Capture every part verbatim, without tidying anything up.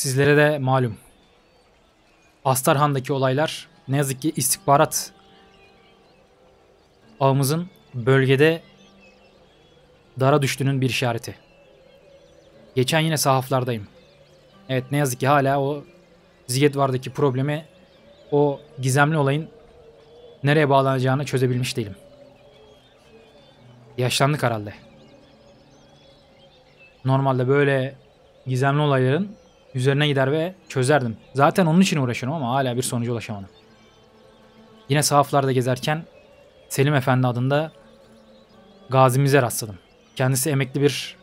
Sizlere de malum. Astarhan'daki olaylar ne yazık ki istihbarat ağımızın bölgede dara düştüğünün bir işareti. Geçen yine sahaflardayım. Evet, ne yazık ki hala o Ziketvar'daki problemi, o gizemli olayın nereye bağlanacağını çözebilmiş değilim. Yaşlandık herhalde. Normalde böyle gizemli olayların üzerine gider ve çözerdim. Zaten onun için uğraşıyorum ama hala bir sonuca ulaşamadım. Yine sahaflarda gezerken Selim Efendi adında gazimize rastladım. Kendisi emekli bir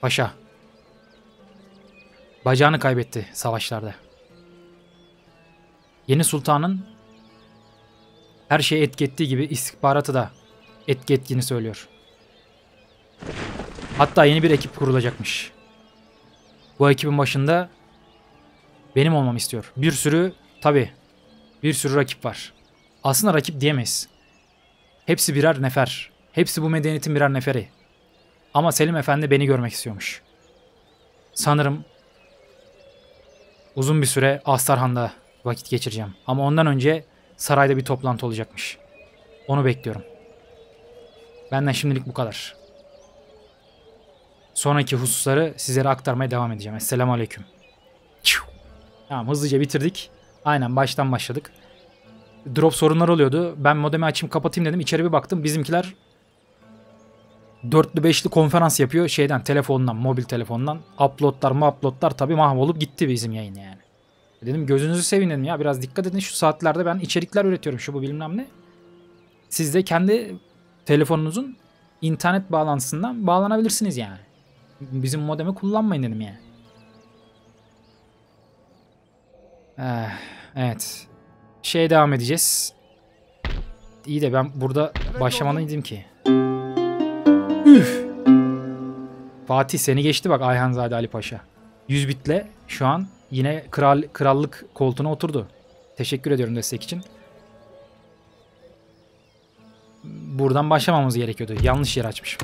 paşa. Bacağını kaybetti savaşlarda. Yeni sultanın her şeye etki ettiği gibi istihbaratı da etki ettiğini söylüyor. Hatta yeni bir ekip kurulacakmış. Bu ekibin başında benim olmamı istiyor. Bir sürü, tabii bir sürü rakip var. Aslında rakip diyemeyiz. Hepsi birer nefer. Hepsi bu medeniyetin birer neferi. Ama Selim Efendi beni görmek istiyormuş. Sanırım uzun bir süre Astarhan'da vakit geçireceğim. Ama ondan önce sarayda bir toplantı olacakmış. Onu bekliyorum. Benden şimdilik bu kadar. Sonraki hususları sizlere aktarmaya devam edeceğim. Esselamu Aleyküm. Tamam, hızlıca bitirdik. Aynen baştan başladık. Drop sorunlar oluyordu. Ben modemi açayım kapatayım dedim. İçeri bir baktım. Bizimkiler dörtlü beşli konferans yapıyor. Şeyden, telefondan, mobil telefondan. Uploadlar mı uploadlar tabii mahvolup gitti bizim yayın yani. Dedim gözünüzü sevin dedim ya. Biraz dikkat edin. Şu saatlerde ben içerikler üretiyorum. Şu bu bilmem ne. Siz de kendi telefonunuzun internet bağlantısından bağlanabilirsiniz yani. Bizim modemi kullanmayın dedim yani. Eh, evet. Şey devam edeceğiz. İyi de ben burada evet, başlamalıydım ki. Üf. Fatih seni geçti bak Ayhanzade Ali Paşa. yüz bitle şu an yine kral krallık koltuğuna oturdu. Teşekkür ediyorum destek için. Buradan başlamamız gerekiyordu. Yanlış yer açmışım.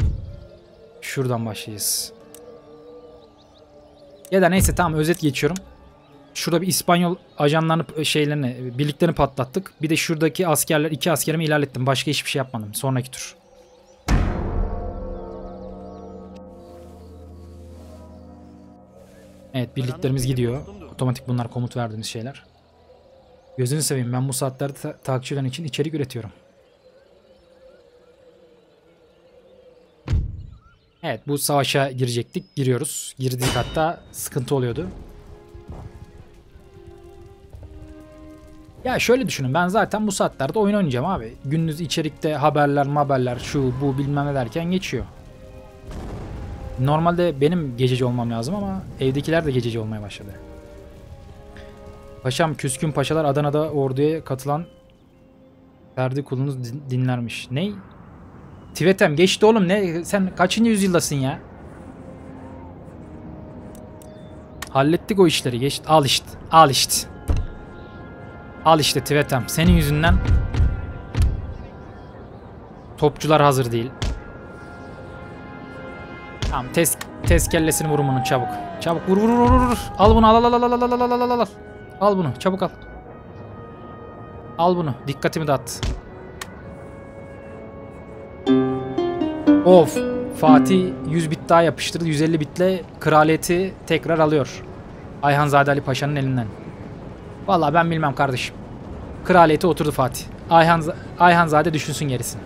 Şuradan başlayacağız. Ya da neyse tamam, özet geçiyorum. Şurada bir İspanyol ajanlarını, şeylerini, birliklerini patlattık. Bir de şuradaki askerler, iki askerimi ilerlettim. Başka hiçbir şey yapmadım. Sonraki tur. Evet, birliklerimiz gidiyor. Otomatik bunlar komut verdiğimiz şeyler. Gözünü seveyim, ben bu saatlerde ta takipçilerin için içerik üretiyorum. Evet, bu savaşa girecektik. Giriyoruz. Girdik hatta, sıkıntı oluyordu. Ya şöyle düşünün, ben zaten bu saatlerde oyun oynayacağım abi. Gündüz içerikte haberler, haberler, şu bu bilmem ne derken geçiyor. Normalde benim gececi olmam lazım ama evdekiler de gececi olmaya başladı. Paşam, küskün paşalar Adana'da orduya katılan Ferdi kulunuz dinlermiş. Ney? Tivetem geçti oğlum, ne? Sen kaçıncı yüzyıldasın ya? Hallettik o işleri, geçti. Al işte, al işte. Al işte Tivetem, senin yüzünden topçular hazır değil. Tamam, tez, tez kellesini vurun bunun, çabuk. Çabuk vur vur vur vur. Al bunu, al al al al al al al al al. Al bunu, çabuk al. Al bunu, dikkatimi dağıt. Of, Fatih yüz bit daha yapıştırdı. yüz elli bitle kraliyeti tekrar alıyor. Ayhanzade Ali Paşa'nın elinden. Vallahi ben bilmem kardeşim. Kraliyete oturdu Fatih. Ayhan, Ayhanzade düşünsün gerisini.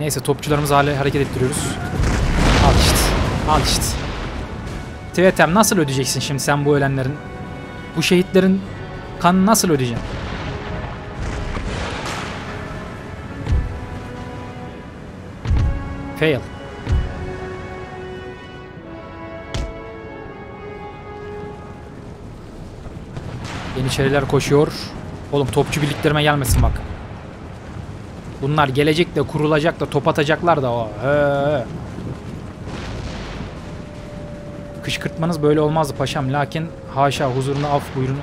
Neyse, topçularımızı hala hareket ettiriyoruz. Al işte. Al işte. Tivetem, nasıl ödeyeceksin şimdi sen bu ölenlerin? Bu şehitlerin kanını nasıl ödeyeceksin? Fail. Yeniçeriler koşuyor. Oğlum topçu birliklerime gelmesin bak. Bunlar gelecek de kurulacak da top atacaklar da. O. He. Kışkırtmanız böyle olmazdı paşam. Lakin haşa, huzuruna af buyurun.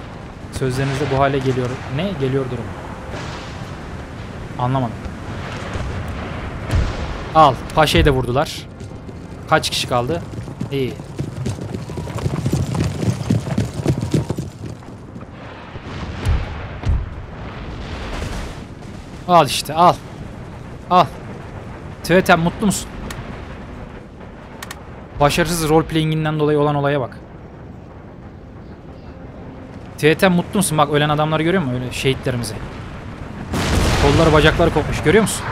Sözlerinizde bu hale geliyor. Ne? Geliyor durum. Anlamadım. Al. Paşa'yı da vurdular. Kaç kişi kaldı? değil. Al işte, al. Al. Tvetem, mutlu musun? Başarısız roleplaying'inden dolayı olan olaya bak. Tvetem, mutlu musun? Bak, ölen adamları görüyor musun? Öyle şehitlerimizi. Kolları, bacakları kopmuş. Görüyor musun?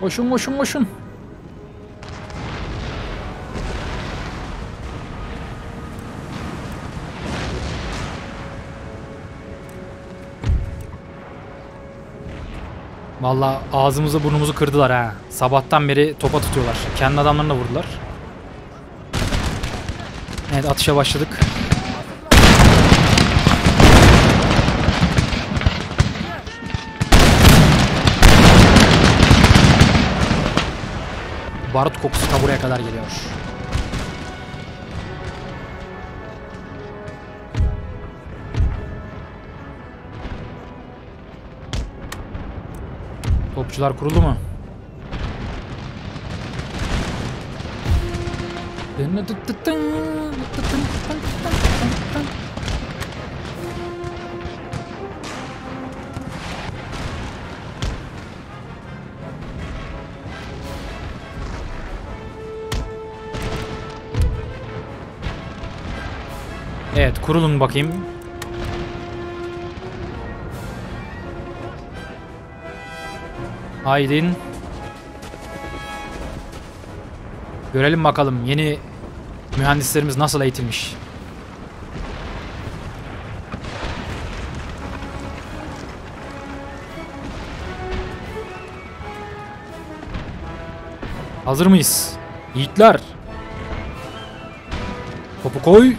Koşun, koşun, koşun. Vallahi ağzımızı burnumuzu kırdılar ha. Sabahtan beri topa tutuyorlar. Kendi adamlarını da vurdular. Evet, atışa başladık. Barut kokusu da buraya kadar geliyor. Topçular kuruldu mu? Evet, kurulun bakayım. Haydin. Görelim bakalım yeni mühendislerimiz nasıl eğitilmiş. Hazır mıyız? Yiğitler. Topu koy.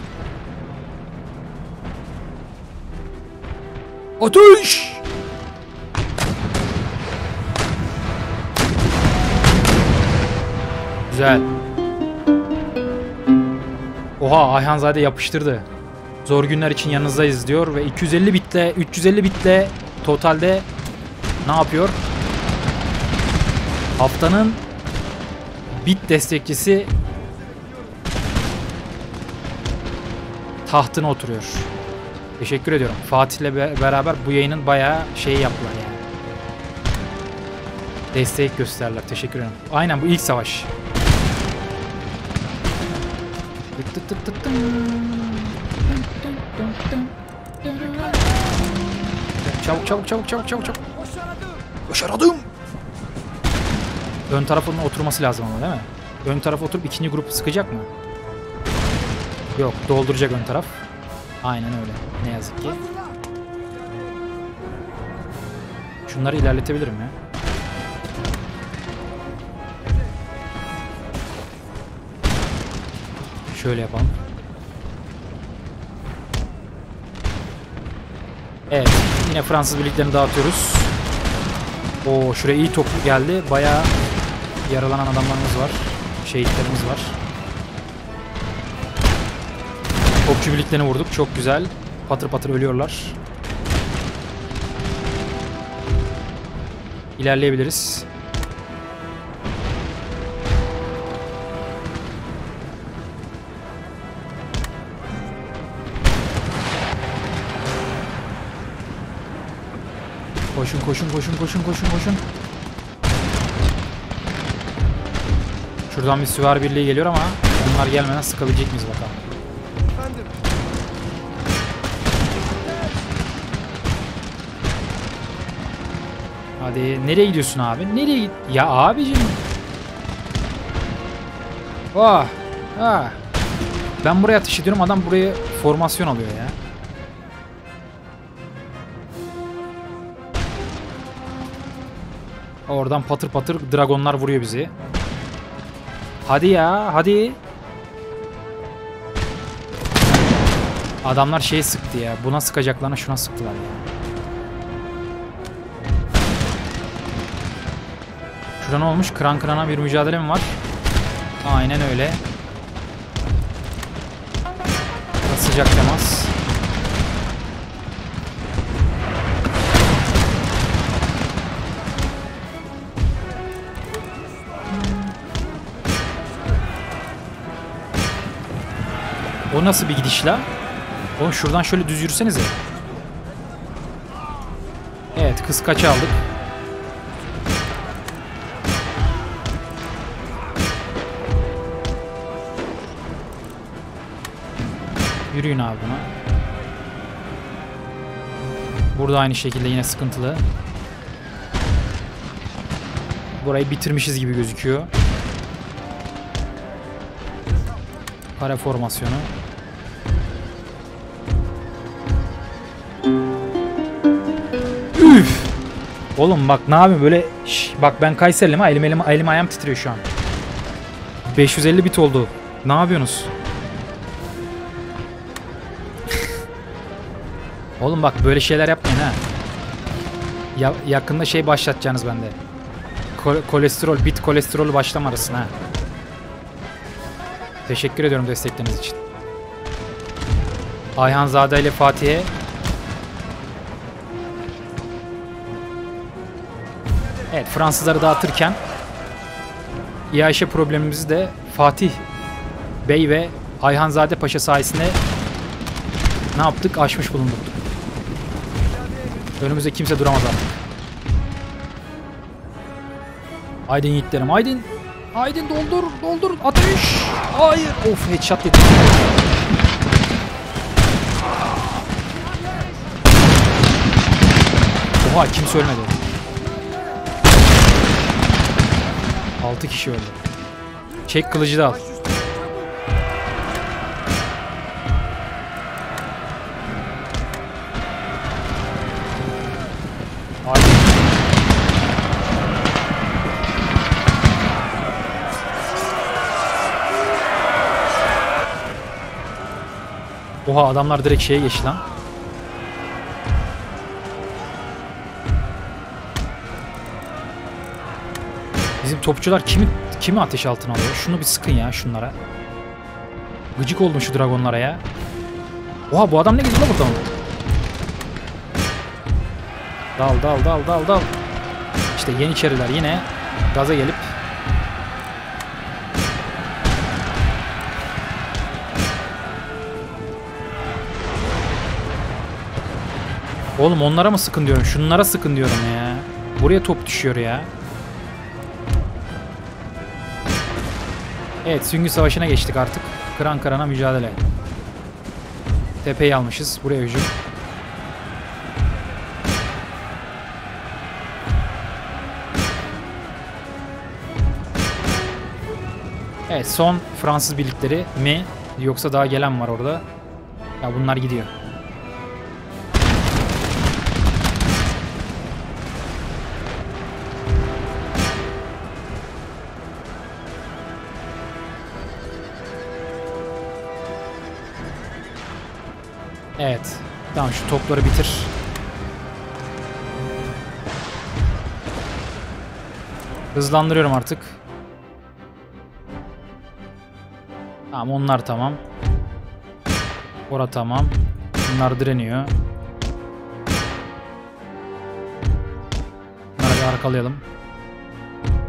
Atış! Güzel. Oha, Ayhanzade yapıştırdı. Zor günler için yanınızdayız diyor ve iki yüz elli bitle, üç yüz elli bitle totalde ne yapıyor? Haftanın bit destekçisi tahtına oturuyor. Teşekkür ediyorum. Fatih'le beraber bu yayının bayağı şeyi yaptılar yani. Destek gösterirler. Teşekkür ederim. Aynen, bu ilk savaş. Çabuk çabuk çabuk çabuk çabuk çabuk. Başaradım. Ön tarafının oturması lazım ama, değil mi? Ön taraf oturup ikinci grup sıkacak mı? Yok, dolduracak ön taraf. Aynen öyle. Ne yazık ki. Şunları ilerletebilirim ya. Şöyle yapalım. Evet. Yine Fransız birliklerini dağıtıyoruz. Oo, şuraya iyi top geldi. Bayağı yaralanan adamlarımız var. Şehitlerimiz var. Topçu birliklerini vurduk. Çok güzel. Patır patır ölüyorlar. İlerleyebiliriz. Koşun, koşun, koşun, koşun, koşun, koşun. Şuradan bir süvari birliği geliyor ama bunlar gelmeden sıkabilecek miyiz bakalım. Hadi, nereye gidiyorsun abi? Nereye git? Ya abicim. Oh, ah. Ben buraya ateş ediyorum, adam buraya formasyon alıyor ya. Oradan patır patır dragonlar vuruyor bizi. Hadi ya, hadi. Adamlar şey sıktı ya. Buna sıkacaklarına şuna sıktılar ya. Şurada ne olmuş? Kıran kırana bir mücadele mi var? Aynen öyle. Sıcak temas. O nasıl bir gidiş lan? Oğlum şuradan şöyle düz yürüsenize. Evet, kıskaçı aldık. Yürüyün abi buna. Burada aynı şekilde yine sıkıntılı. Burayı bitirmişiz gibi gözüküyor. Kare formasyonu. Üf! Oğlum bak ne yapayım böyle... Şş, bak ben Kayserliyim ha. Elim, elim, elim ayağım titriyor şu an. beş yüz elli bit oldu. Ne yapıyorsunuz? Oğlum bak böyle şeyler yapmayın ha. Ya, yakında şey başlatacaksınız bende. Ko kolesterol, bit kolesterolü başlamarısın ha. Teşekkür ediyorum destekleriniz için. Ayhanzade ile Fatih'e. Evet, Fransızları dağıtırken İAŞ problemimizi de Fatih Bey ve Ayhanzade Paşa sayesinde ne yaptık? Aşmış bulunduk. Önümüzde kimse duramaz artık. Aydın yiğitlerim, aydın. Aydın doldur, doldur. Ateş. Hayır. Of, headshot yedim. Oha, kimse ölmedi. altı kişi öldü. Çek kılıcı da al. Oha, adamlar direkt şeye geçti lan. Bizim topçular kimi kimi ateş altına alıyor? Şunu bir sıkın ya şunlara. Gıcık oldum şu dragonlara ya. Oha, bu adam ne geziyor lan buradan? Dal dal dal dal dal. İşte Yeniçeriler yine gaza gelip oğlum onlara mı sıkın diyorum? Şunlara sıkın diyorum ya. Buraya top düşüyor ya. Evet, Süngü Savaşı'na geçtik artık. Kıran kırana mücadele. Tepeyi almışız. Buraya hücum. Evet, son Fransız birlikleri mi? Yoksa daha gelen var orada. Ya bunlar gidiyor. Evet. Tamam, şu topları bitir. Hızlandırıyorum artık. Tamam, onlar tamam. Orada tamam. Bunlar direniyor. Bunları bir arkalayalım.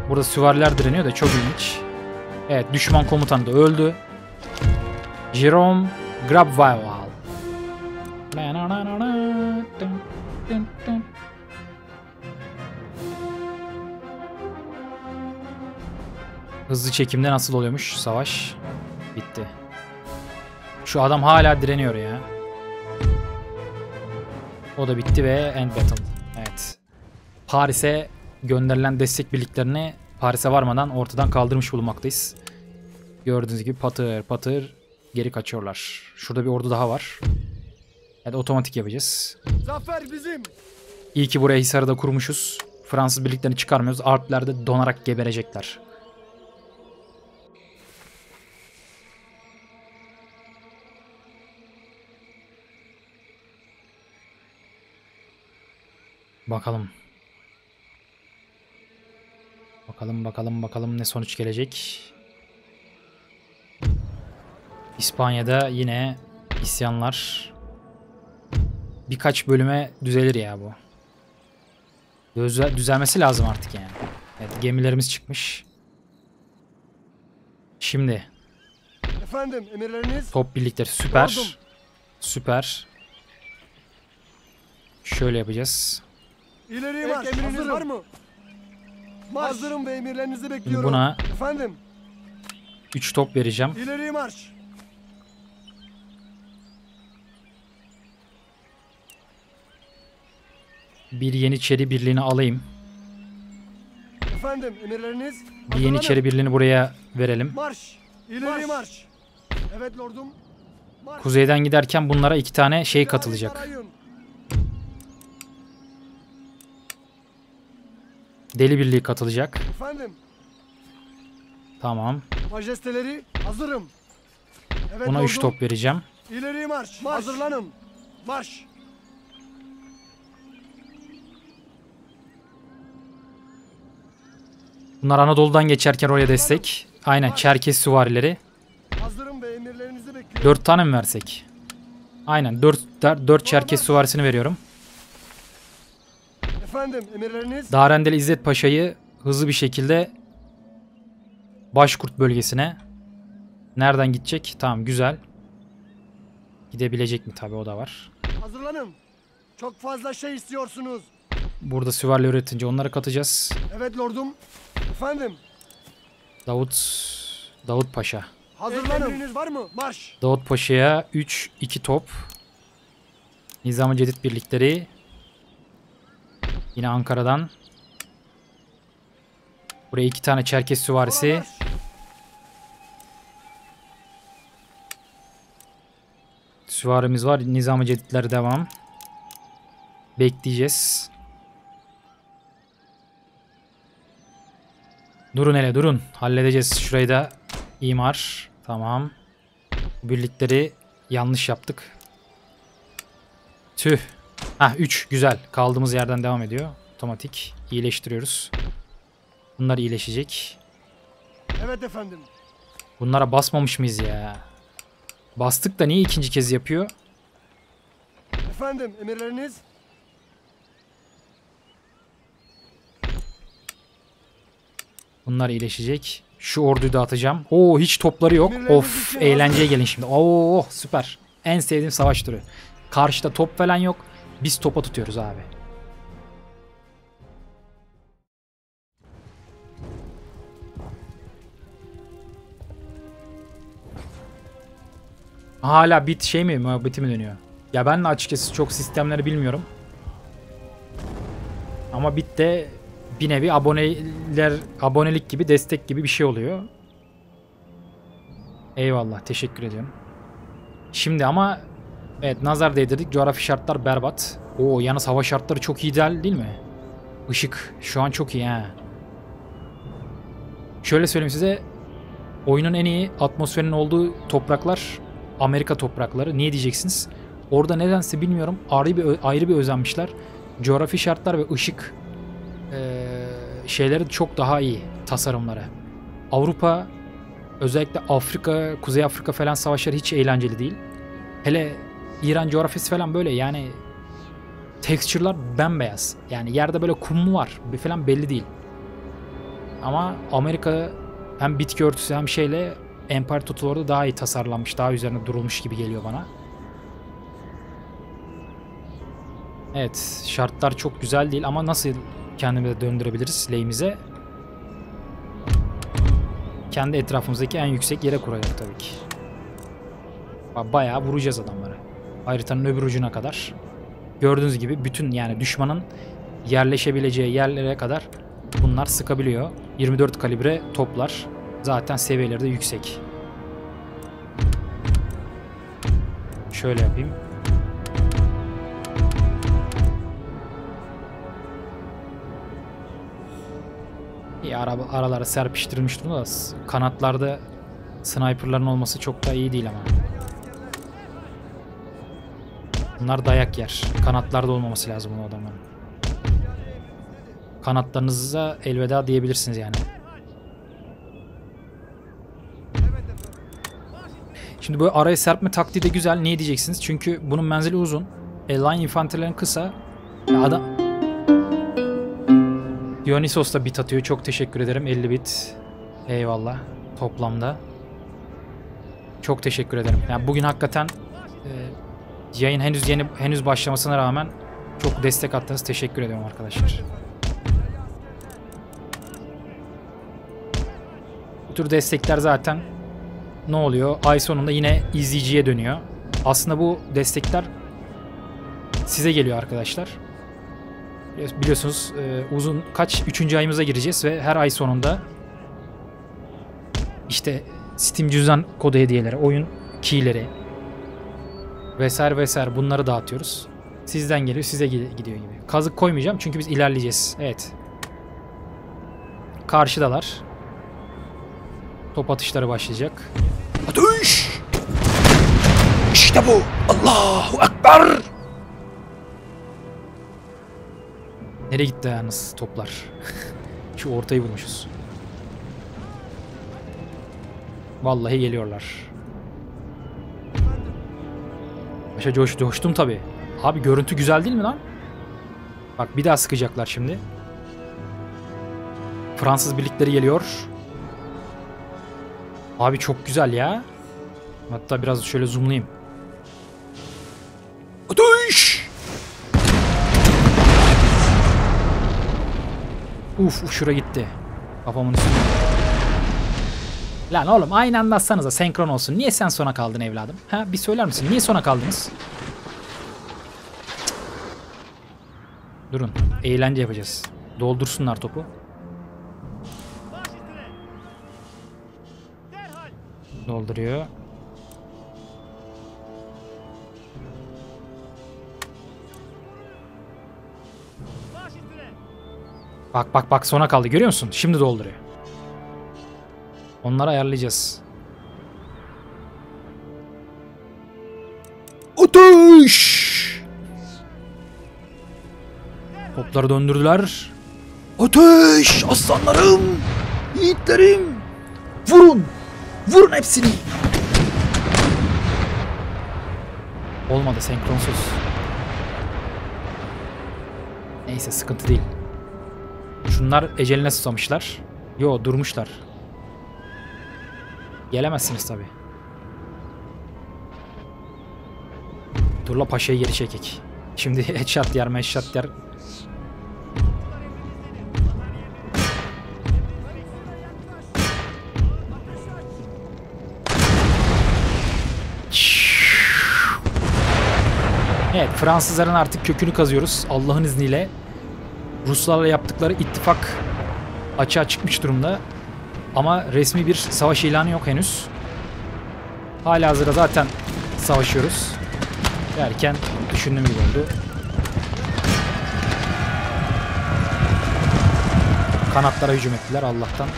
Burada süvariler direniyor da çok ilginç. Evet, düşman komutanı da öldü. Jerome Grabweiler. Hızlı çekimde nasıl oluyormuş savaş? Bitti. Şu adam hala direniyor ya. O da bitti ve end battle. Evet. Paris'e gönderilen destek birliklerini Paris'e varmadan ortadan kaldırmış bulunmaktayız. Gördüğünüz gibi patır patır geri kaçıyorlar. Şurada bir ordu daha var. Yani otomatik yapacağız. Zafer bizim. İyi ki buraya Hisar'ı da kurmuşuz. Fransız birliklerini çıkarmıyoruz. Alplerde donarak geberecekler. Bakalım. Bakalım bakalım bakalım ne sonuç gelecek. İspanya'da yine isyanlar. Birkaç bölüme düzelir ya bu. Düzel, düzelmesi lazım artık yani. Evet, gemilerimiz çıkmış. Şimdi Efendim, emirleriniz? Top birlikleri süper. Gördüm. Süper. Şöyle yapacağız. İleriye marş. Emriniz var mı? Marş. Hazırım ve emirlerinizi bekliyorum. Buna efendim üç top vereceğim. İleriye marş. Bir Yeniçeri birliğini alayım. Efendim, emirleriniz? Bir Yeniçeri birliğini buraya verelim. Marş. İleri marş. Evet lordum. Marş. Kuzeyden giderken bunlara iki tane şey katılacak. Deli birliği katılacak. Efendim. Tamam. Majesteleri hazırım. Evet, buna üç top vereceğim. İleri marş. Marş. Hazırlanın. Marş. Bunlar Anadolu'dan geçerken oraya destek. Aynen, Çerkez süvarileri. Dört tane mi versek? Aynen, dört, dört Çerkez süvarisini veriyorum. Efendim, emirleriniz? Darendeli İzzet Paşa'yı hızlı bir şekilde Başkurt bölgesine. Nereden gidecek? Tamam, güzel. Gidebilecek mi? Tabii o da var. Hazırlanın. Çok fazla şey istiyorsunuz. Burada süvariler üretince onlara katacağız. Evet lordum. Efendim. Davut Davut Paşa. Hazırlanın. Var mı? Marş. Davut Paşa'ya üç iki top. Nizam-ı Cedid birlikleri. Yine Ankara'dan. Buraya iki tane Çerkez süvarisi. Süvarimiz var. Nizam-ı Cedidler devam. Bekleyeceğiz. Durun hele durun. Halledeceğiz. Şurayı da imar. Tamam. Birlikleri yanlış yaptık. Tüh. Hah, üç. Güzel. Kaldığımız yerden devam ediyor. Otomatik. İyileştiriyoruz. Bunlar iyileşecek. Evet efendim. Bunlara basmamış mıyız ya? Bastık da niye ikinci kez yapıyor? Efendim emirleriniz? Bunlar iyileşecek. Şu orduyu dağıtacağım. Oo, hiç topları yok. Of, eğlenceye gelin şimdi. Oo, süper. En sevdiğim savaş türü. Karşıda top falan yok. Biz topa tutuyoruz abi. Hala bit şey mi? Muhabbeti mi dönüyor? Ya ben de açıkçası çok sistemleri bilmiyorum. Ama bit de bir nevi aboneler, abonelik gibi, destek gibi bir şey oluyor. Eyvallah, teşekkür ediyorum. Şimdi ama evet, nazar değdirdik. Coğrafi şartlar berbat. Oo, yalnız hava şartları çok ideal değil mi? Işık şu an çok iyi ha. Şöyle söyleyeyim size, oyunun en iyi atmosferinin olduğu topraklar Amerika toprakları. Niye diyeceksiniz? Orada nedense bilmiyorum, ayrı bir ayrı bir özenmişler. Coğrafi şartlar ve ışık Ee, şeyleri çok daha iyi, tasarımları. Avrupa, özellikle Afrika, Kuzey Afrika falan savaşları hiç eğlenceli değil. Hele İran coğrafyası falan böyle, yani tekstürler bembeyaz. Yani yerde böyle kum mu var falan belli değil. Ama Amerika hem bitki örtüsü hem şeyle Empire orada daha iyi tasarlanmış, daha üzerine durulmuş gibi geliyor bana. Evet, şartlar çok güzel değil ama nasıl kendimize döndürebiliriz lehimize? Kendi etrafımızdaki en yüksek yere kuracak tabii ki. Bayağı vuracağız adamları. Haritanın öbür ucuna kadar. Gördüğünüz gibi bütün, yani düşmanın yerleşebileceği yerlere kadar bunlar sıkabiliyor. yirmi dört kalibre toplar. Zaten seviyeleri de yüksek. Şöyle yapayım. Ara, aralara serpiştirilmiş durumda. Kanatlarda sniperların olması çok da iyi değil ama. Bunlar dayak yer. Kanatlarda olmaması lazım bu adamların. Kanatlarınıza elveda diyebilirsiniz yani. Şimdi bu araya serpme taktiği de güzel. Niye diyeceksiniz? Çünkü bunun menzili uzun. E, line infanterilerin kısa. Ya adam... Dionysos da bit atıyor. Çok teşekkür ederim. elli bit. Eyvallah. Toplamda. Çok teşekkür ederim. Yani bugün hakikaten e, yayın henüz yeni henüz başlamasına rağmen çok destek attınız. Teşekkür ediyorum arkadaşlar. Bu tür destekler zaten ne oluyor? Ay sonunda yine izleyiciye dönüyor. Aslında bu destekler size geliyor arkadaşlar. Biliyorsunuz e, uzun kaç üçüncü ayımıza gireceğiz ve her ay sonunda işte Steam cüzdan kodu hediyeleri, oyun keyleri vesaire vesaire bunları dağıtıyoruz. Sizden geliyor, size gidiyor gibi. Kazık koymayacağım çünkü biz ilerleyeceğiz. Evet. Karşıdalar. Top atışları başlayacak. Atış! İşte bu! Allahu Ekber! Nereye gitti yalnız toplar? Şu ortayı bulmuşuz. Vallahi geliyorlar. Başa coş, coştum tabii. Abi görüntü güzel değil mi lan? Bak bir daha sıkacaklar şimdi. Fransız birlikleri geliyor. Abi çok güzel ya. Hatta biraz şöyle zoomlayayım. Ateş! Uf, uf şura gitti. Kafamın üstüne. Lan oğlum aynı anda atsanıza senkron olsun. Niye sen sona kaldın evladım? Ha, bir söyler misin? Niye sona kaldınız? Durun. Eğlence yapacağız. Doldursunlar topu. Dolduruyor. Bak bak bak sona kaldı. Görüyor musun? Şimdi dolduruyor. Onları ayarlayacağız. Atış! Topları döndürdüler. Atış! Aslanlarım! Yiğitlerim! Vurun! Vurun hepsini! Olmadı senkronsuz. Neyse sıkıntı değil. Şunlar eceline susamışlar. Yo durmuşlar. Gelemezsiniz tabi. Dulap Paşa'yı geri çekik. Şimdi headshot yer, headshot yer. Evet, Fransızların artık kökünü kazıyoruz. Allah'ın izniyle Ruslarla yaptıkları ittifak açığa çıkmış durumda. Ama resmi bir savaş ilanı yok henüz. Halihazırda zaten savaşıyoruz. Derken düşündüğüm gibi oldu. Kanatlara hücum ettiler Allah'tan.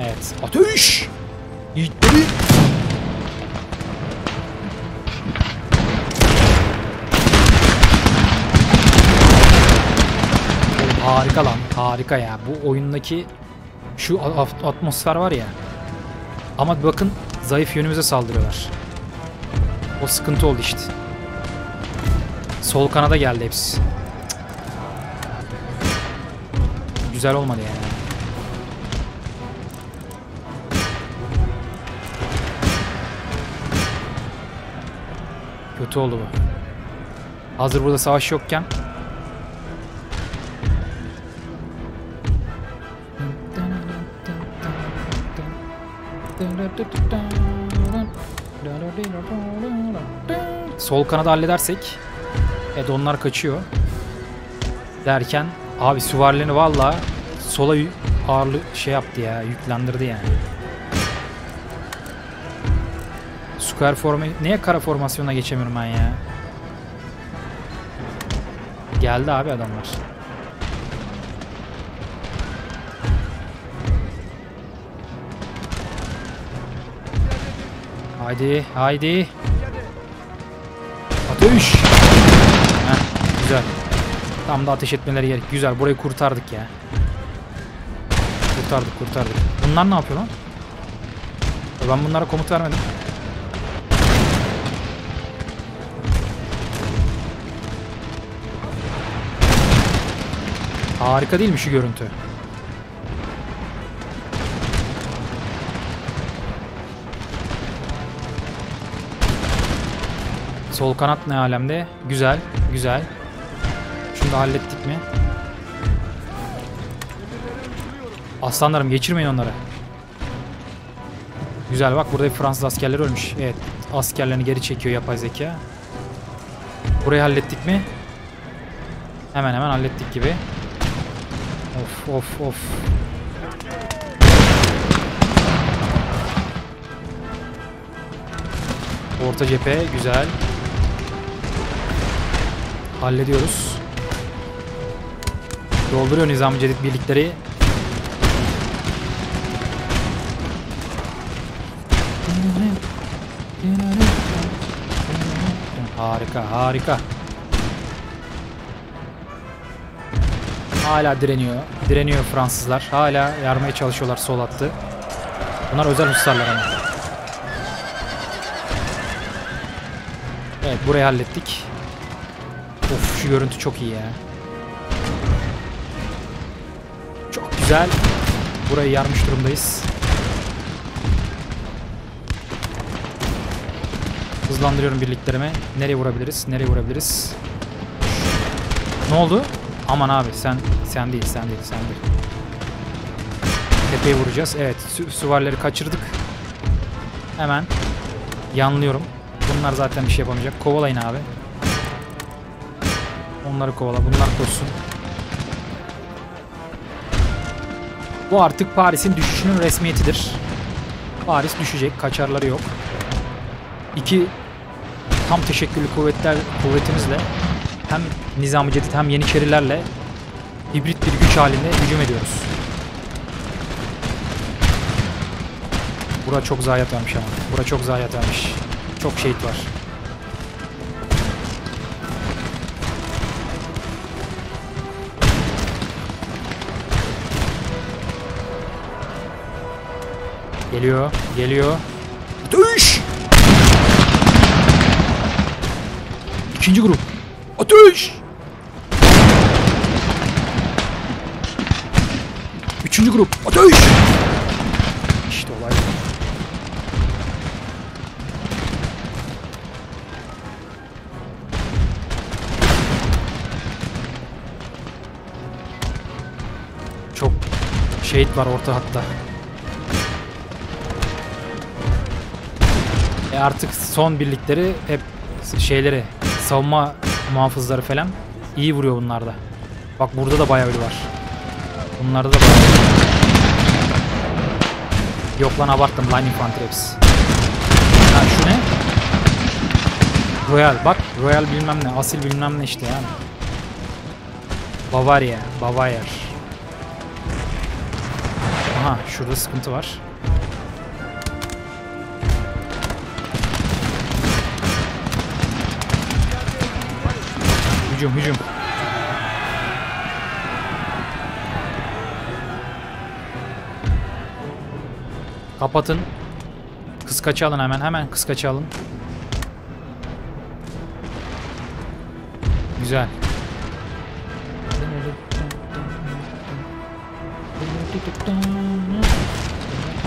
Evet. Ateş! Yiğitleri! Harika lan. Harika ya. Bu oyundaki şu atmosfer var ya. Ama bakın zayıf yönümüze saldırıyorlar. O sıkıntı oldu işte. Sol kanada geldi hepsi. Güzel olmadı yani. Kötü oldu bu. Hazır burada savaş yokken. Sol kanadı halledersek evet onlar kaçıyor. Derken abi süvarilerini valla sola ağırlı şey yaptı ya, yüklendirdi yani. Square forma neye kara formasyona geçemiyorum ben ya. Geldi abi adamlar. Haydi, haydi. Ateş. Heh, güzel. Tam da ateş etmeleri gerek. Güzel, burayı kurtardık ya. Kurtardık, kurtardık. Bunlar ne yapıyor lan? Ben bunlara komut vermedim. Harika değil mi şu görüntü? Sol kanat ne alemde? Güzel, güzel. Şunu da hallettik mi? Aslanlarım geçirmeyin onları. Güzel, bak burada bir Fransız askerleri ölmüş. Evet, askerlerini geri çekiyor yapay zeka. Burayı hallettik mi? Hemen hemen hallettik gibi. Of of of. Orta cephe güzel. Hallediyoruz. Dolduruyor Nizam-ı Cedid birlikleri. Harika, harika. Hala direniyor. Direniyor Fransızlar. Hala yarmaya çalışıyorlar sol hattı. Bunlar özel hususlarlar ama. Evet, burayı hallettik. Of, şu görüntü çok iyi ya. Çok güzel. Burayı yarmış durumdayız. Hızlandırıyorum birliklerime. Nereye vurabiliriz? Nereye vurabiliriz? Ne oldu? Aman abi sen sen değil, sen değil, sen değil. Tepeyi vuracağız. Evet, sü süvarileri kaçırdık. Hemen yanlıyorum. Bunlar zaten bir şey yapamayacak. Kovalayın abi. Onları kovala. Bunlar koşsun. Bu artık Paris'in düşüşünün resmiyetidir. Paris düşecek. Kaçarları yok. İki tam teşekküllü kuvvetler kuvvetimizle hem Nizam-ı Cedid hem Yeniçerilerle hibrit bir güç halinde hücum ediyoruz. Bura çok zayiat vermiş ama. Bura çok zayiat vermiş. Çok şehit var. Geliyor, geliyor. Ateş! İkinci grup. Ateş! Üçüncü grup. Ateş! İşte olay. Çok şehit var orta hatta. E artık son birlikleri hep şeyleri... Savunma muhafızları falan iyi vuruyor bunlarda. Bak burada da bayağı ölü var. Bunlarda da bayağı ölü var. Yok lan abarttım. Line infantry hepsi. Ha şu ne? Royal. Bak Royal bilmem ne. Asil bilmem ne işte yani. Bavarya. Bavayer. Aha şurada sıkıntı var. Hücum, hücum. Kapatın. Kıskaçı alın hemen. Hemen kıskaçı alın. Güzel.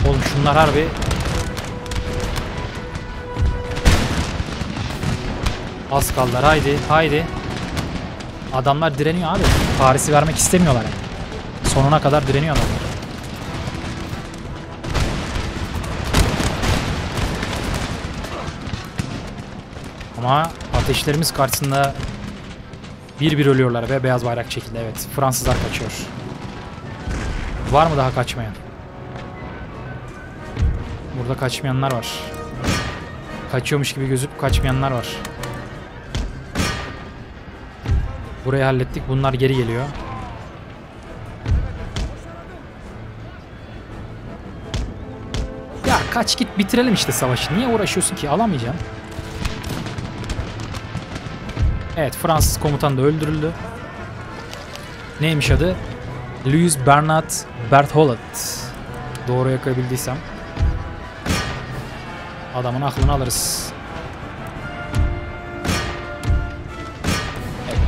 Oğlum şunlar harbi. Az kaldılar. Haydi, haydi. Adamlar direniyor abi. Paris'i vermek istemiyorlar yani. Sonuna kadar direniyor adamlar. Ama ateşlerimiz karşısında bir bir ölüyorlar ve beyaz bayrak şeklinde. Evet, Fransızlar kaçıyor. Var mı daha kaçmayan? Burada kaçmayanlar var. Kaçıyormuş gibi gözüp kaçmayanlar var. Burayı hallettik. Bunlar geri geliyor. Ya kaç git bitirelim işte savaşı. Niye uğraşıyorsun ki? Alamayacağım. Evet. Fransız komutan da öldürüldü. Neymiş adı? Louis Bernard Bertholet. Doğru yakabildiysem. Adamın aklını alırız.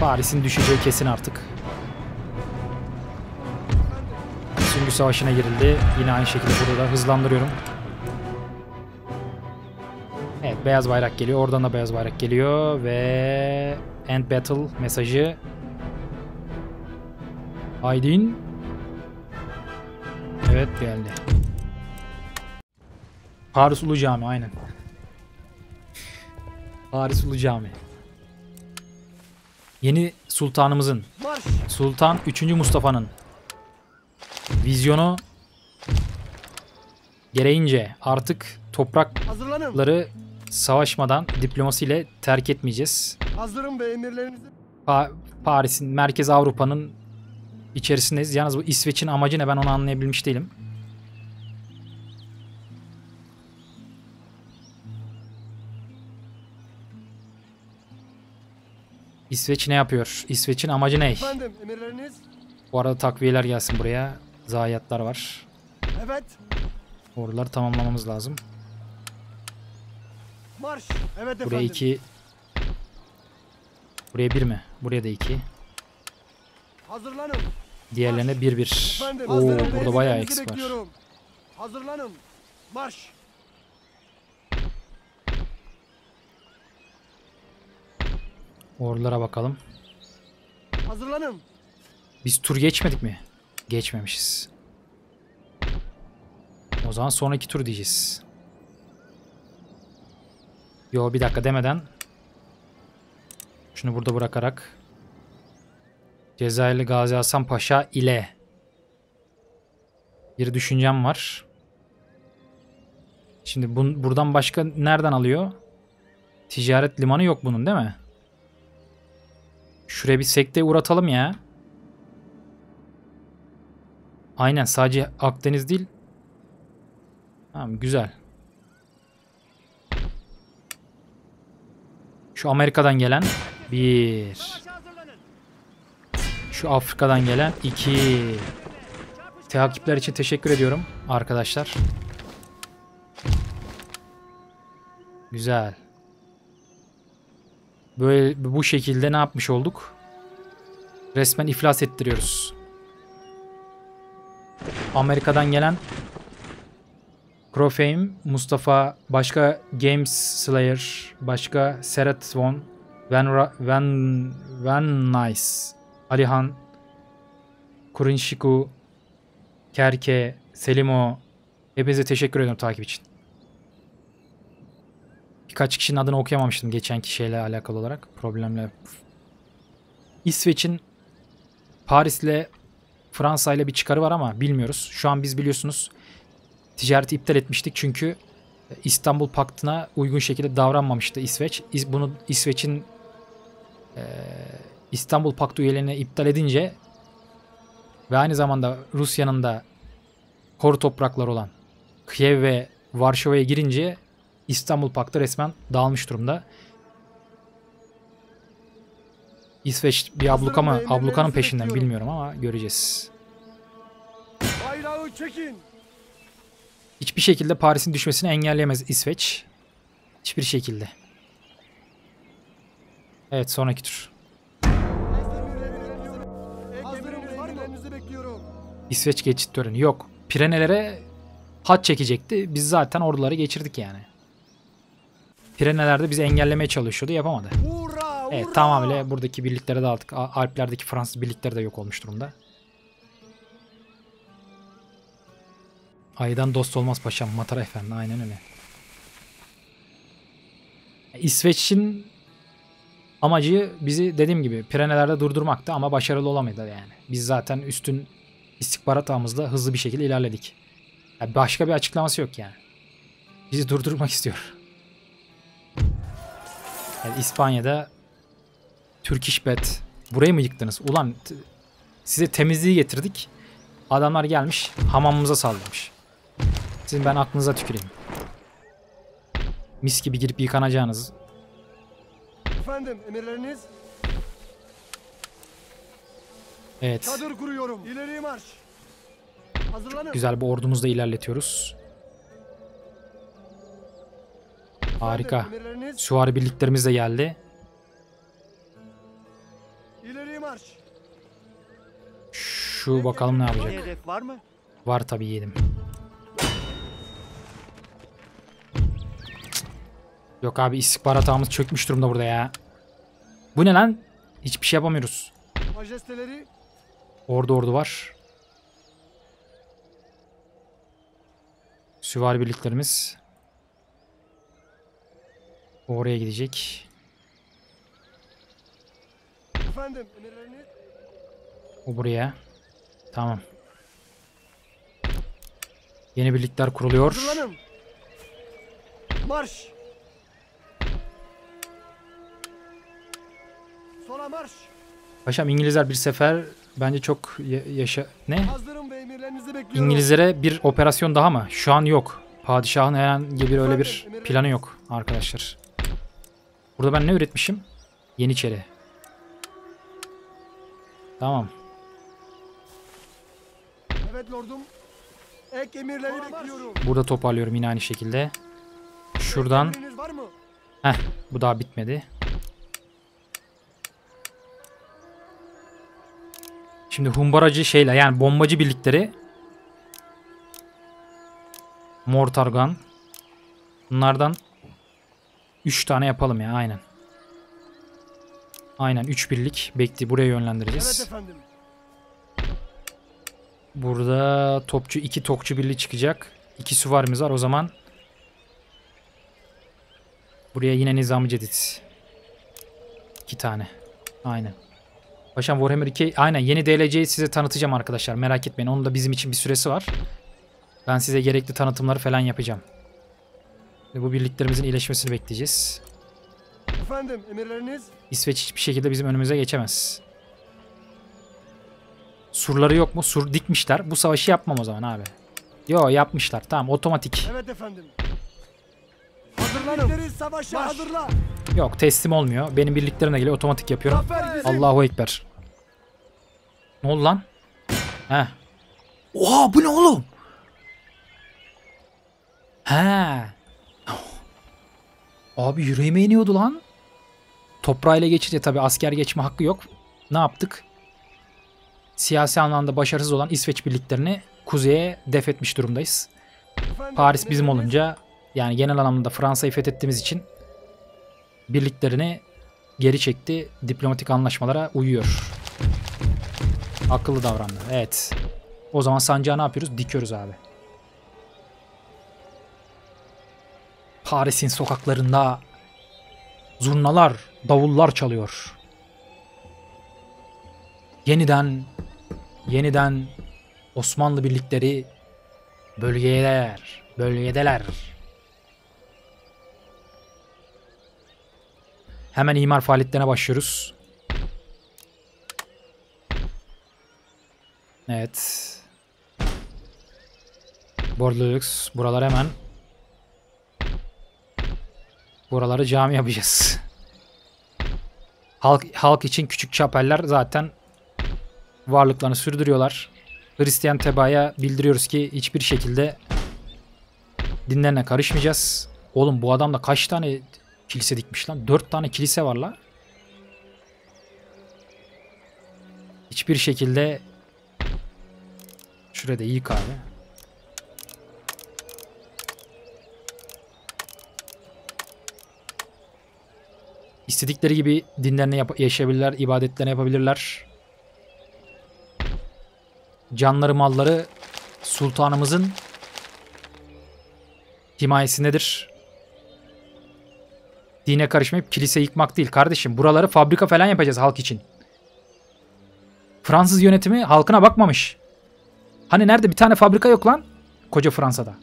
Paris'in düşeceği kesin artık. Süngü Savaşı'na girildi. Yine aynı şekilde burada da hızlandırıyorum. Evet. beyaz bayrak geliyor. Oradan da beyaz bayrak geliyor ve end battle mesajı. Aydın. Evet geldi. Paris Ulu Cami aynen. Paris Ulu Cami. Yeni sultanımızın, Sultan üçüncü. Mustafa'nın vizyonu gereğince artık toprakları savaşmadan diplomasiyle terk etmeyeceğiz. Hazırım ve emirlerinizi... Pa Paris'in, Merkez Avrupa'nın içerisindeyiz. Yalnız bu İsveç'in amacı ne ben onu anlayabilmiş değilim. İsveç ne yapıyor? İsveç'in amacı ne? Efendim, emirleriniz... Bu arada takviyeler gelsin buraya. Zayiatlar var. Evet. Oraları tamamlamamız lazım. Marş. Evet efendim. Buraya iki. Buraya bir mi? Buraya da iki. Hazırlanın. Diğerlerine bir bir. Efendim, Oo, burada bayağı eksik var. Hazırlanın. Marş. Oralara bakalım. Hazırlanın. Biz tur geçmedik mi? Geçmemişiz. O zaman sonraki tur diyeceğiz. Yo bir dakika demeden. Şunu burada bırakarak. Cezayirli Gazi Hasan Paşa ile. Bir düşüncem var. Şimdi bun, buradan başka nereden alıyor? Ticaret limanı yok bunun değil mi? Şuraya bir sekteye uğratalım ya. Aynen sadece Akdeniz değil. Tamam güzel. Şu Amerika'dan gelen bir. Şu Afrika'dan gelen iki. Takipler için teşekkür ediyorum arkadaşlar. Güzel. Böyle bu şekilde ne yapmış olduk? Resmen iflas ettiriyoruz. Amerika'dan gelen Crofame, Mustafa, başka Games Slayer, başka Seret Von, Van, Van, Van Nice, Alihan, Kurinshiku, Kerke, Selimo. Hepinize teşekkür ediyorum takip için. Birkaç kişinin adını okuyamamıştım geçenki şeyle alakalı olarak. Problemle. İsveç'in Paris'le Fransa'yla bir çıkarı var ama bilmiyoruz. Şu an biz biliyorsunuz ticareti iptal etmiştik çünkü İstanbul Paktı'na uygun şekilde davranmamıştı İsveç. Bunu İsveç'in e, İstanbul Paktı üyelerini iptal edince ve aynı zamanda Rusya'nın da koru toprakları olan Kiev ve Varşova'ya girince İstanbul Paktı resmen dağılmış durumda. İsveç bir abluka mı? Ablukanın peşinden bilmiyorum ama göreceğiz. Hiçbir şekilde Paris'in düşmesini engelleyemez İsveç. Hiçbir şekilde. Evet sonraki tur. İsveç geçit töreni. Yok. Pirenelere hat çekecekti. Biz zaten orduları geçirdik yani. Pirenelerde bizi engellemeye çalışıyordu. Yapamadı. Evet tamamıyla buradaki birliklere dağıldık. Alplerdeki Fransız birlikleri de yok olmuş durumda. Aydan dost olmaz paşam. Mataray efendi aynen öyle. İsveç'in amacı bizi dediğim gibi Pirenelerde durdurmaktı ama başarılı olamadı yani. Biz zaten üstün istihbarat ağımızla hızlı bir şekilde ilerledik. Yani başka bir açıklaması yok yani. Bizi durdurmak istiyor. Yani İspanya'da Turkish Bet. Burayı mı yıktınız? Ulan size temizliği getirdik. Adamlar gelmiş hamamımıza saldırmış. Sizin ben aklınıza tüküreyim. Mis gibi girip yıkanacağınız. Efendim emirleriniz. Evet. Çadır kuruyorum. İleri marş. Hazırlanın. Çok güzel bu ordumuzu da ilerletiyoruz. Harika. Süvari birliklerimiz de geldi. İleri marş. Şu bakalım ne yapacak. Hedef var mı? Var tabii yedim. Yok abi, istihbarat ağımız çökmüş durumda burada ya. Bu ne lan? Hiçbir şey yapamıyoruz. Ordu ordu var. Süvari birliklerimiz oraya gidecek. Efendim, o buraya. Tamam. Yeni birlikler kuruluyor. Hazırlanın. Marş. Sola marş. Paşam, İngilizler bir sefer bence çok yaşa... Ne? İngilizlere bir operasyon daha mı? Şu an yok. Padişahın herhangi bir öyle bir planı yok arkadaşlar. Burada ben ne üretmişim? Yeniçeri. Tamam. Evet lordum. Ek emirleri bekliyorum. Burada toparlıyorum yine aynı şekilde. Şuradan. Heh, bu daha bitmedi. Şimdi humbaracı şeyle, yani bombacı birlikleri, mortargan, bunlardan üç tane yapalım ya, aynen. Aynen üç birlik bekli, buraya yönlendireceğiz. Evet, burada topçu iki tokçu birliği çıkacak. iki süvarimiz var o zaman. Buraya yine nizam-ı cedid. iki tane. Aynen. Paşam Warhammer iki. Aynen, yeni D L C'yi size tanıtacağım arkadaşlar. Merak etmeyin. Onun da bizim için bir süresi var. Ben size gerekli tanıtımları falan yapacağım. Ve bu birliklerimizin iyileşmesini bekleyeceğiz. Efendim, emirleriniz? İsveç hiçbir şekilde bizim önümüze geçemez. Surları yok mu? Sur dikmişler. Bu savaşı yapmam o zaman abi. Yo, yapmışlar. Tamam, otomatik. Evet efendim. Hazırlanın. Savaşa hazırla. Yok, teslim olmuyor. Benim birliklerine geliyor. Otomatik yapıyorum. Allahu Ekber. Ne oldu lan? He. Oha, bu ne oğlum? He. Abi yüreğime iniyordu lan. Toprağıyla geçince tabii asker geçme hakkı yok. Ne yaptık? Siyasi anlamda başarısız olan İsveç birliklerini kuzeye def etmiş durumdayız. Paris bizim olunca, yani genel anlamda Fransa'yı fethettiğimiz için birliklerini geri çekti. Diplomatik anlaşmalara uyuyor. Akıllı davrandı. Evet. O zaman sancağı ne yapıyoruz? Dikiyoruz abi. Paris'in sokaklarında zurnalar, davullar çalıyor. Yeniden yeniden Osmanlı birlikleri bölgeler, bölgedeler. Hemen imar faaliyetlerine başlıyoruz. Evet. Bordelux. Buralar hemen. Buraları cami yapacağız. Halk, halk için küçük çapeller zaten varlıklarını sürdürüyorlar. Hristiyan tebaaya bildiriyoruz ki hiçbir şekilde dinlerine karışmayacağız. Oğlum, bu adamda kaç tane kilise dikmiş lan? Dört tane kilise var lan. Hiçbir şekilde şurada iyi kahve. İstedikleri gibi dinlerine yaşayabilirler, ibadetlerini yapabilirler. Canları malları sultanımızın himayesindedir. Dine karışmayıp kilise yıkmak değil kardeşim. Buraları fabrika falan yapacağız halk için. Fransız yönetimi halkına bakmamış. Hani nerede bir tane fabrika yok lan? Koca Fransa'da.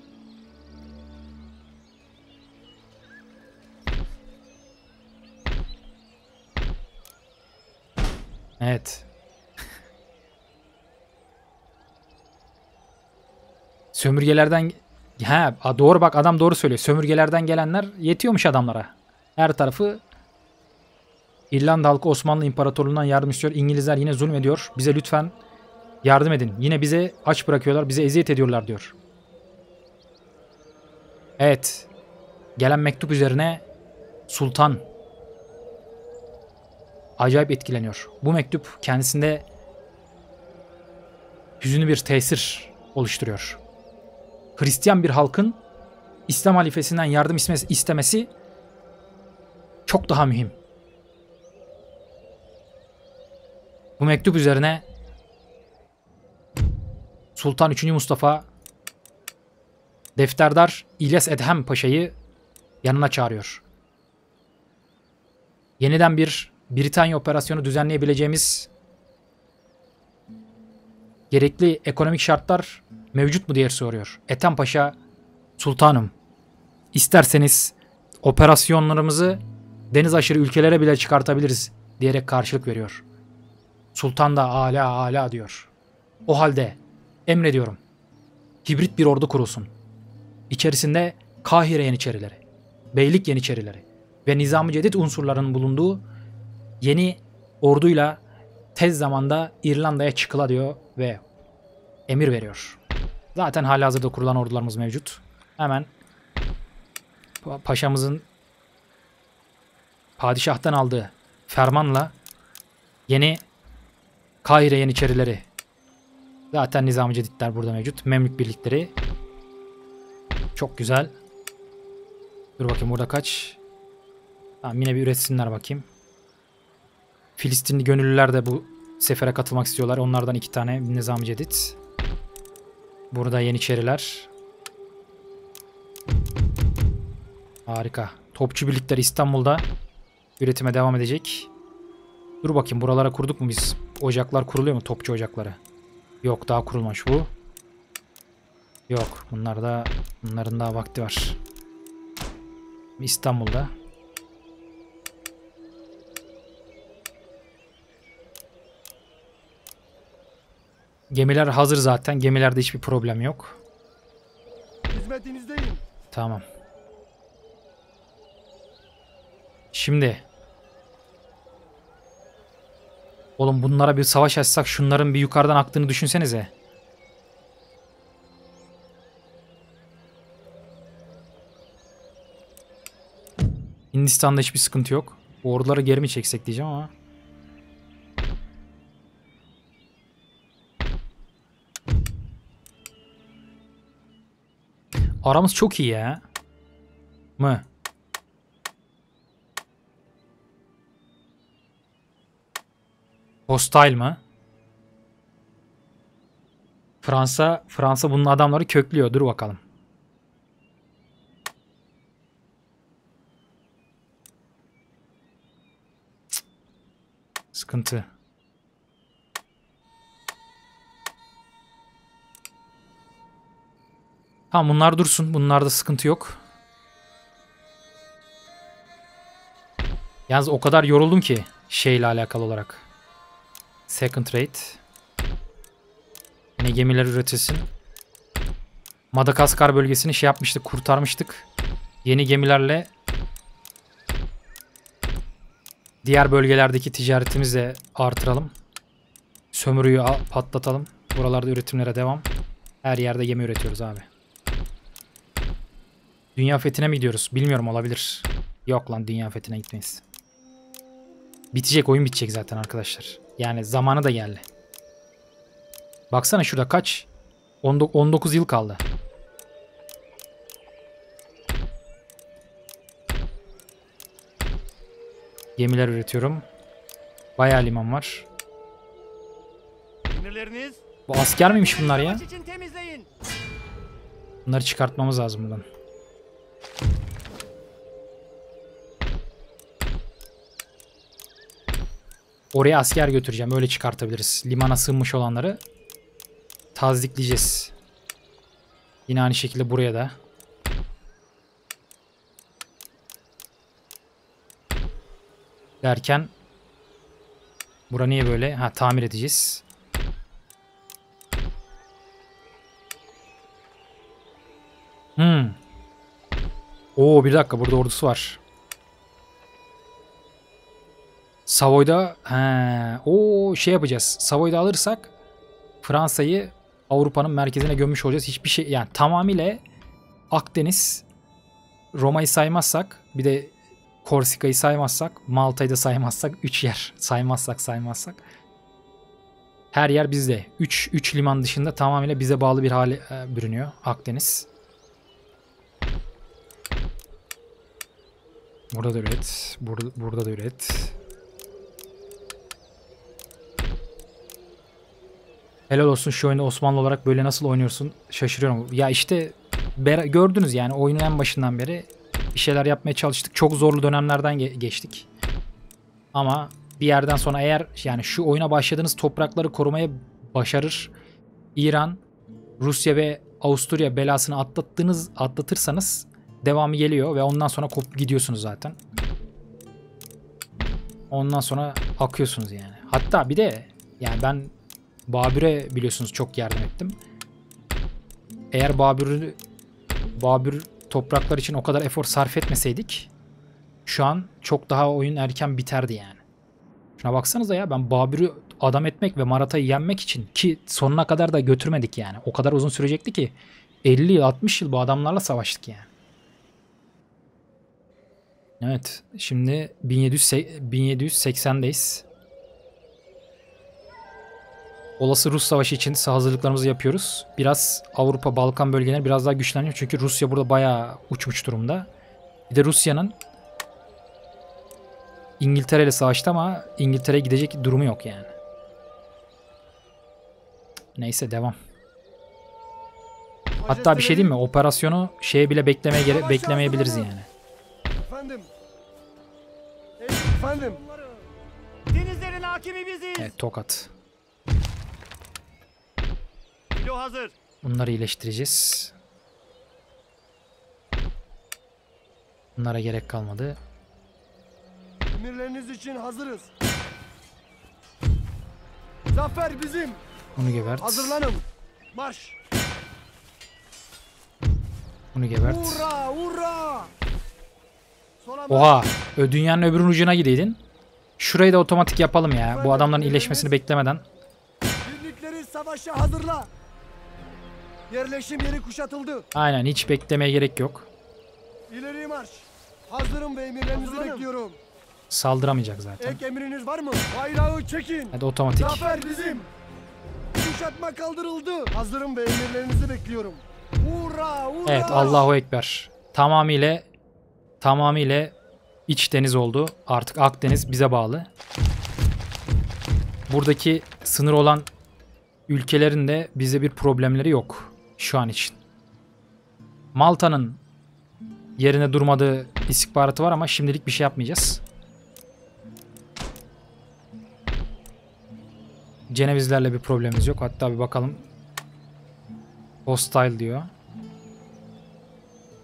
Evet. Sömürgelerden... Ha, doğru, bak adam doğru söylüyor. Sömürgelerden gelenler yetiyormuş adamlara. Her tarafı. İrlanda halkı Osmanlı İmparatorluğu'ndan yardım istiyor. İngilizler yine zulmediyor. Bize lütfen yardım edin. Yine bize aç bırakıyorlar. Bize eziyet ediyorlar diyor. Evet. Gelen mektup üzerine Sultan acayip etkileniyor. Bu mektup kendisinde hüzünlü bir tesir oluşturuyor. Hristiyan bir halkın İslam halifesinden yardım istemesi çok daha mühim. Bu mektup üzerine Sultan üçüncü. Mustafa defterdar İlyas Edhem Paşa'yı yanına çağırıyor. Yeniden bir Britanya operasyonu düzenleyebileceğimiz gerekli ekonomik şartlar mevcut mu diye soruyor. Ethem Paşa, sultanım, isterseniz operasyonlarımızı deniz aşırı ülkelere bile çıkartabiliriz diyerek karşılık veriyor. Sultan da âlâ âlâ diyor. O halde emrediyorum, hibrit bir ordu kurulsun. İçerisinde Kahire Yeniçerileri, Beylik Yeniçerileri ve Nizam-ı Cedid unsurlarının bulunduğu yeni orduyla tez zamanda İrlanda'ya çıkıla diyor ve emir veriyor. Zaten halihazırda kurulan ordularımız mevcut. Hemen paşamızın padişahtan aldığı fermanla yeni Kahire Yeniçerileri, zaten Nizam-ı Cedidler burada mevcut, Memlük birlikleri. Çok güzel. Dur bakayım burada kaç. Tamam, yine bir üretsinler bakayım. Filistinli gönüllüler de bu sefere katılmak istiyorlar. Onlardan iki tane Nizam-ı Cedid. Burada Yeniçeriler. Harika. Topçu birlikleri İstanbul'da üretime devam edecek. Dur bakayım, buralara kurduk mu biz? Ocaklar kuruluyor mu? Topçu ocakları. Yok, daha kurulmamış bu. Yok, bunlar da, bunların daha vakti var. İstanbul'da. Gemiler hazır zaten. Gemilerde hiçbir problem yok. Hizmetinizdeyim. Tamam. Şimdi. Oğlum bunlara bir savaş açsak şunların bir yukarıdan aktığını düşünsenize. Hindistan'da hiçbir sıkıntı yok. Bu orduları geri mi çeksek diyeceğim ama. Aramız çok iyi ya. Mı? Hostile mı? Fransa, Fransa bunun adamları köklüyor. Dur bakalım. Cık. Sıkıntı. Tamam, bunlar dursun. Bunlarda sıkıntı yok. Yalnız o kadar yoruldum ki şeyle alakalı olarak. Second rate. Yine gemiler üretilsin. Madagaskar bölgesini şey yapmıştık, kurtarmıştık. Yeni gemilerle diğer bölgelerdeki ticaretimizi de artıralım. Sömürüyü patlatalım. Buralarda üretimlere devam. Her yerde gemi üretiyoruz abi. Dünya fethine mi gidiyoruz? Bilmiyorum, olabilir. Yok lan, dünya fethine gitmeyiz. Bitecek, oyun bitecek zaten arkadaşlar. Yani zamanı da geldi. Baksana şurada kaç? on dokuz yıl kaldı. Gemiler üretiyorum. Bayağı liman var. Bu asker miymiş bunlar ya? Bunları çıkartmamız lazım buradan. Oraya asker götüreceğim. Öyle çıkartabiliriz. Limana sığınmış olanları tazikleyeceğiz. Yine aynı şekilde buraya da. Derken bura niye böyle? Ha, tamir edeceğiz. Hmm. Oo, bir dakika, burada ordusu var. Savoy'da he, o şey yapacağız. Savoy'da alırsak Fransa'yı Avrupa'nın merkezine gömmüş olacağız. Hiçbir şey, yani tamamıyla Akdeniz, Roma'yı saymazsak, bir de Korsika'yı saymazsak, Malta'yı da saymazsak, üç yer saymazsak saymazsak her yer bizde. üç üç liman dışında tamamıyla bize bağlı bir hale e, bürünüyor Akdeniz. Burada da üret. Bur burada da üret. Helal olsun şu oyunu Osmanlı olarak böyle nasıl oynuyorsun şaşırıyorum. Ya işte gördünüz yani oyunun en başından beri bir şeyler yapmaya çalıştık. Çok zorlu dönemlerden ge geçtik. Ama bir yerden sonra eğer yani şu oyuna başladığınız toprakları korumaya başarır, İran, Rusya ve Avusturya belasını atlattığınız atlatırsanız devamı geliyor ve ondan sonra kopup gidiyorsunuz zaten. Ondan sonra akıyorsunuz yani. Hatta bir de yani ben Babür'e biliyorsunuz çok yardım ettim. Eğer Babür'ü Babür topraklar için o kadar efor sarf etmeseydik şu an çok daha oyun erken biterdi yani. Şuna baksanıza ya, ben Babür'ü adam etmek ve Marata'yı yenmek için ki sonuna kadar da götürmedik yani. O kadar uzun sürecekti ki elli yıl altmış yıl bu adamlarla savaştık yani. Evet şimdi bin yedi yüz seksendeyiz. Olası Rus savaşı için hazırlıklarımızı yapıyoruz. Biraz Avrupa, Balkan bölgeleri biraz daha güçleniyor. Çünkü Rusya burada bayağı uçmuş durumda. Bir de Rusya'nın İngiltere ile savaştı ama İngiltere'ye gidecek durumu yok yani. Neyse devam. Hatta bir şey diyeyim mi? Operasyonu şeye bile beklemeye gere beklemeyebiliriz yani. Efendim. Efendim. Denizlerin hakimi biziz. Evet, Tokat. Hazır. Bunları iyileştireceğiz. Bunlara gerek kalmadı. Emirleriniz için hazırız. Zafer bizim. Bunu gebert. Hazırlanın. Marş. Bunu gebert. Ura, ura. Oha. Dünyanın öbürünün ucuna gideydin. Şurayı da otomatik yapalım ya. Efendim, bu adamların iyileşmesini beklemeden. Birlikleri savaşa hazırla. Yerleşim yeri kuşatıldı. Aynen, hiç beklemeye gerek yok. İleri marş. Hazırım ve emirlerinizi bekliyorum. Saldıramayacak zaten. Ek emriniz var mı? Bayrağı çekin. Hadi otomatik. Zafer bizim. Kuşatma kaldırıldı. Hazırım ve emirlerinizi bekliyorum. Ura, ura. Evet, Allahu Ekber. Tamamıyla tamamıyla iç deniz oldu. Artık Akdeniz bize bağlı. Buradaki sınır olan ülkelerin de bize bir problemleri yok şu an için. Malta'nın yerine durmadığı istihbaratı var ama şimdilik bir şey yapmayacağız. Cenevizlerle bir problemimiz yok. Hatta bir bakalım. Hostile diyor.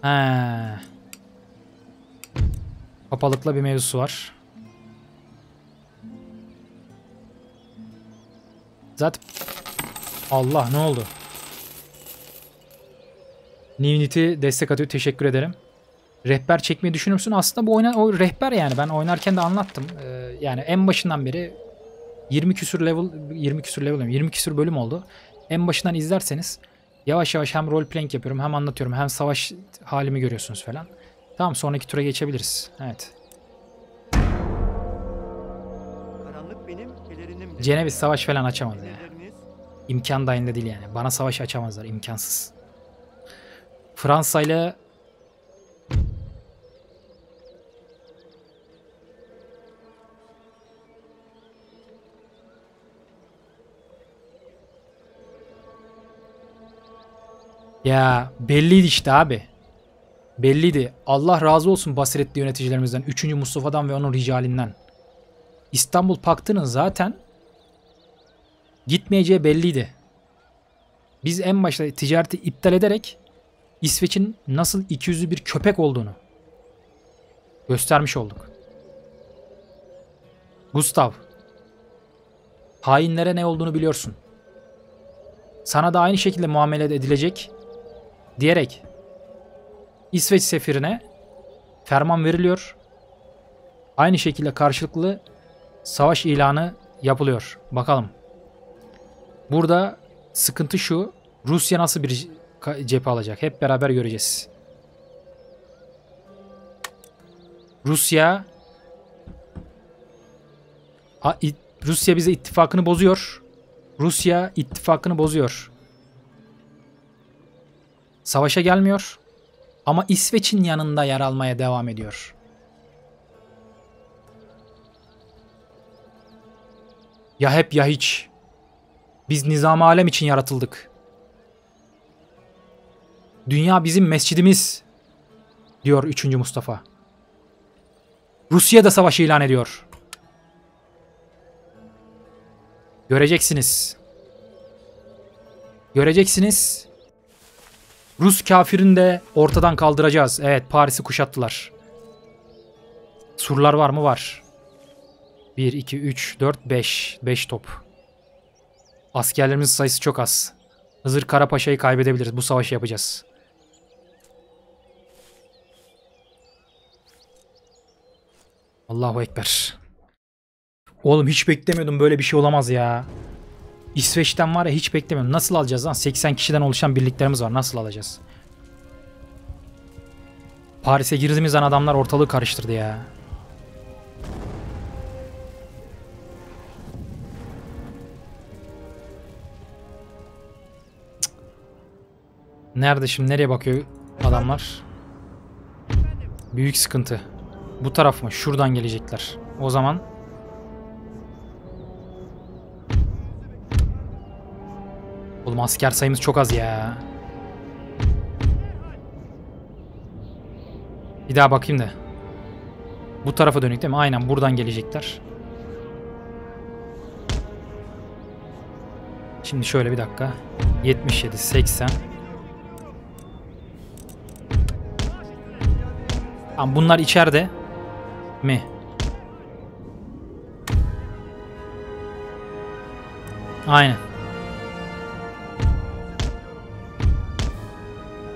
He. Papalıkla bir mevzusu var. Zaten Allah, ne oldu? Nivnit'i destek atıyor. Teşekkür ederim. Rehber çekmeyi düşünür müsün? Aslında bu oyna, o rehber yani. Ben oynarken de anlattım. Ee, yani en başından beri yirmi küsür level yirmi küsür level yirmi küsür bölüm oldu. En başından izlerseniz yavaş yavaş hem role playing yapıyorum, hem anlatıyorum, hem savaş halimi görüyorsunuz falan. Tamam, sonraki tura geçebiliriz. Evet. Karanlık benim pelerinim. Ceneviz savaş falan açamadı ya. İmkan dahilinde değil yani. Bana savaş açamazlar. İmkansız. Fransa ile ya belliydi işte abi. Belliydi. Allah razı olsun basiretli yöneticilerimizden. Üçüncü Mustafa'dan ve onun ricalinden. İstanbul Paktı'nın zaten gitmeyeceği belliydi. Biz en başta ticareti iptal ederek İsveç'in nasıl iki yüzlü bir köpek olduğunu göstermiş olduk. Gustav, hainlere ne olduğunu biliyorsun. Sana da aynı şekilde muamele edilecek diyerek İsveç sefirine ferman veriliyor. Aynı şekilde karşılıklı savaş ilanı yapılıyor. Bakalım. Burada sıkıntı şu. Rusya nasıl bir cephe alacak? Hep beraber göreceğiz. Rusya Rusya bize ittifakını bozuyor. Rusya ittifakını bozuyor. Savaşa gelmiyor. Ama İsveç'in yanında yer almaya devam ediyor. Ya hep ya hiç. Biz nizam-ı alem için yaratıldık. Dünya bizim mescidimiz, diyor üçüncü Mustafa. Rusya da savaşı ilan ediyor. Göreceksiniz. Göreceksiniz. Rus kafirini de ortadan kaldıracağız. Evet, Paris'i kuşattılar. Surlar var mı? Var. bir, iki, üç, dört, beş. beş top. Askerlerimizin sayısı çok az. Hızır Karapaşa'yı kaybedebiliriz. Bu savaşı yapacağız. Allahu Ekber. Oğlum hiç beklemiyordum. Böyle bir şey olamaz ya. İsveç'ten var ya, hiç beklemiyorum. Nasıl alacağız lan? seksen kişiden oluşan birliklerimiz var. Nasıl alacağız? Paris'e girdiğimiz an adamlar ortalığı karıştırdı ya. Nerede şimdi? Nereye bakıyor adamlar? Büyük sıkıntı. Bu taraf mı? Şuradan gelecekler. O zaman... Oğlum asker sayımız çok az ya. Bir daha bakayım da. Bu tarafa dönük değil mi? Aynen buradan gelecekler. Şimdi şöyle bir dakika. yetmiş yedi, seksen. Ama bunlar içeride mi? Aynen.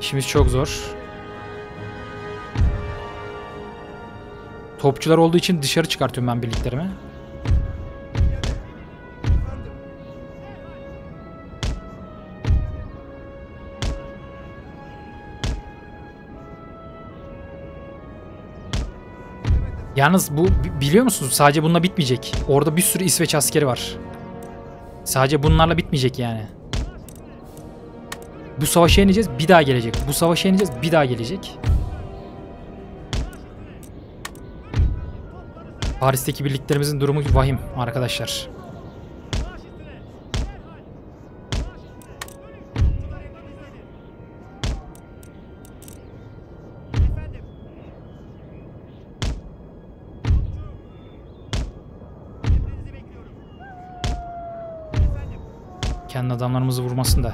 İşimiz çok zor. Topçular olduğu için dışarı çıkartıyorum ben birliklerimi. Yalnız bu, biliyor musunuz, sadece bununla bitmeyecek. Orada bir sürü İsveç askeri var. Sadece bunlarla bitmeyecek yani. Bu savaşa yeneceğiz, bir daha gelecek. Bu savaşa yeneceğiz, bir daha gelecek. Paris'teki birliklerimizin durumu vahim arkadaşlar. Kendi adamlarımızı vurmasın da.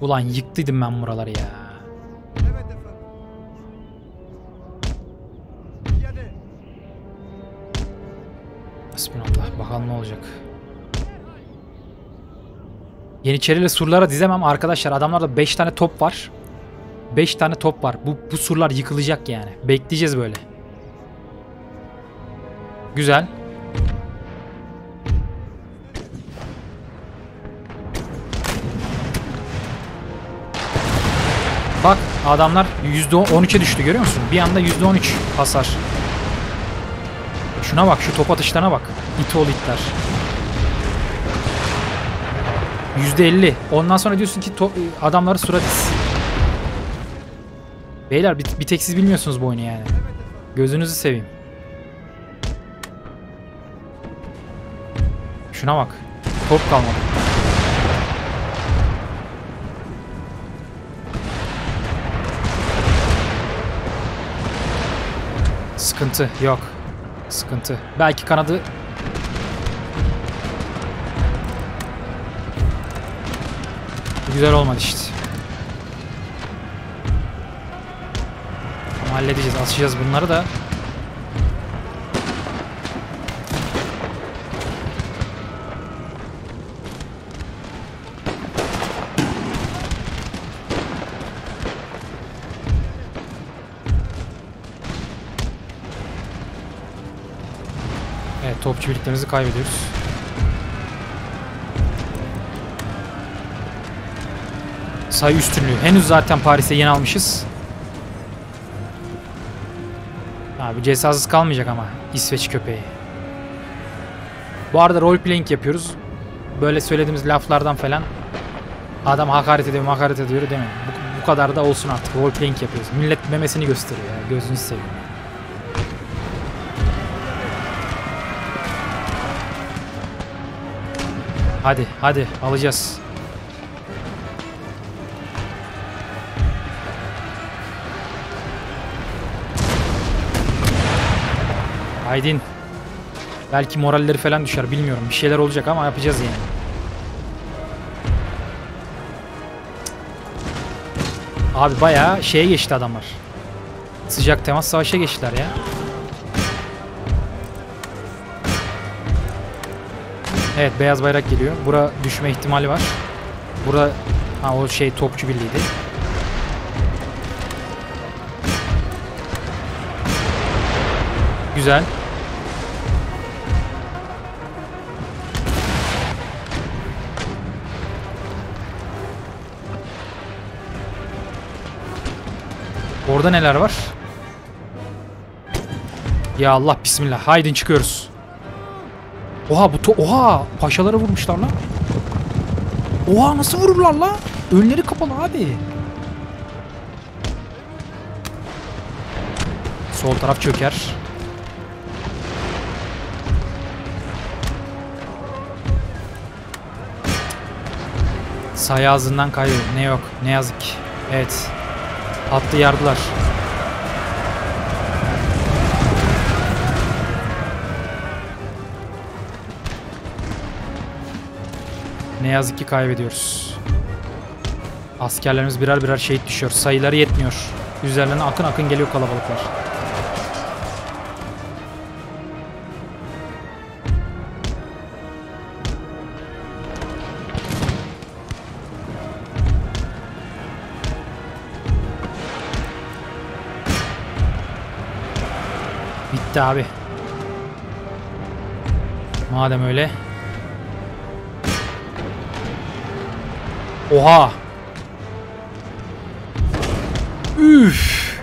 Ulan yıktıydım ben buraları ya. Bismillah, bakalım ne olacak. Yeniçeriyle surlara dizemem arkadaşlar. Adamlarda beş tane top var. beş tane top var. Bu, bu surlar yıkılacak yani. Bekleyeceğiz böyle. Güzel. Bak adamlar yüzde on üçe düştü, görüyor musun? Bir anda yüzde on üç hasar. Şuna bak, şu top atışlarına bak. İtol itler. yüzde elli. Ondan sonra diyorsun ki adamları suratis. Beyler bir, bir tek siz bilmiyorsunuz bu oyunu yani. Gözünüzü seveyim. Şuna bak. Top kalmadı. Sıkıntı yok. Sıkıntı. Belki kanadı... Güzel olmadı işte. Ama halledeceğiz. Asacağız bunları da. Topçu birliklerimizi kaybediyoruz. Sayı üstünlüğü. Henüz zaten Paris'e yeni almışız. Abi cezasız kalmayacak ama İsveç köpeği. Bu arada role playing yapıyoruz. Böyle söylediğimiz laflardan falan Adam hakaret ediyor, hakaret ediyor değil mi? Bu, bu kadar da olsun artık. Roleplaying yapıyoruz. Millet memesini gösteriyor ya. Gözünü seveyim. Hadi, hadi alacağız. Haydin. Belki moralleri falan düşer, bilmiyorum. Bir şeyler olacak ama yapacağız yani. Abi bayağı şeye geçti adamlar. Sıcak temas savaşa geçtiler ya. Evet, beyaz bayrak geliyor. Bura düşme ihtimali var. Bura ha, o şey topçu birliğiydi. Güzel. Orada neler var? Ya Allah, bismillah. Haydin çıkıyoruz. Oha bu to oha paşalara vurmuşlar lan. Oha nasıl vururlar lan? Önleri kapalı abi. Sol taraf çöker. Sayı ağzından kayıyor. Ne yok. Ne yazık ki. Evet. Atlı yardılar. Ne yazık ki kaybediyoruz. Askerlerimiz birer birer şehit düşüyor. Sayıları yetmiyor. Üzerlerine akın akın geliyor kalabalıklar. Bitti abi. Madem öyle. Oha. Üf.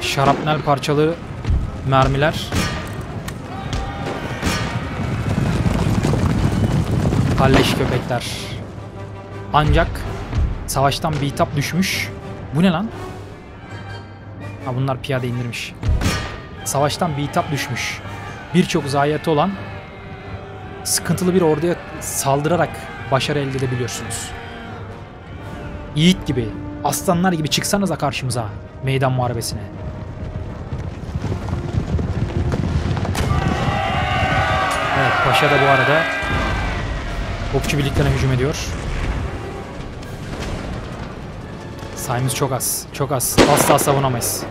Şarapnel parçalı mermiler. Kalleş köpekler. Ancak savaştan bitap düşmüş. Bu ne lan? Ha, bunlar piyade indirmiş. Savaştan bitap düşmüş. Birçok zayiatı olan sıkıntılı bir orduya saldırarak başarı elde edebiliyorsunuz. Yiğit gibi, aslanlar gibi çıksanıza karşımıza meydan muharebesine. Evet, paşa da bu arada okçu birliklerine hücum ediyor. Sayımız çok az, çok az. Asla savunamayız.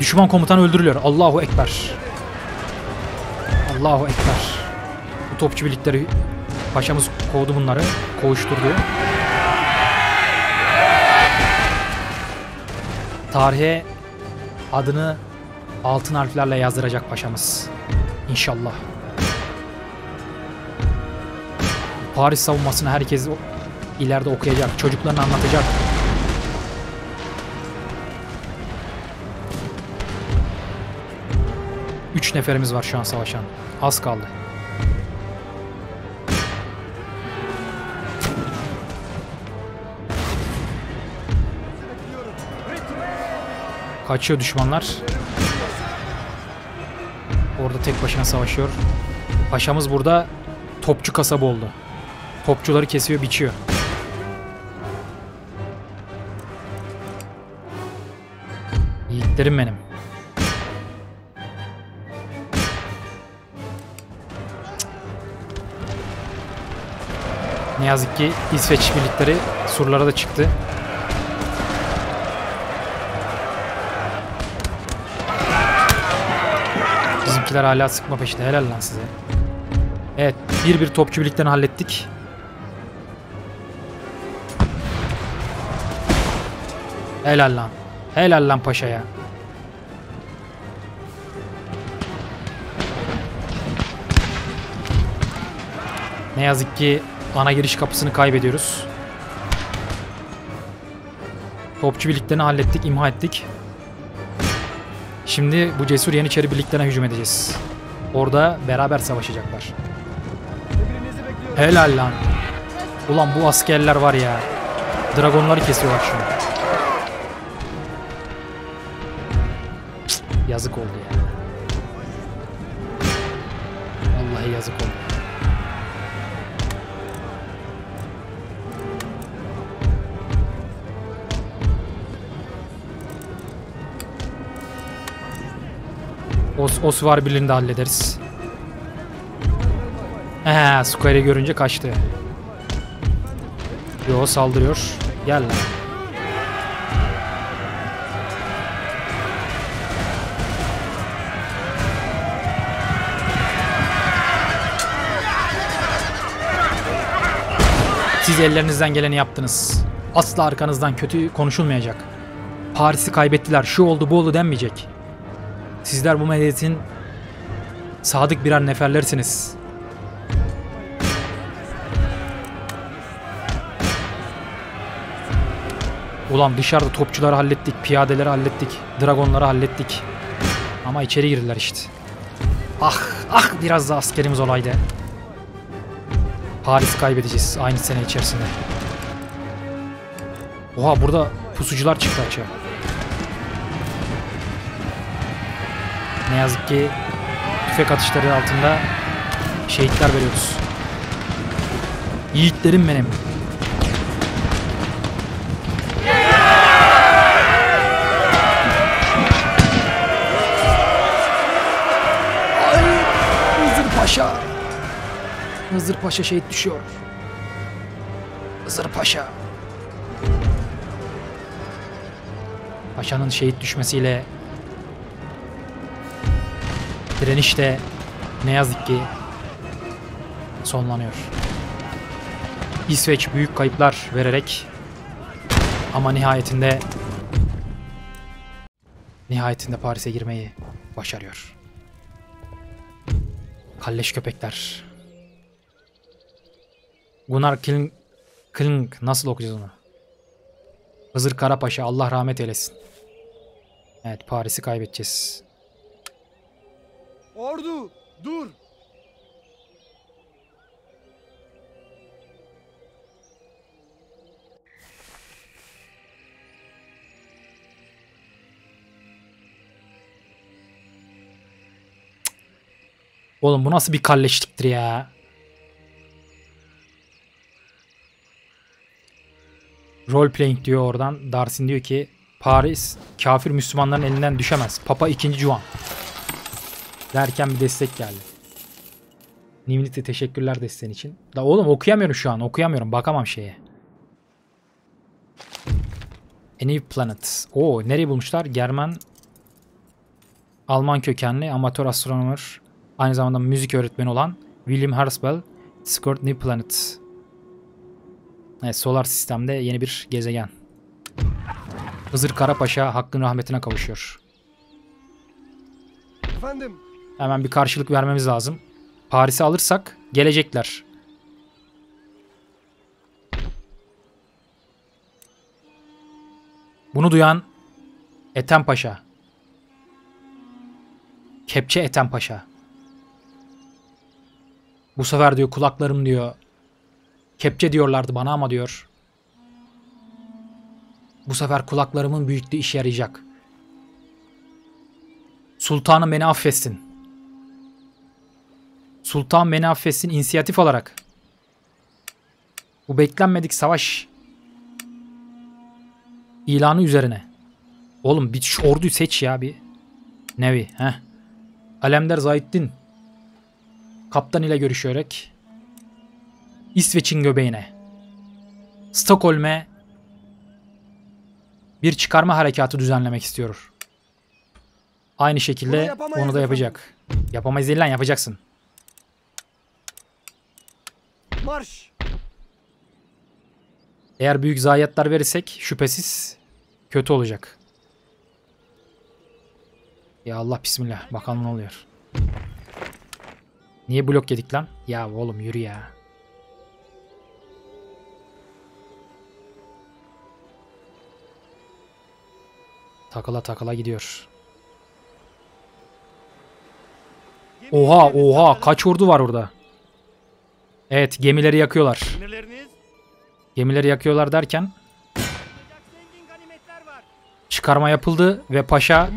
Düşman komutanı öldürülüyor. Allahu Ekber. Allahu Ekber. Bu topçu birlikleri paşamız kovdu bunları. Kovuşturdu. Tarihe adını altın harflerle yazdıracak paşamız. İnşallah. Paris savunmasını herkes ileride okuyacak. Çocuklarına anlatacak. Üç neferimiz var şu an savaşan. Az kaldı. Kaçıyor düşmanlar. Orada tek başına savaşıyor. Paşamız burada topçu kasabı oldu. Topçuları kesiyor, biçiyor. Yiğitlerim benim. Ne yazık ki İsveç birlikleri surlara da çıktı. Bizimkiler hala sıkma peşinde. Helal lan size. Evet, bir bir topçu birliklerini hallettik. Helal lan. Helal lan paşaya. Ne yazık ki ana giriş kapısını kaybediyoruz. Topçu birliklerini hallettik, imha ettik. Şimdi bu cesur yeniçeri birliklerine hücum edeceğiz. Orada beraber savaşacaklar. Helal lan. Ulan bu askerler var ya. Dragonları kesiyorlar şimdi. Cık, yazık oldu ya. Vallahi yazık oldu. Os, os var birliğini de hallederiz. Eee Square'i görünce kaçtı. Yo saldırıyor. Gel lan. Siz ellerinizden geleni yaptınız. Asla arkanızdan kötü konuşulmayacak. Paris'i kaybettiler. Şu oldu bu oldu denmeyecek. Sizler bu medeniyetin sadık birer neferlersiniz. Ulan dışarıda topçuları hallettik, piyadeleri hallettik, dragonları hallettik. Ama içeri girdiler işte. Ah, ah biraz da askerimiz olaydı. Paris kaybedeceğiz aynı sene içerisinde. Oha burada pusucular çıktı açığa. Ne yazık ki tüfek atışları altında şehitler veriyoruz. Yiğitlerim benim. Paşa. Hızır Paşa şehit düşüyor. Hızır Paşa. Paşa'nın şehit düşmesiyle direniş de ne yazık ki sonlanıyor. İsveç büyük kayıplar vererek ama nihayetinde nihayetinde Paris'e girmeyi başarıyor. Kalleş köpekler. Gunnar Kling, Kling nasıl okuyacağız onu? Hızır Karapaşa Allah rahmet eylesin. Evet Paris'i kaybedeceğiz. Ordu dur. Oğlum bu nasıl bir kalleşliktir ya? Roleplaying diyor oradan. Darsin diyor ki Paris kafir Müslümanların elinden düşemez. Papa ikinci Juan. Derken bir destek geldi. Nimlik'te teşekkürler desteğin için. Da oğlum okuyamıyorum şu an. Okuyamıyorum. Bakamam şeye. A New Planet. Oo nereyi bulmuşlar? Germen Alman kökenli amatör astronomer. Aynı zamanda müzik öğretmeni olan William Herschel discovered New Planet. Evet, solar sistemde yeni bir gezegen. Hızır Karapaşa hakkın rahmetine kavuşuyor. Efendim? Hemen bir karşılık vermemiz lazım. Paris'i alırsak gelecekler. Bunu duyan Ethem Paşa. Kepçe Ethem Paşa. Bu sefer diyor kulaklarım diyor. Kepçe diyorlardı bana ama diyor. Bu sefer kulaklarımın büyüklüğü işe yarayacak. Sultanım beni affetsin. Sultan beni affetsin inisiyatif olarak. Bu beklenmedik savaş ilanı üzerine. Oğlum bir şu orduyu seç ya bir. Nevi heh. Alemdar Zahittin. Kaptan ile görüşerek İsveç'in göbeğine, Stockholm'e bir çıkarma harekatı düzenlemek istiyor. Aynı şekilde onu da yapacak. Yapamayız değil lan, yapacaksın. Marş. Eğer büyük zayiatlar verirsek şüphesiz kötü olacak. Ya Allah bismillah. Bakalım ne oluyor. Niye blok yedik lan? Ya oğlum yürü ya. Takıla takıla gidiyor. Oha oha kaç ordu var orada? Evet, gemileri yakıyorlar. Gemileri yakıyorlar derken çıkarma yapıldı ve paşa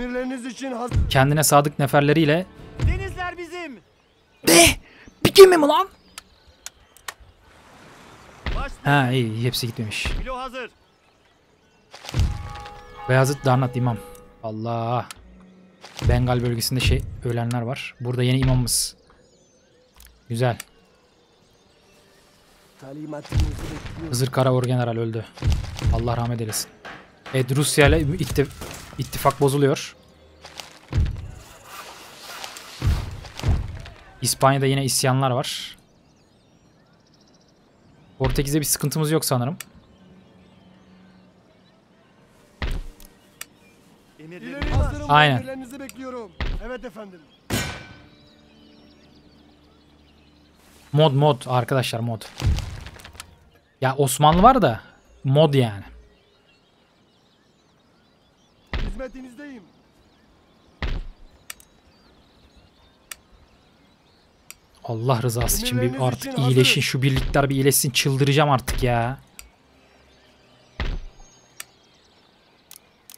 kendine sadık neferleriyle denizler bizim. Ne? Bir gemi mi lan? Ha iyi, hepsi gitmemiş. Beyazıt Darnat imam. Allah. Bengal bölgesinde şey ölenler var. Burada yeni imamımız. Güzel. Hızır Karaorgeneral öldü. Allah rahmet eylesin. Evet, Rusya ile ittif ittifak bozuluyor. İspanya'da yine isyanlar var. Portekiz'de bir sıkıntımız yok sanırım. Aynen. Emirlerinizi bekliyorum. Evet efendim. Mod mod arkadaşlar, mod. Ya Osmanlı var da mod yani. Hizmetinizdeyim. Allah rızası için bir artık iyileşin, şu birlikler bir iyileşsin, çıldıracağım artık ya.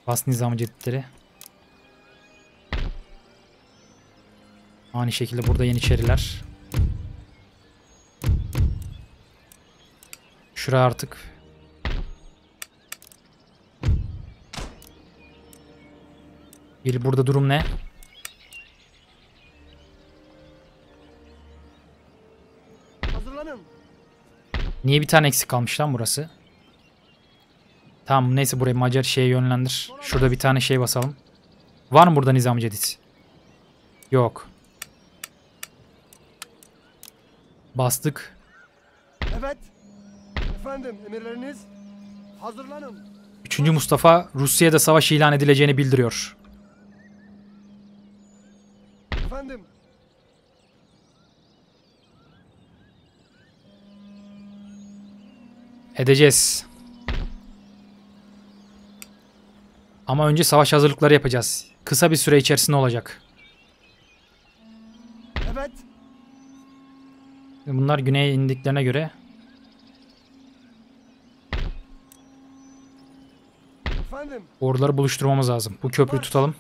Bas nizam ceddileri. Aynı şekilde burada Yeniçeriler. Şura artık. Bir burada durum ne? Hazırlanın. Niye bir tane eksik kalmış lan burası? Tamam neyse, burayı Macar şeye yönlendir. Şurada bir tane şey basalım. Var mı burada Nizam Cedid? Yok. Bastık. Evet. Efendim, emirleriniz. Hazırlanın. üçüncü Mustafa Rusya'da savaş ilan edileceğini bildiriyor. Efendim. Edeceğiz. Ama önce savaş hazırlıkları yapacağız. Kısa bir süre içerisinde olacak. Evet. Bunlar güneye indiklerine göre. Efendim. Orduları buluşturmamız lazım. Bu köprüyü tutalım.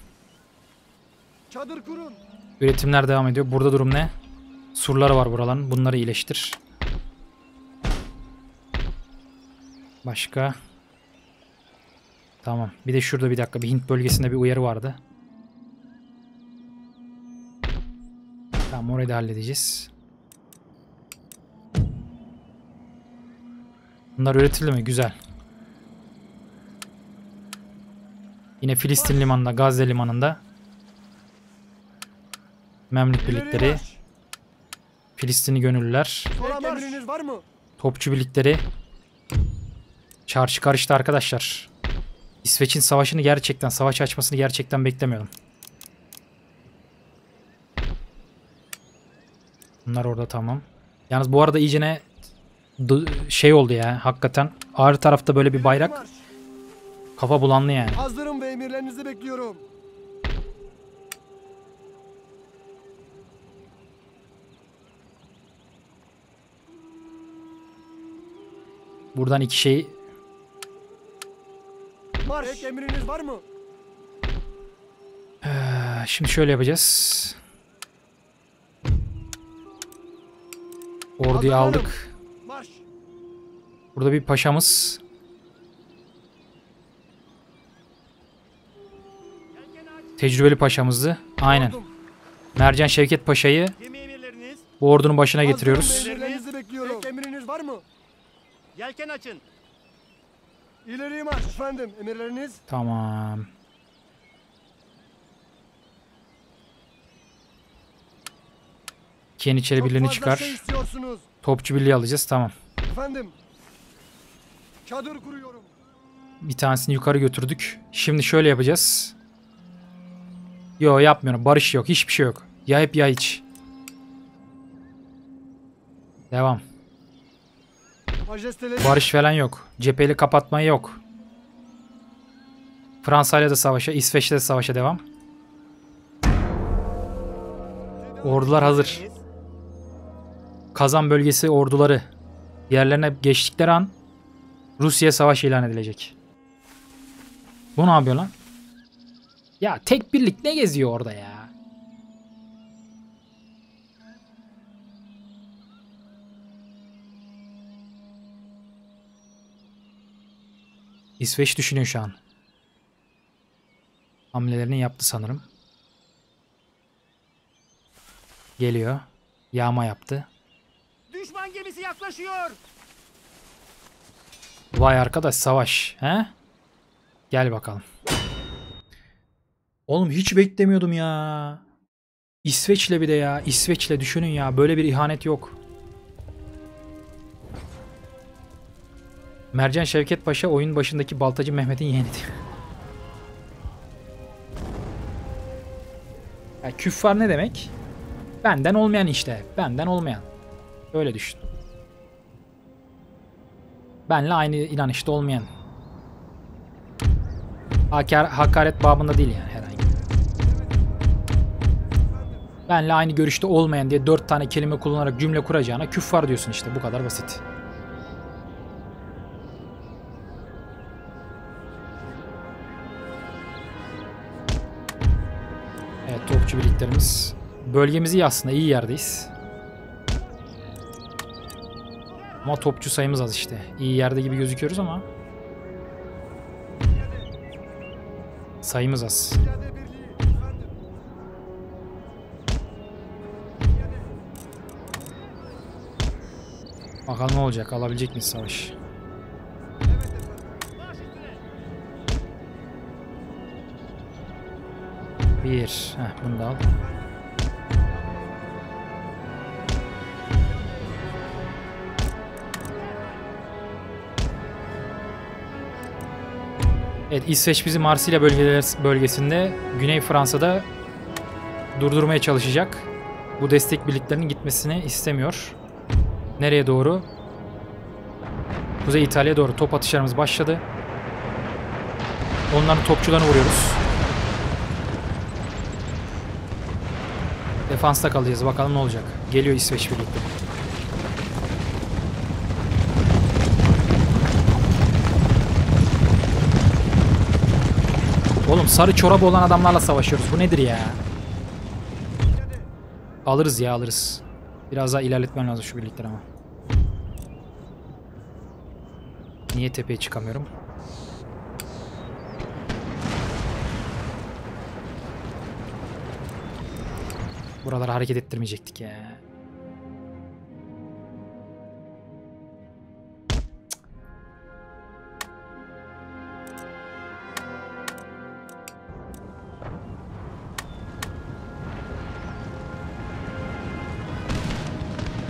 Çadır kurun. Üretimler devam ediyor. Burada durum ne? Surları var buraların. Bunları iyileştir. Başka. Tamam. Bir de şurada bir dakika. Bir Hint bölgesinde bir uyarı vardı. Tamam, orayı da halledeceğiz. Bunlar üretildi mi? Güzel. Yine Filistin limanında, Gazze limanında Memlük birlikleri, Filistinli gönüllüler, topçu birlikleri. Çarşı karıştı arkadaşlar. İsveç'in savaşını gerçekten, savaş açmasını gerçekten beklemiyordum. Bunlar orada, tamam. Yalnız bu arada iyicene şey oldu ya hakikaten. Ağrı tarafta böyle bir bayrak. Kafa bulanlı yani. Hazırım ve emirlerinizi bekliyorum. Buradan iki şey. Marş. Emriniz var mı? Ee, şimdi şöyle yapacağız. Orduyu aldık. Marş. Burada bir paşamız. Tecrübeli paşamızdı. Aynen. Mercan Şevket Paşa'yı bu ordunun başına getiriyoruz. Emriniz var mı? Yelken açın. İleri marş efendim, emirleriniz. Tamam. Yeniçeri birliğini çıkar. Topçu birliği alacağız, tamam. Efendim. Çadır kuruyorum. Bir tanesini yukarı götürdük. Şimdi şöyle yapacağız. Yo, yapmıyorum. Barış yok. Hiçbir şey yok. Ya hep ya hiç. Devam. Barış falan yok. Cepheli kapatma yok. Fransa'yla da savaşa, İsveç'le de savaşa devam. Ordular hazır. Kazan bölgesi orduları yerlerine geçtikleri an Rusya'ya savaş ilan edilecek. Bu ne yapıyor lan? Ya tek birlik ne geziyor orada ya? İsveç düşünüyor şu an. Hamlelerini yaptı sanırım. Geliyor. Yağma yaptı. Düşman gemisi yaklaşıyor. Vay arkadaş, savaş. He? Gel bakalım. Oğlum hiç beklemiyordum ya. İsveç'le bir de ya. İsveç'le düşünün ya. Böyle bir ihanet yok. Mercan Şevket Paşa oyun başındaki Baltacı Mehmet'in yeğenidir. Ya küffar ne demek? Benden olmayan işte. Benden olmayan. Öyle düşün. Benle aynı inanışta olmayan. Hakaret babında değil yani herhangi. Benle aynı görüşte olmayan diye dört tane kelime kullanarak cümle kuracağına küffar diyorsun işte. Bu kadar basit. Evet, topçu birliklerimiz. Bölgemiz iyi aslında. İyi yerdeyiz. Ama topçu sayımız az işte. İyi yerde gibi gözüküyoruz ama sayımız az. Bakalım ne olacak? Alabilecek miyiz savaş? Bir. Heh, bunu da al. Evet, İsveç bizi Marsilya bölgesinde, Güney Fransa'da durdurmaya çalışacak. Bu destek birliklerinin gitmesini istemiyor. Nereye doğru? Kuzey İtalya'ya doğru top atışlarımız başladı. Onların topçularına vuruyoruz. Defansta kalacağız. Bakalım ne olacak. Geliyor İsveç birlikte. Oğlum sarı çorabı olan adamlarla savaşıyoruz. Bu nedir ya? Alırız ya, alırız. Biraz daha ilerletmem lazım şu birlikleri ama. Niye tepeye çıkamıyorum? Buralara hareket ettirmeyecektik ya.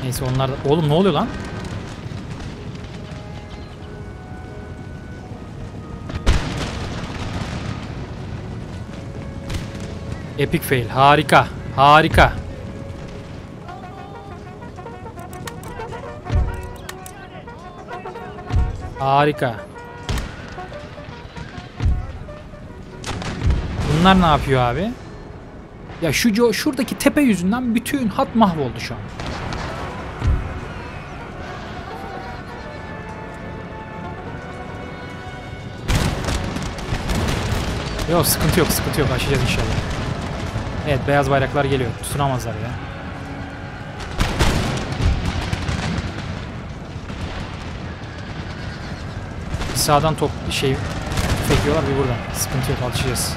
Neyse onlar da... Oğlum ne oluyor lan? Epic fail. Harika. Harika. Harika. Bunlar ne yapıyor abi? Ya şu şuradaki tepe yüzünden bütün hat mahvoldu şu an. Yok, sıkıntı yok, sıkıntı yok. Aşacağız inşallah. Evet, beyaz bayraklar geliyor. Tutunamazlar ya. Bir sağdan top şey bekliyorlar, bir buradan. Sıkıntı yok, alışacağız.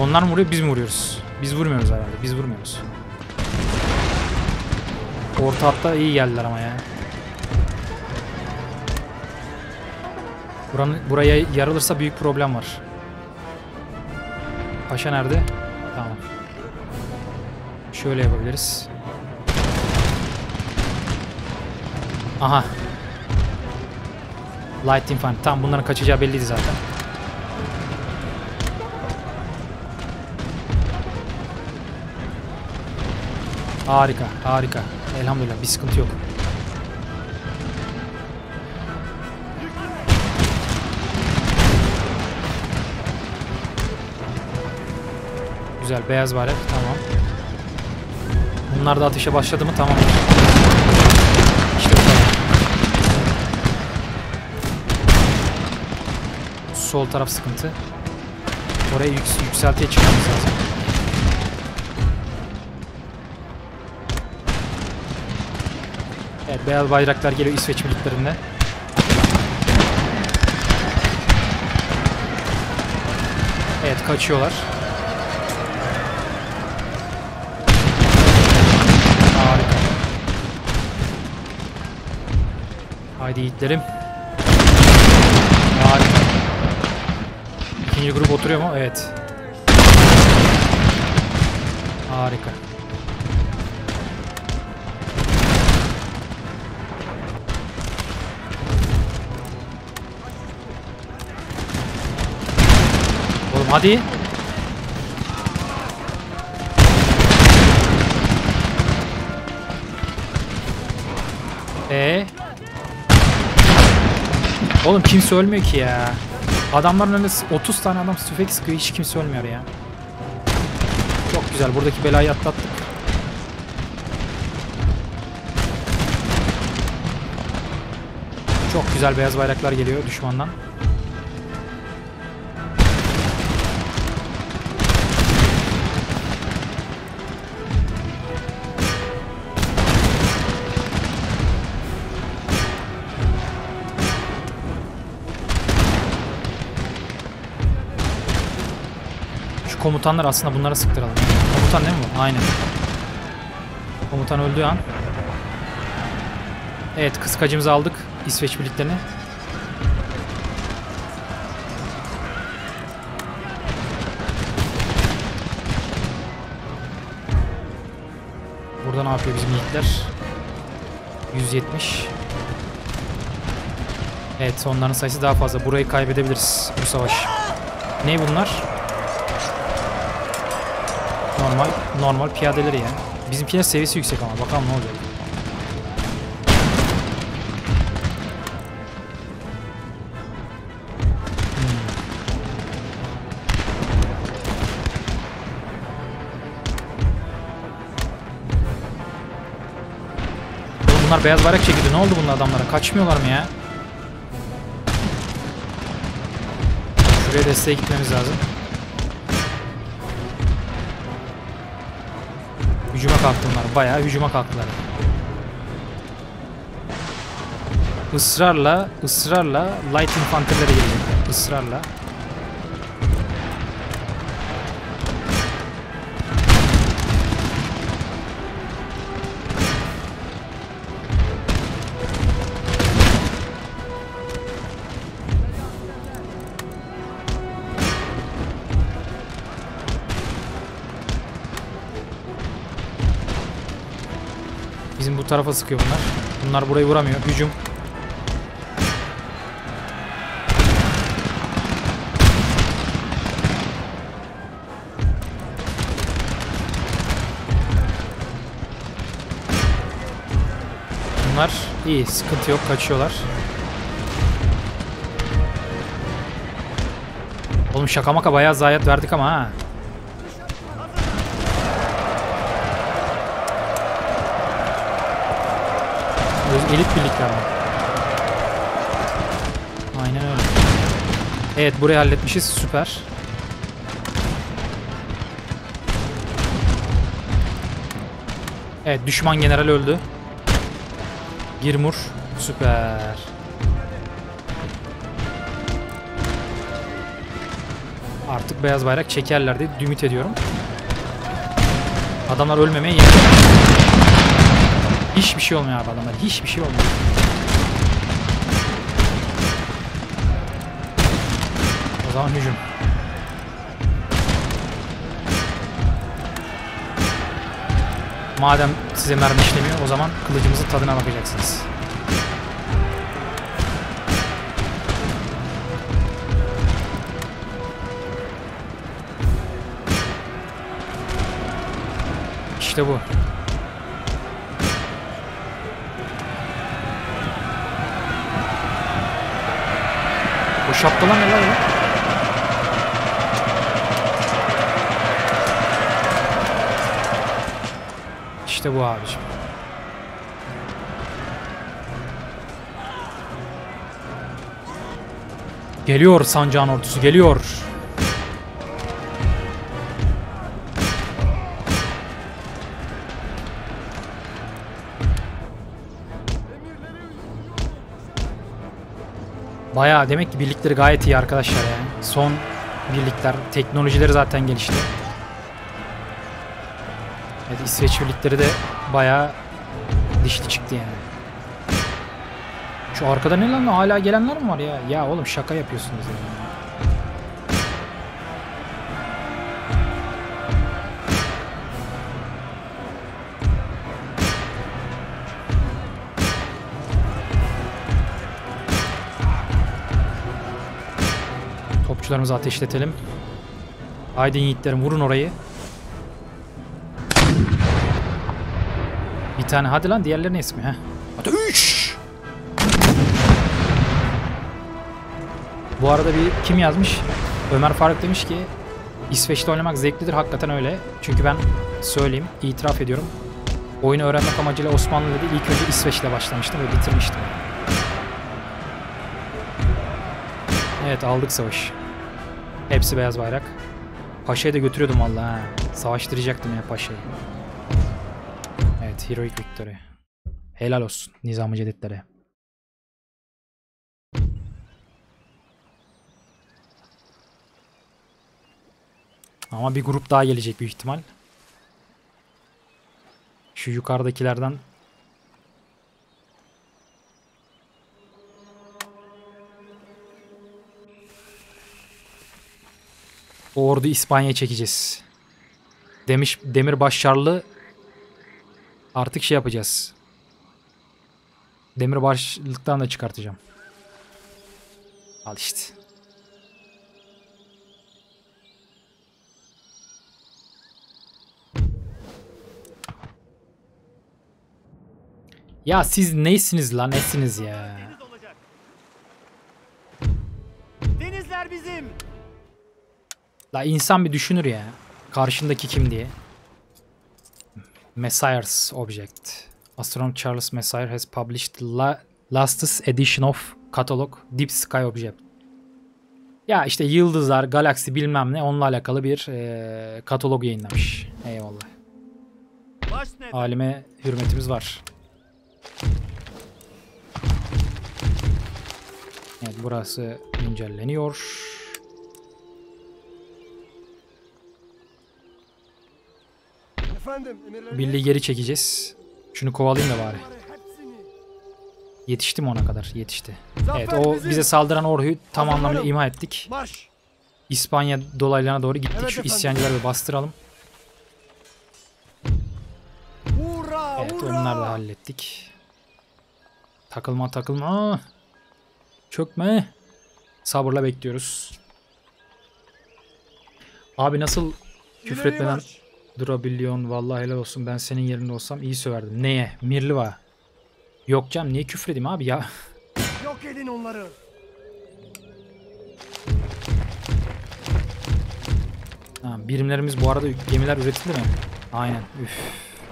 Onlar mı vuruyor, biz mi vuruyoruz? Biz vurmuyoruz herhalde, biz vurmuyoruz. Orta hatta iyi geldiler ama ya. Buranın, buraya yarılırsa büyük problem var. Paşa nerede? Tamam. Şöyle yapabiliriz. Aha. Light Infantry. Tam bunların kaçacağı belliydi zaten. Harika, harika. Elhamdülillah, bir sıkıntı yok. Güzel, beyaz baret. Tamam. Bunlar da ateşe başladı mı? Tamam. İşte bu kadar. Sol taraf sıkıntı. Oraya yük- yükseltiye çıkmamız lazım. Evet, beyaz bayraklar geliyor İsveç birliklerinden. Evet, kaçıyorlar. Harika. Haydi yiğitlerim. Harika. İkinci grup oturuyor mu? Evet. Harika. Hadi. Ee? Oğlum kimse ölmüyor ki ya. Adamların önünde otuz tane adam tüfek sıkıyor, hiç kimse ölmüyor ya. Çok güzel, buradaki belayı atlattık. Çok güzel, beyaz bayraklar geliyor düşmandan. Komutanlar aslında bunlara sıktıralım. Komutan değil mi bu? Aynen. Komutan öldüğü an. Evet, kıskacımızı aldık. İsveç birliklerini. Burada ne yapıyor bizim yiğitler? yüz yetmiş. Evet, onların sayısı daha fazla. Burayı kaybedebiliriz bu savaş. Ne bunlar? Normal, normal piyadeleri yani. Bizimkiler seviyesi yüksek ama bakalım ne olacak. Hmm. Bunlar beyaz bayrak çekildi. Ne oldu bunun adamlara? Kaçmıyorlar mı ya? Şuraya desteğe gitmemiz lazım. Hücuma kalktılar. Bayağı hücuma kalktılar. Israrla, ısrarla light infanterilere gelecekler. Israrla. Tarafa sıkıyor bunlar. Bunlar burayı vuramıyor. Hücum. Bunlar iyi. Sıkıntı yok. Kaçıyorlar. Oğlum şaka maka bayağı zayiat verdik ama ha. Elit birlikler var. Aynen öyle. Evet, burayı halletmişiz. Süper. Evet, düşman general öldü. Girmur. Süper. Artık beyaz bayrak çekerler diye ümit ediyorum. Adamlar ölmemeye yetmiyor. Hiçbir şey olmuyor abi adamlar. Hiçbir şey olmuyor. O zaman hücum. Madem size mermi işlemiyor, o zaman kılıcımızın tadına bakacaksınız. İşte bu. Şapkalar neler ya? İşte bu abiciğim. Geliyor sancağın ordusu, geliyor. Bayağı demek ki birlikleri gayet iyi arkadaşlar yani. Son birlikler, teknolojileri zaten gelişti. Evet, İsveç birlikleri de bayağı dişli çıktı yani. Şu arkada ne lan? Hala gelenler mi var ya? Ya oğlum şaka yapıyorsunuz yani. Topçularımızı ateşletelim. Haydi yiğitlerim, vurun orayı. Bir tane hadi lan, diğerlerine ismi ha. Ateş! Bu arada bir kim yazmış? Ömer Faruk demiş ki İsveç'te oynamak zevklidir. Hakikaten öyle. Çünkü ben söyleyeyim, itiraf ediyorum. Oyunu öğrenmek amacıyla Osmanlı'da değil, ilk önce İsveç'le başlamıştım ve bitirmiştim. Evet, aldık savaş. Hepsi beyaz bayrak. Paşa'yı da götürüyordum vallahi. Savaştıracaktım ya Paşa'yı. Evet, heroic victory. Helal olsun Nizam-ı Cedidlere. Ama bir grup daha gelecek büyük ihtimal. Şu yukarıdakilerden. O orduyu İspanya'ya çekeceğiz. Demiş Demirbaş Çarlı. Artık şey yapacağız. Demirbaşlıktan da çıkartacağım. Al işte. Ya siz neysiniz lan, nesiniz ya? Denizler bizim. La insan bir düşünür ya. Karşındaki kim diye. Messire's object. Astronom Charles Messire has published la lastest edition of catalog Deep Sky Object. Ya işte yıldızlar, galaksi bilmem ne, onunla alakalı bir e, katalog yayınlamış. Eyvallah. Alime hürmetimiz var. Evet, burası güncelleniyor. Birliği geri çekeceğiz. Şunu kovalayayım da bari. Yetişti mi ona kadar? Yetişti. Evet, o bize saldıran orduyu tam anlamıyla imha ettik. İspanya dolaylarına doğru gittik. Şu isyancıları bir bastıralım. Evet, onları da hallettik. Takılma takılma. Çökme. Sabırla bekliyoruz. Abi nasıl küfretmeden durabiliyon, vallahi helal olsun. Ben senin yerinde olsam iyi söverdim. Neye? Mirliva. Yok canım, niye küfredeyim abi ya? Yok edin onları. Ha, birimlerimiz bu arada, gemiler üretildi mi? Aynen. Üf.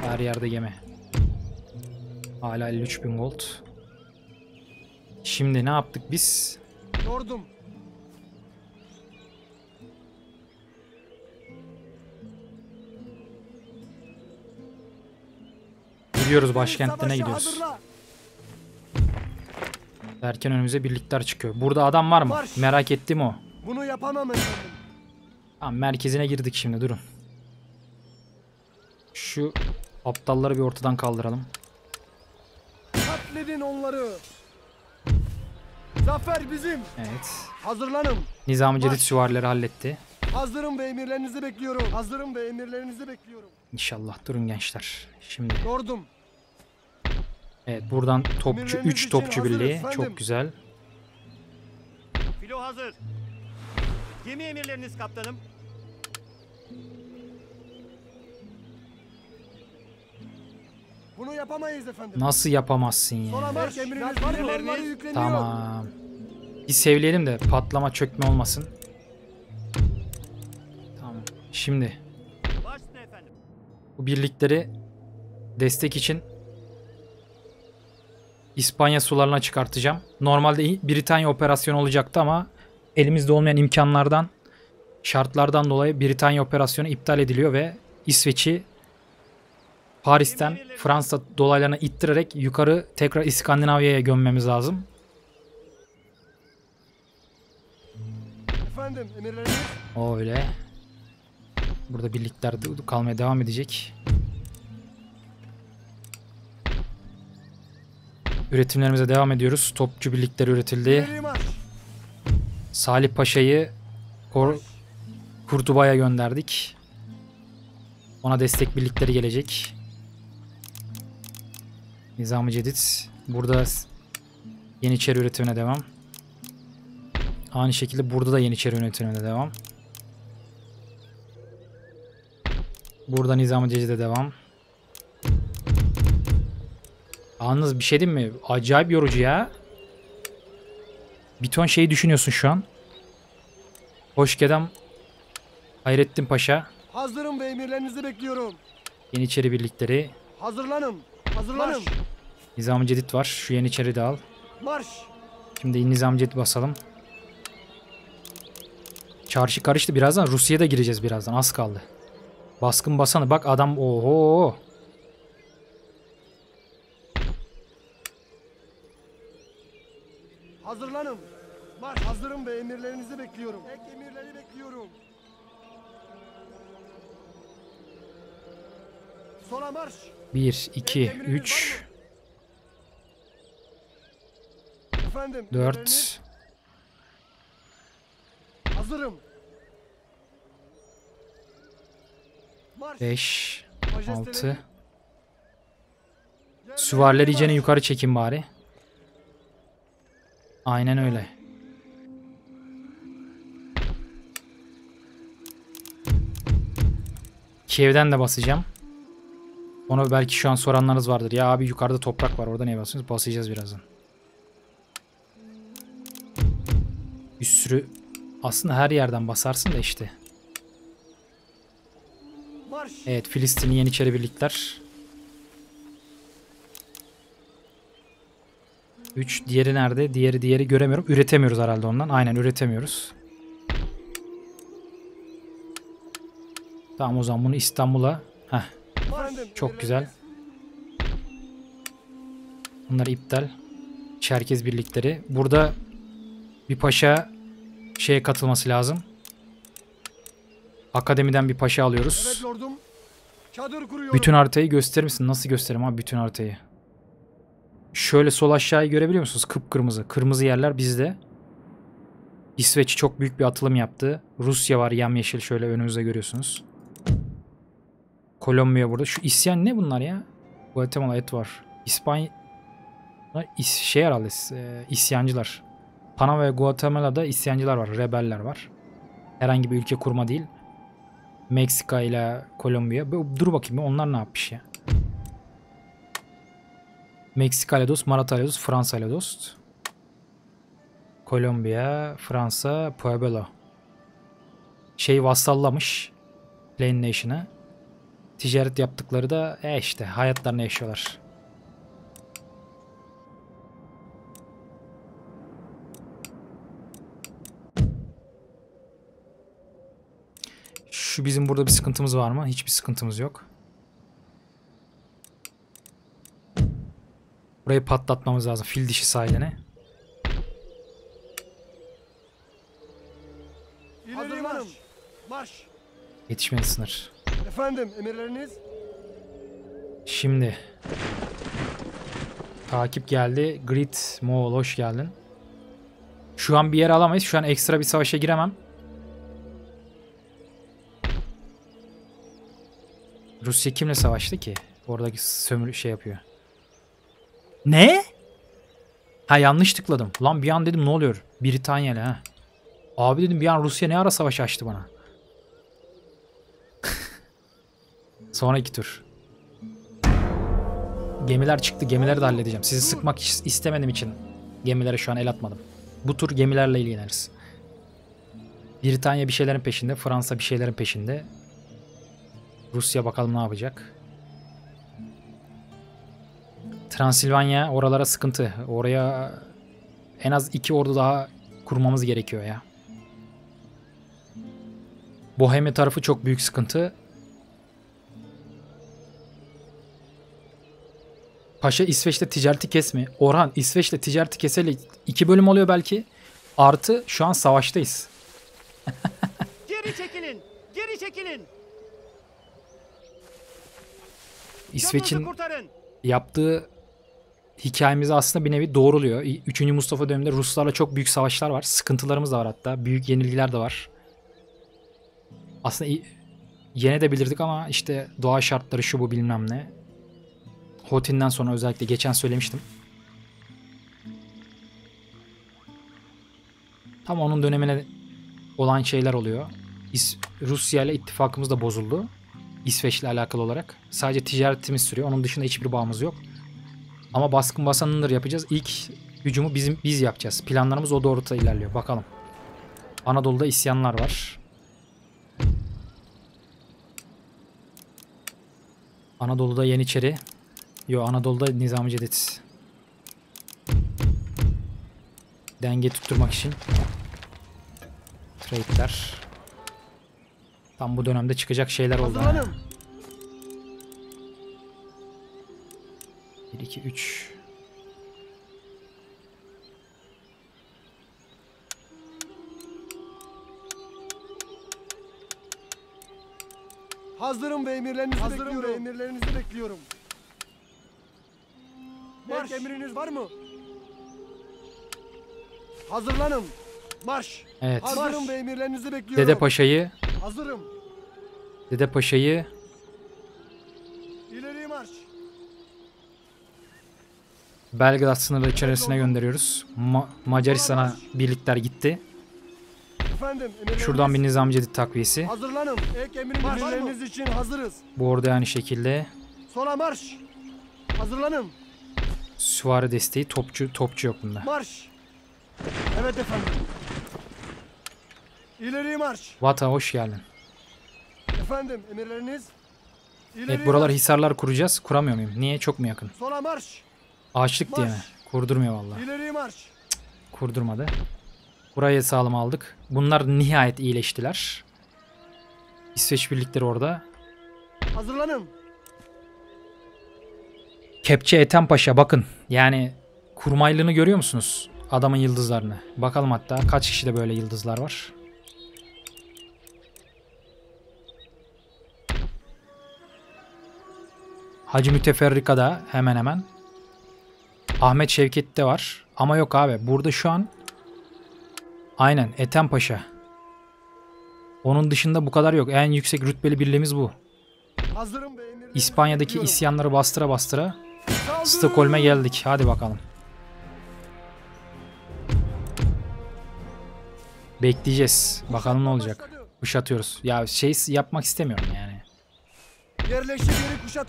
Her yerde gemi. Hala elli üç bin gold. Şimdi ne yaptık biz? Yordum. Gidiyoruz, başkentine gidiyoruz. Derken önümüze birlikler çıkıyor. Burada adam var mı? Marş. Merak ettim o. Bunu yapamam efendim. Tamam, merkezine girdik şimdi, durun. Şu aptalları bir ortadan kaldıralım. Katledin onları. Zafer bizim. Evet. Hazırlanın. Nizam-ı Cedid süvarileri halletti. Hazırım ve emirlerinizi bekliyorum. Hazırım ve emirlerinizi bekliyorum. İnşallah, durun gençler. Şimdi. Yordum. Evet, buradan topçu üç topçu birliği. Efendim. Çok güzel. Filo hazır. Gemi emirleriniz kaptanım. Bunu yapamayız efendim. Nasıl yapamazsın ya? Yani? Tamam. Bir sevleyelim de patlama çökme olmasın. Tamam. Şimdi bu birlikleri destek için İspanya sularına çıkartacağım. Normalde Britanya operasyonu olacaktı ama elimizde olmayan imkanlardan, şartlardan dolayı Britanya operasyonu iptal ediliyor ve İsveç'i Paris'ten Fransa dolaylarına ittirerek yukarı tekrar İskandinavya'ya gömmemiz lazım. Efendim, emirleriniz? O öyle. Burada birlikler kalmaya devam edecek. Üretimlerimize devam ediyoruz. Topçu birlikleri üretildi. Salih Paşa'yı Kurtuba'ya gönderdik. Ona destek birlikleri gelecek. Nizam-ı Cedid. Burada Yeniçeri üretimine devam. Aynı şekilde burada da Yeniçeri üretimine devam. Burada Nizam-ı Cecid'e devam. Yalnız bir şey değil mi? Acayip yorucu ya. Bir ton şeyi düşünüyorsun şu an. Hoşgedem Hayrettin Paşa. Hazırım ve emirlerinizi bekliyorum. Yeniçeri birlikleri. Hazırlanın. Hazırlanın. Nizam-ı Cedid var. Şu Yeniçeri de al. Marş. Şimdi Nizam-ı Cedid basalım. Çarşı karıştı. Birazdan Rusya'da gireceğiz birazdan. Az kaldı. Baskın basanı. Bak adam. Oho. Hazırlanın. Marş. Hazırım ve emirlerinizi bekliyorum. Ek emirleri bekliyorum. Sola marş. bir, iki, üç, dört. Hazırım. beş, altı. Süvariler iyicene yukarı çekin bari. Aynen öyle. Kiev'den de basacağım. Ona belki şu an soranlarınız vardır. Ya abi yukarıda toprak var. Orada neye basıyorsunuz? Basacağız birazdan. Bir sürü... Aslında her yerden basarsın da işte. Evet, Filistin'in Yeniçeri birlikler. üç. Diğeri nerede? Diğeri diğeri göremiyorum. Üretemiyoruz herhalde ondan. Aynen üretemiyoruz. Tamam o zaman bunu İstanbul'a. Heh. Çok güzel. Bunlar iptal. Çerkez birlikleri. Burada bir paşa şeye katılması lazım. Akademiden bir paşa alıyoruz. Evet lordum. Çadır kuruyorum. Bütün haritayı gösterir misin? Nasıl göstereyim abi bütün haritayı? Şöyle sol aşağıyı görebiliyor musunuz? Kıpkırmızı. Kırmızı yerler bizde. İsveç çok büyük bir atılım yaptı. Rusya var yemyeşil şöyle önümüzde görüyorsunuz. Kolombiya burada. Şu isyan ne bunlar ya? Guatemala et var. İspanya is şey herhalde e, isyancılar. Panama ve Guatemala'da isyancılar var. Rebeller var. Herhangi bir ülke kurma değil. Meksika ile Kolombiya. Dur bakayım onlar ne yapmış ya? Meksika ile dost, Malatya ile dost, Fransa ile dost. Kolombiya, Fransa, Puebla. Şey vasallamış. Plain Nation'a. Ticaret yaptıkları da e işte hayatlarını yaşıyorlar. Şu bizim burada bir sıkıntımız var mı? Hiçbir sıkıntımız yok. Burayı patlatmamız lazım. Fil dişi sahilini. İleri marş. Marş. Yetişmeyen sınır. Efendim emirleriniz. Şimdi. Takip geldi. Grit Moğol hoş geldin. Şu an bir yer alamayız. Şu an ekstra bir savaşa giremem. Rusya kimle savaştı ki? Oradaki sömürü şey yapıyor. Ne? Ha yanlış tıkladım. Lan bir an dedim ne oluyor? Britanya'yla ha. Abi dedim bir an Rusya ne ara savaş açtı bana. Sonraki tur. Gemiler çıktı. Gemileri de halledeceğim. Sizi sıkmak istemediğim için gemilere şu an el atmadım. Bu tur gemilerle ilgileniriz. Britanya bir şeylerin peşinde. Fransa bir şeylerin peşinde. Rusya bakalım ne yapacak. Transilvanya oralara sıkıntı. Oraya en az iki ordu daha kurmamız gerekiyor ya. Bohemya tarafı çok büyük sıkıntı. Paşa İsveç'te ticareti kesme. Orhan İsveç'te ticareti keseli iki bölüm oluyor belki. Artı şu an savaştayız. Geri çekilin. Geri çekilin. İsveç'in yaptığı hikayemizi aslında bir nevi doğruluyor. üçüncü. Mustafa döneminde Ruslarla çok büyük savaşlar var. Sıkıntılarımız da var hatta. Büyük yenilgiler de var. Aslında yene de bilirdik ama işte doğa şartları şu bu bilmem ne. Hotin'den sonra özellikle geçen söylemiştim. Tam onun dönemine olan şeyler oluyor. Rusya ile ittifakımız da bozuldu. İsveç ile alakalı olarak. Sadece ticaretimiz sürüyor. Onun dışında hiçbir bağımız yok. Ama baskın basanındır yapacağız. İlk hücumu bizim, biz yapacağız. Planlarımız o doğrultuda ilerliyor. Bakalım. Anadolu'da isyanlar var. Anadolu'da Yeniçeri. Yo, Anadolu'da Nizam-ı Cedid. Denge tutturmak için. Trade'ler. Tam bu dönemde çıkacak şeyler oldu. bir, iki, üç. Hazırım ve emirlerinizi Hazırım bekliyorum. Ve emirlerinizi bekliyorum. Marş. Emriniz var mı? Hazırlanın. Marş. Evet. Hazırım ve emirlerinizi bekliyorum. Dede Paşa'yı. Hazırım. Dede Paşa'yı. İleri marş. Belgrad sınırı içerisine gönderiyoruz. Ma Macaristan'a birlikler gitti. Efendim, şuradan bir Nizam-ı Cedid takviyesi. Hazırlanın. Ek emirleriniz için hazırız. Bu orada aynı şekilde. Sola marş. Hazırlanın. Süvari desteği, topçu topçu yok bunda. Marş. Evet efendim. İleri marş. Vata hoş geldin. Efendim emirleriniz. İleri evet, buralar marş. Hisarlar kuracağız. Kuramıyor muyum? Niye? Çok mu yakın? Sola marş. Ağaçlık marş. Diye mi? Kurdurmuyor vallahi. İleri marş. Cık, kurdurmadı. Burayı sağlam aldık. Bunlar nihayet iyileştiler. İsveç birlikleri orada. Hazırlanın. Kepçe Ethem Paşa, bakın. Yani kurmaylığını görüyor musunuz? Adamın yıldızlarını. Bakalım hatta kaç kişide böyle yıldızlar var. Hacı Müteferrika'da hemen hemen. Ahmet Şevket'te var. Ama yok abi. Burada şu an aynen Ethem Paşa. Onun dışında bu kadar yok. En yüksek rütbeli birliğimiz bu. İspanya'daki isyanları bastıra bastıra Stockholm'e geldik. Hadi bakalım. Bekleyeceğiz. Bakalım ne olacak. Kuşatıyoruz. Ya şey yapmak istemiyorum yani.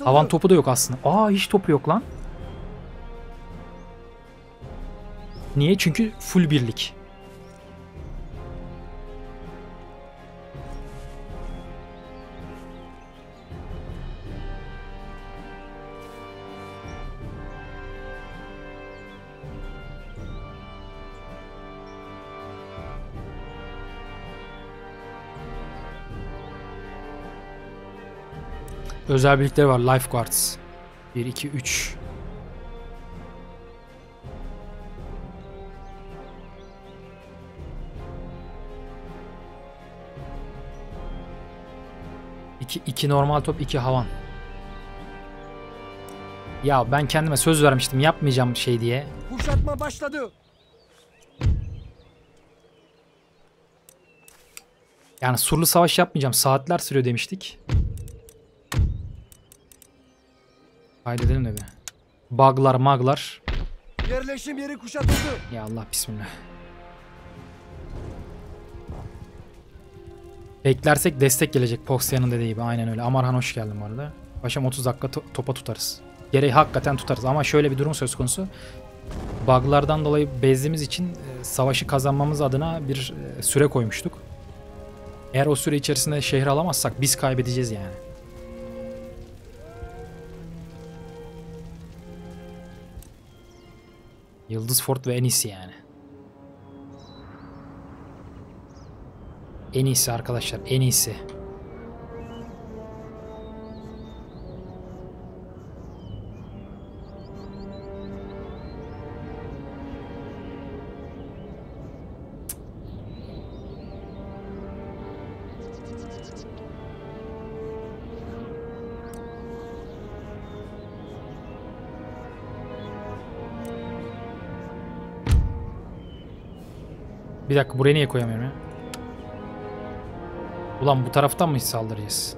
Havan topu da yok aslında. Aa, hiç topu yok lan. Niye? Çünkü full birlik. Özel birlikleri var. Lifeguards. bir, iki, üç. iki, iki normal top, iki havan. Ya ben kendime söz vermiştim. Yapmayacağım şey diye. Kuşatma başladı. Yani surlu savaş yapmayacağım. Saatler sürüyor demiştik. Kaydedelim de bir. Buglar maglar. Yerleşim yeri kuşatıldı. Ya Allah, bismillah. Beklersek destek gelecek. Poxya'nın dediği gibi. Aynen öyle. Amarhan hoş geldin bu arada. Paşam otuz dakika to topa tutarız. Gereği hakikaten tutarız. Ama şöyle bir durum söz konusu. Buglardan dolayı bezdiğimiz için e, savaşı kazanmamız adına bir e, süre koymuştuk. Eğer o süre içerisinde şehri alamazsak biz kaybedeceğiz yani. Yıldız Fort ve en iyisi yani. En iyisi arkadaşlar, en iyisi. Bir dakika, buraya niye koyamıyorum ya? Ulan bu taraftan mı saldıracağız?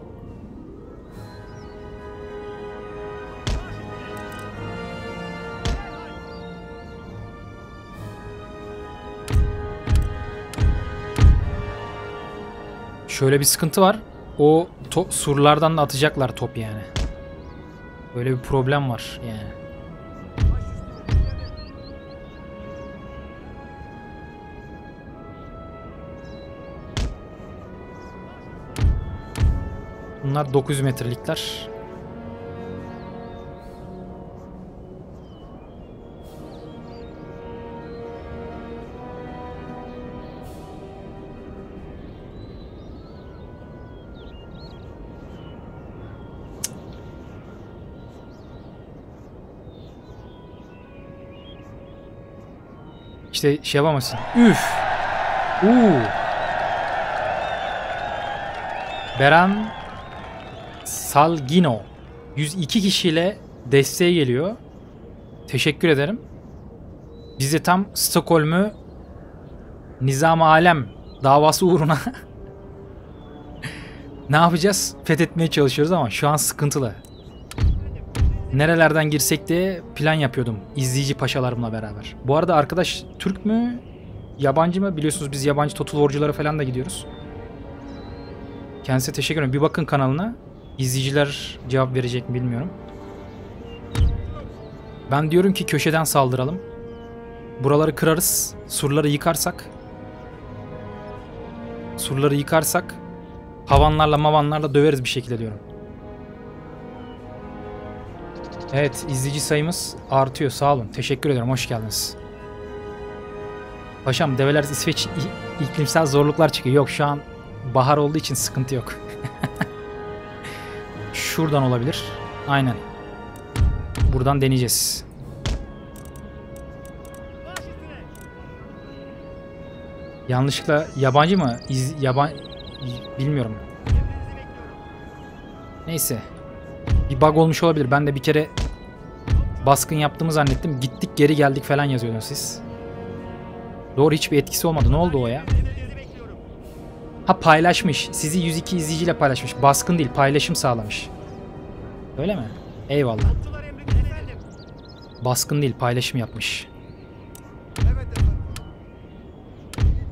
Şöyle bir sıkıntı var. O surlardan da atacaklar top yani. Böyle bir problem var yani. Bunlar dokuz yüz metrelikler. İşte şey yapamazsın. Üf. Uuu. Beran Salgino yüz iki kişiyle desteğe geliyor. Teşekkür ederim. Biz de tam Stockholm'u Nizam-ı Alem davası uğruna ne yapacağız? Fethetmeye çalışıyoruz ama şu an sıkıntılı. Nerelerden girsek diye plan yapıyordum izleyici paşalarımla beraber. Bu arada arkadaş Türk mü? Yabancı mı? Biliyorsunuz biz yabancı Total War'culara falan da gidiyoruz. Kendisine teşekkür ederim. Bir bakın kanalına. İzleyiciler cevap verecek mi bilmiyorum. Ben diyorum ki köşeden saldıralım. Buraları kırarız. Surları yıkarsak. Surları yıkarsak. Havanlarla mavanlarla döveriz bir şekilde diyorum. Evet, izleyici sayımız artıyor. Sağ olun. Teşekkür ederim. Hoş geldiniz. Paşam, develer İsveç iklimsel zorluklar çıkıyor. Yok, şu an bahar olduğu için sıkıntı yok. Şuradan olabilir. Aynen. Buradan deneyeceğiz. Yanlışlıkla yabancı mı? İz, yaban, bilmiyorum. Neyse. Bir bug olmuş olabilir. Ben de bir kere baskın yaptığımı zannettim. Gittik geri geldik falan yazıyordunuz siz. Doğru, hiçbir etkisi olmadı. Ne oldu o ya? Ha, paylaşmış. Sizi yüz iki izleyiciyle paylaşmış. Baskın değil, paylaşım sağlamış. Öyle mi? Eyvallah. Baskın değil, paylaşım yapmış.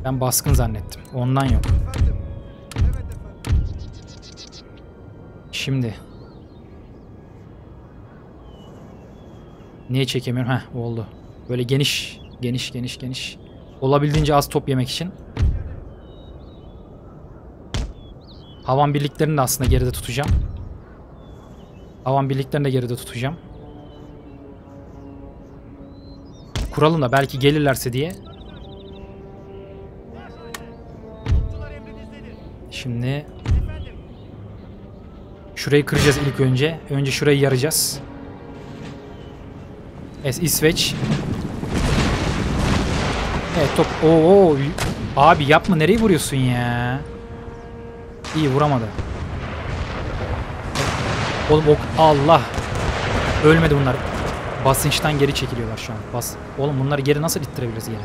Ben baskın zannettim. Ondan yok. Şimdi. Niye çekemiyorum? Heh, oldu. Böyle geniş, geniş, geniş, geniş. Olabildiğince az top yemek için. Havan birliklerini de aslında geride tutacağım. Havan birliklerini de geride tutacağım. Kuralım da belki gelirlerse diye. Şimdi şurayı kıracağız ilk önce. Önce şurayı yaracağız. Evet, İsveç. Evet, top. Oo, abi yapma, nereye vuruyorsun ya? İyi, vuramadı. Oğlum ok, Allah. Ölmedi bunlar. Basınçtan geri çekiliyorlar şu an. Bas. Oğlum bunları geri nasıl ittirebiliriz geri?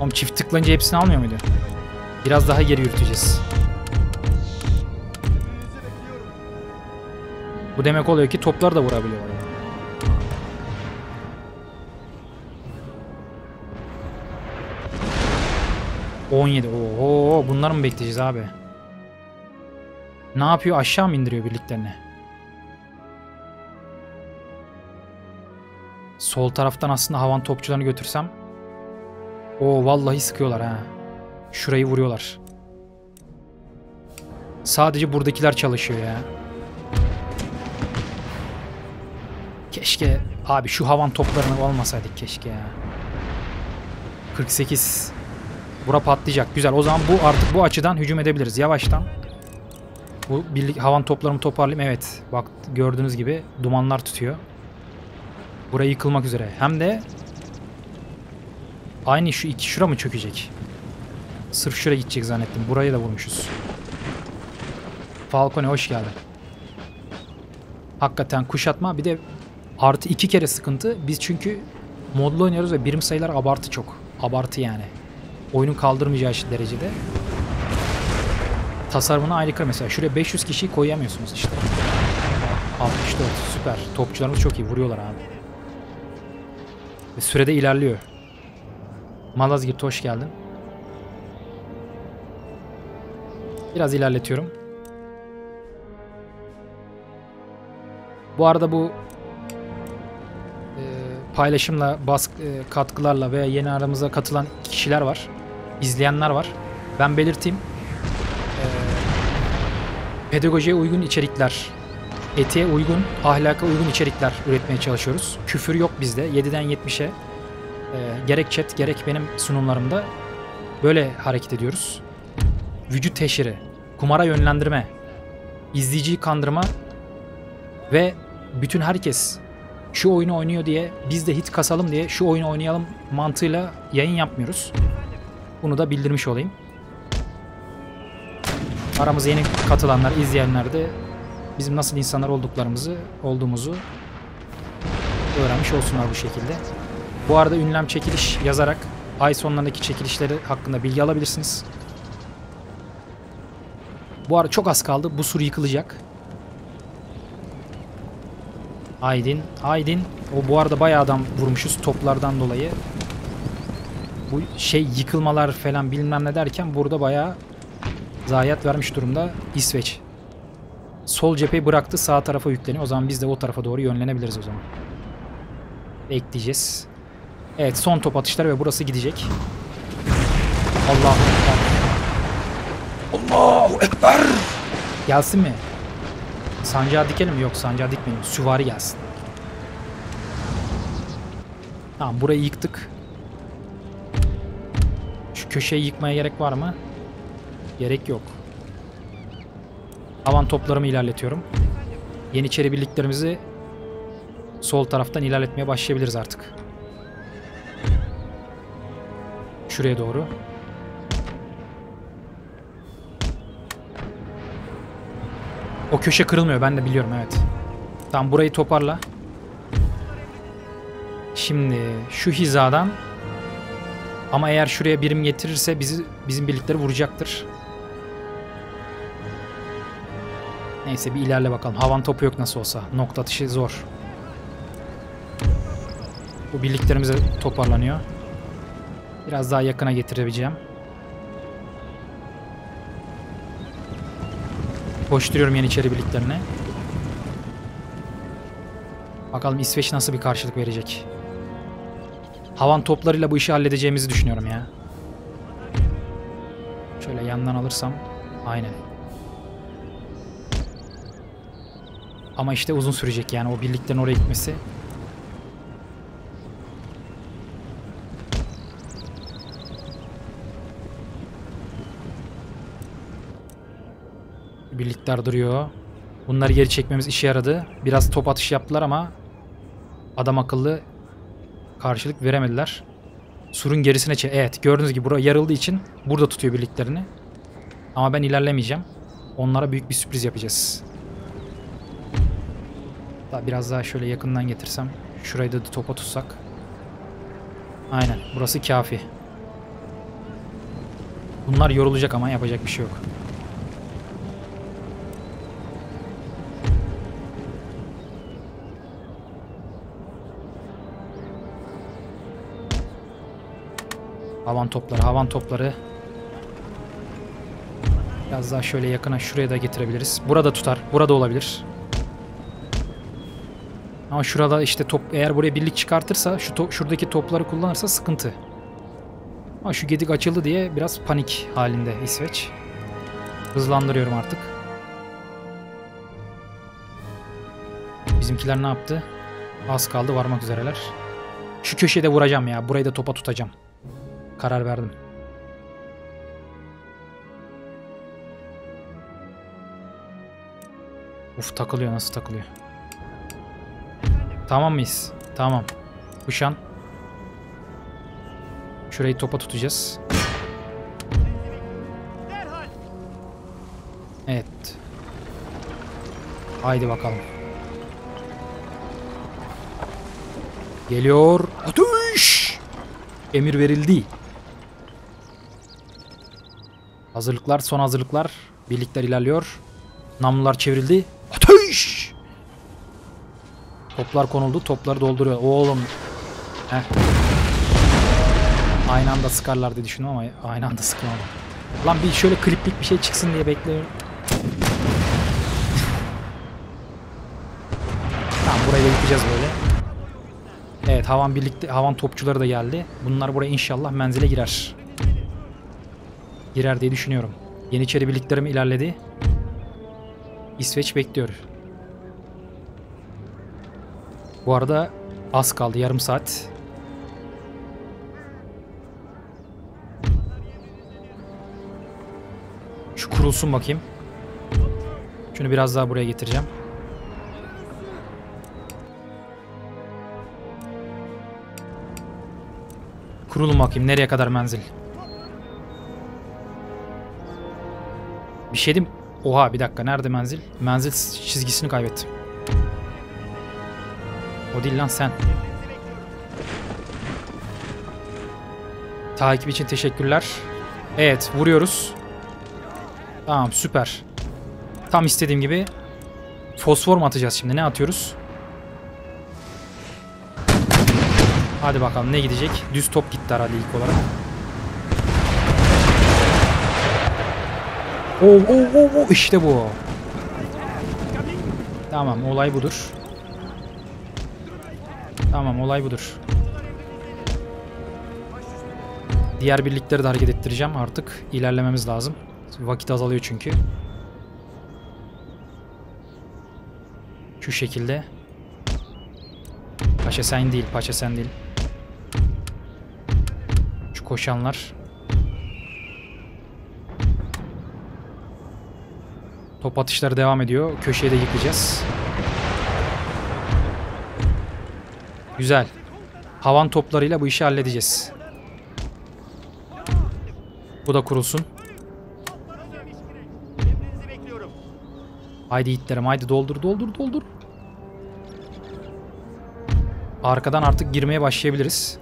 Oğlum çift tıklayınca hepsini almıyor muydu? Biraz daha geri yürüteceğiz. Bu demek oluyor ki topları da vurabiliyorlar. on yedi. Oho, bunları mı bekleyeceğiz abi? Ne yapıyor? Aşağı mı indiriyor birliklerini? Sol taraftan aslında havan topçularını götürsem. Oo, vallahi sıkıyorlar ha. Şurayı vuruyorlar. Sadece buradakiler çalışıyor ya. Keşke abi şu havan toplarını almasaydık keşke ya. kırk sekiz. Bura patlayacak. Güzel. O zaman bu artık bu açıdan hücum edebiliriz yavaştan. Bu birlik havan toplarımı toparlayayım. Evet. Bak gördüğünüz gibi dumanlar tutuyor. Burayı yıkılmak üzere. Hem de aynı şu iki şura mı çökecek? Sırf şuraya gidecek zannettim. Burayı da vurmuşuz. Falcone hoş geldin. Hakikaten kuşatma. Bir de artı iki kere sıkıntı. Biz çünkü modlu oynuyoruz ve birim sayılar abartı çok. Abartı yani. Oyunun kaldırmayacağı derecede. Tasarımına aykırı mesela. Şuraya beş yüz kişiyi koyamıyorsunuz işte. altmış dört. Süper. Topçularımız çok iyi. Vuruyorlar abi. Ve sürede ilerliyor. Malazgirt hoş geldin. Biraz ilerletiyorum. Bu arada bu e, paylaşımla, baskı, e, katkılarla veya yeni aramıza katılan kişiler var. İzleyenler var. Ben belirteyim. E, pedagojiye uygun içerikler, etiğe uygun, ahlaka uygun içerikler üretmeye çalışıyoruz. Küfür yok bizde. yediden yetmişe. E, gerek chat, gerek benim sunumlarımda böyle hareket ediyoruz. Vücut teşhiri, kumara yönlendirme, izleyiciyi kandırma ve bütün herkes şu oyunu oynuyor diye biz de hit kasalım diye şu oyunu oynayalım mantığıyla yayın yapmıyoruz. Bunu da bildirmiş olayım. Aramıza yeni katılanlar, izleyenler de bizim nasıl insanlar olduklarımızı, olduğumuzu öğrenmiş olsunlar bu şekilde. Bu arada ünlem çekiliş yazarak ay sonlarındaki çekilişleri hakkında bilgi alabilirsiniz. Bu arada çok az kaldı. Bu sur yıkılacak. Aydin. Aydin. O bu arada bayağı adam vurmuşuz toplardan dolayı. Bu şey yıkılmalar falan bilmem ne derken burada bayağı zayiat vermiş durumda İsveç. Sol cepheyi bıraktı. Sağ tarafa yükleniyor. O zaman biz de o tarafa doğru yönlenebiliriz o zaman. Bekleyeceğiz. Evet, son top atışları ve burası gidecek. Allah'ım. Allahu Ekber. Gelsin mi? Sancağı dikelim mi? Yok, sancağı dikmeyelim. Süvari gelsin. Tamam, burayı yıktık. Şu köşeyi yıkmaya gerek var mı? Gerek yok. Havan toplarımı ilerletiyorum. Yeniçeri birliklerimizi sol taraftan ilerletmeye başlayabiliriz artık. Şuraya doğru. O köşe kırılmıyor. Ben de biliyorum. Evet. Tamam. Burayı toparla. Şimdi şu hizadan ama eğer şuraya birim getirirse bizi, bizim birlikleri vuracaktır. Neyse bir ilerle bakalım. Havan topu yok nasıl olsa. Nokta atışı zor. Bu birliklerimiz toparlanıyor. Biraz daha yakına getirebileceğim. Koşturuyorum yeniçeri birliklerine. Bakalım İsveç nasıl bir karşılık verecek. Havan toplarıyla bu işi halledeceğimizi düşünüyorum ya. Şöyle yandan alırsam. Aynen. Ama işte uzun sürecek yani o birliklerin oraya gitmesi. Birlikler duruyor. Bunları geri çekmemiz işe yaradı. Biraz top atışı yaptılar ama adam akıllı karşılık veremediler. Surun gerisine çek. Evet, gördüğünüz gibi bura yarıldığı için burada tutuyor birliklerini. Ama ben ilerlemeyeceğim. Onlara büyük bir sürpriz yapacağız. Daha biraz daha şöyle yakından getirsem. Şurayı da topa tutsak. Aynen. Burası kafi. Bunlar yorulacak ama yapacak bir şey yok. Havan topları, havan topları. Biraz daha şöyle yakına şuraya da getirebiliriz. Burada tutar, burada olabilir. Ama şurada işte top, eğer buraya birlik çıkartırsa, şu to, şuradaki topları kullanırsa sıkıntı. Ama şu gedik açıldı diye biraz panik halinde İsveç. Hızlandırıyorum artık. Bizimkiler ne yaptı? Az kaldı, varmak üzereler. Şu köşede vuracağım ya. Burayı da topa tutacağım. Karar verdim. Uf, takılıyor, nasıl takılıyor. Tamam mıyız? Tamam. Kuşan. Şurayı topa tutacağız. Evet. Haydi bakalım. Geliyor. Atış! Emir verildi. Hazırlıklar, son hazırlıklar. Birlikler ilerliyor. Namlular çevrildi. Atış! Toplar konuldu. Topları dolduruyor. Oğlum. Heh. Aynı anda sıkarlar diye düşündüm ama aynı anda sıkmadım. Lan bir şöyle kliplik bir şey çıksın diye bekliyorum. Tamam, burayı da yıkacağız böyle. Evet, havan birlikte, havan topçuları da geldi. Bunlar buraya inşallah menzile girer. Girer diye düşünüyorum. Yeniçeri birliklerim ilerledi. İsveç bekliyor. Bu arada az kaldı, yarım saat. Şu kurulsun bakayım. Şunu biraz daha buraya getireceğim. Kurulun bakayım, nereye kadar menzil. Bir şey diyeyim. Oha, bir dakika, nerede menzil? Menzil çizgisini kaybettim. O değil lan, sen. Takip için teşekkürler. Evet, vuruyoruz. Tamam, süper. Tam istediğim gibi. Fosfor mu atacağız şimdi? Ne atıyoruz? Hadi bakalım ne gidecek? Düz top gitti herhalde ilk olarak. Oo, oo, oo, oo. İşte bu. Tamam, olay budur. Tamam, olay budur. Diğer birlikleri de hareket ettireceğim artık. İlerlememiz lazım. Vakit azalıyor çünkü. Şu şekilde. Paşa sen değil, paşa sen değil. Şu koşanlar. Top atışları devam ediyor. Köşeye de yıkacağız. Güzel. Havan toplarıyla bu işi halledeceğiz. Bu da kurulsun. Haydi yiğitlerim, haydi doldur doldur doldur. Arkadan artık girmeye başlayabiliriz.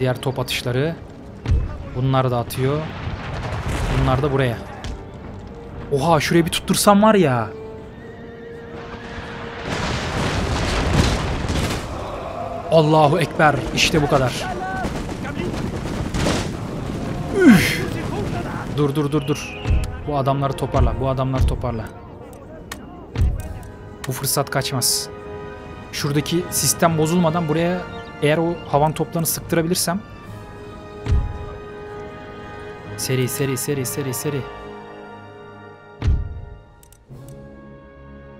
Diğer top atışları. Bunlar da atıyor. Bunlar da buraya. Oha, şuraya bir tuttursam var ya. Allahu Ekber. İşte bu kadar. Üf. Dur dur dur dur. Bu adamları toparla. Bu adamları toparla. Bu fırsat kaçmaz. Şuradaki sistem bozulmadan buraya eğer o havan toplarını sıktırabilirsem. Seri seri seri seri seri.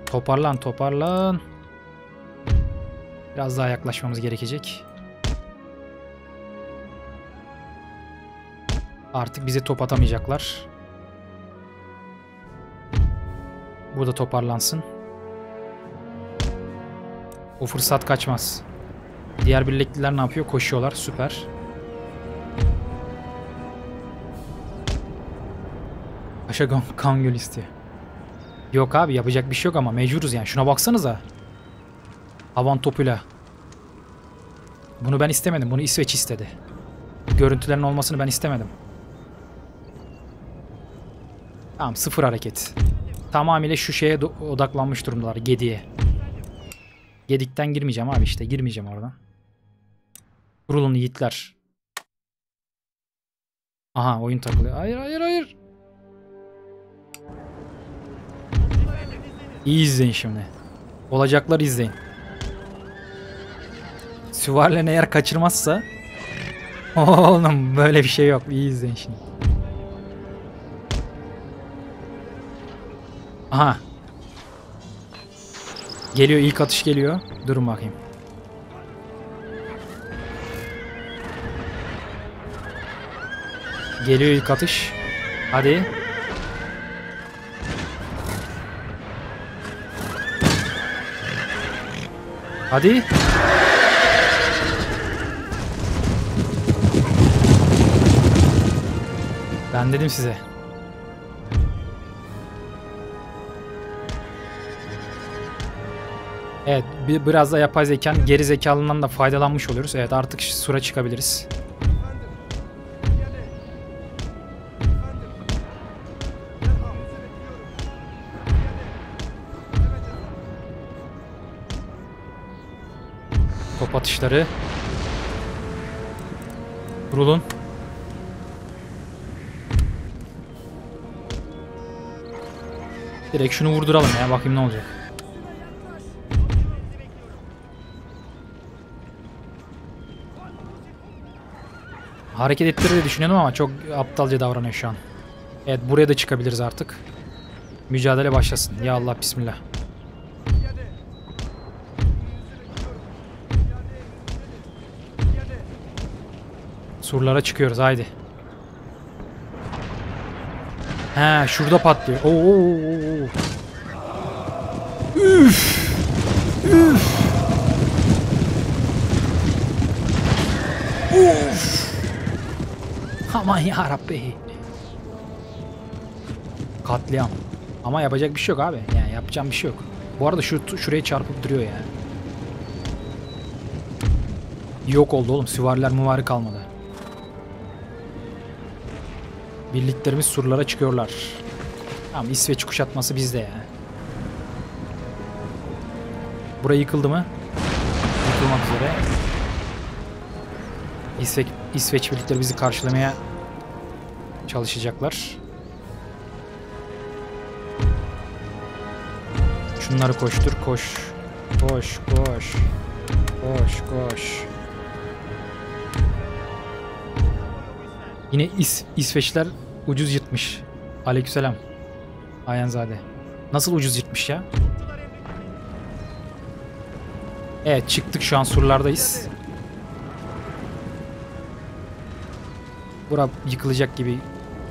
Toparlan toparlan. Biraz daha yaklaşmamız gerekecek. Artık bize top atamayacaklar. Bu da toparlansın. O fırsat kaçmaz. Diğer birlikteler ne yapıyor? Koşuyorlar. Süper. Paşa kan göl istiyor. Yok abi, yapacak bir şey yok ama mecburuz yani. Şuna baksanıza. Havan topuyla. Bunu ben istemedim. Bunu İsveç istedi. Görüntülerin olmasını ben istemedim. Tamam, sıfır hareket. Tamamıyla şu şeye odaklanmış durumdalar. Gediye. Gedikten girmeyeceğim abi işte. Girmeyeceğim oradan. Kurulun yiğitler. Aha, oyun takılıyor. Hayır hayır hayır. İyi izleyin şimdi. Olacakları izleyin. Süvarilen eğer kaçırmazsa. Oğlum böyle bir şey yok. İyi izleyin şimdi. Aha. Geliyor, ilk atış geliyor. Durun bakayım. Geliyor ilk atış. Hadi. Hadi. Ben dedim size. Evet, bir, biraz da yapay zekanın geri zekalından da faydalanmış oluyoruz. Evet, artık sura çıkabiliriz. Top atışları. Vurulun. Direkt şunu vurduralım ya, bakayım ne olacak. Hareket ettirir diye düşünüyordum ama çok aptalca davranıyor şu an. Evet, buraya da çıkabiliriz artık. Mücadele başlasın. Ya Allah, bismillah. Surlara çıkıyoruz, haydi. He, şurada patlıyor. Oo. Üf. Üf. Uf. Aman ya Rabbi. Katliam. Ama yapacak bir şey yok abi. Yani yapacağım bir şey yok. Bu arada şu şuraya çarpıp duruyor yani. Yok oldu oğlum. Süvariler müvari kalmadı. Birliklerimiz surlara çıkıyorlar. Tamam, İsveç kuşatması bizde ya. Buraya yıkıldı mı? Yıkılmak üzere. İsveç, İsveç birlikleri bizi karşılamaya çalışacaklar. Şunları koştur, koş. Koş, koş. Koş, koş. Yine İs İsveçler ucuz yırtmış. Aleykümselam. Ayhanzade. Nasıl ucuz yırtmış ya? Evet, çıktık, şu an surlardayız. Bura yıkılacak gibi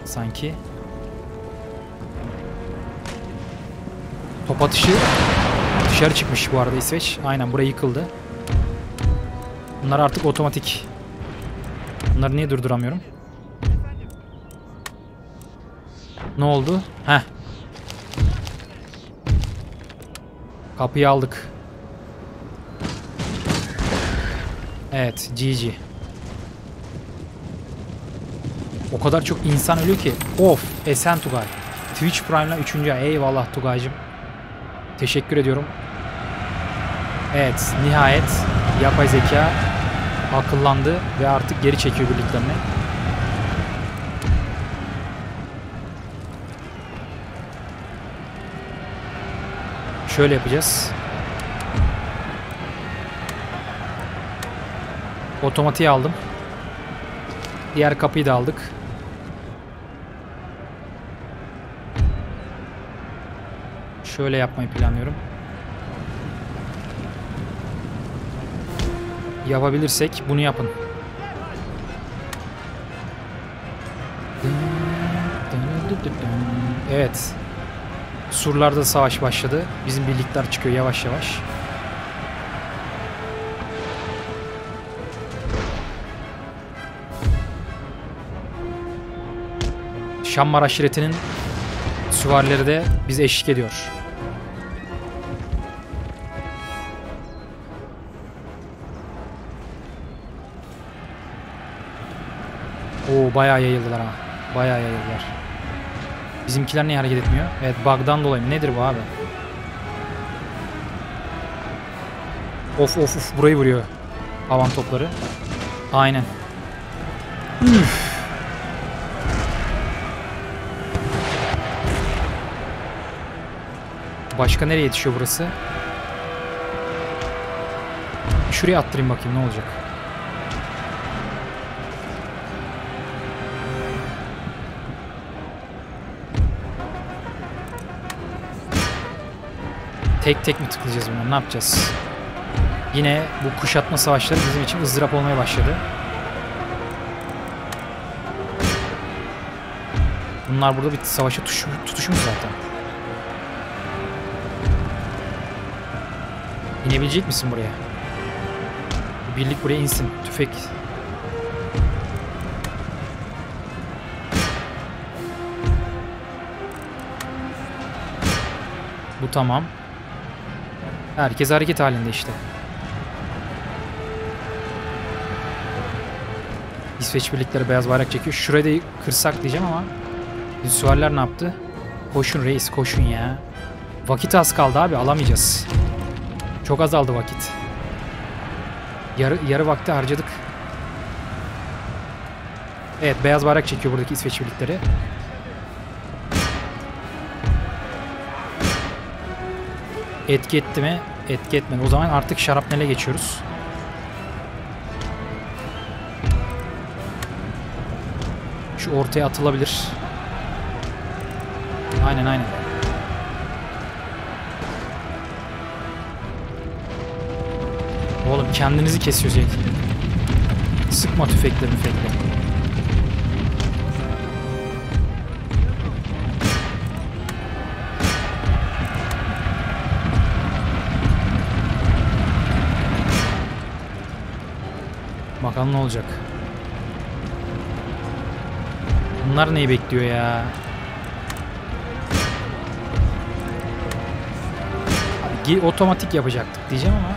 sanki. Top atışı dışarı çıkmış bu arada İsveç. Aynen, buraya yıkıldı. Bunlar artık otomatik. Bunları niye durduramıyorum? Ne oldu? Heh. Kapıyı aldık. Evet, G G. O kadar çok insan ölüyor ki. Of, esen Tugay. Twitch Prime'la üçüncü ay. Eyvallah Tugay'cığım. Teşekkür ediyorum. Evet, nihayet yapay zeka akıllandı ve artık geri çekiyor birliklerini. Şöyle yapacağız. Otomatiği aldım. Diğer kapıyı da aldık. Şöyle yapmayı planlıyorum. Yapabilirsek bunu yapın. Evet. Surlarda savaş başladı. Bizim birlikler çıkıyor yavaş yavaş. Şammar aşiretinin süvarileri de bize eşlik ediyor. Oo, bayağı yayıldılar ha. Bayağı yayıldılar. Bizimkiler niye hareket etmiyor? Evet, bug'dan dolayı. Nedir bu abi? Of of of, burayı vuruyor. Havan topları. Aynen. Üff. Başka nereye yetişiyor burası? Şuraya attırayım bakayım ne olacak. Tek tek mi tıklayacağız bunu? Ne yapacağız? Yine bu kuşatma savaşları bizim için ızdırap olmaya başladı. Bunlar burada bir savaşa tutuşmuş zaten. İnebilecek misin buraya? Birlik buraya insin. Tüfek. Bu tamam. Herkes hareket halinde işte. İsveç birlikleri beyaz bayrak çekiyor. Şurayı da kırsak diyeceğim ama Süvariler ne yaptı? Koşun reis, koşun ya. Vakit az kaldı abi, alamayacağız. Çok azaldı vakit. Yarı, yarı vakti harcadık. Evet, beyaz bayrak çekiyor buradaki İsveç birlikleri. Etki etti mi? Etki etmedi. O zaman artık şarapnele geçiyoruz. Şu ortaya atılabilir. Aynen aynen. Oğlum kendinizi kesiyor Zeki. Sıkma tüfekleri müfekleri. Bakalım ne olacak. Bunlar neyi bekliyor ya? Otomatik yapacaktık diyeceğim ama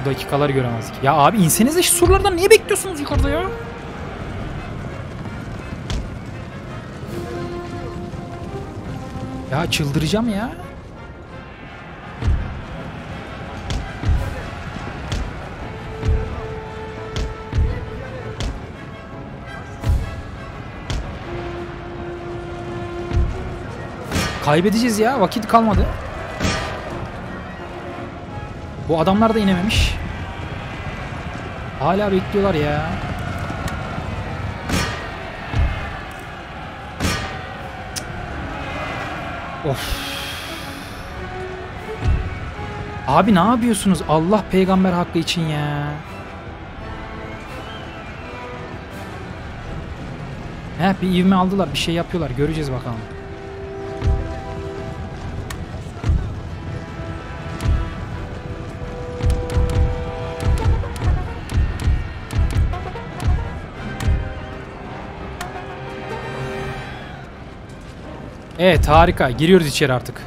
bu dakikaları göremezdik. Ya abi insenize şu surlardan, niye bekliyorsunuz yukarıda ya? Ya çıldıracağım ya. Kaybedeceğiz ya, vakit kalmadı. Bu adamlar da inememiş. Hala bekliyorlar ya. Of. Abi ne yapıyorsunuz? Allah peygamber hakkı için ya. Heh, bir ivme aldılar. Bir şey yapıyorlar. Göreceğiz bakalım. Evet harika. Giriyoruz içeri artık.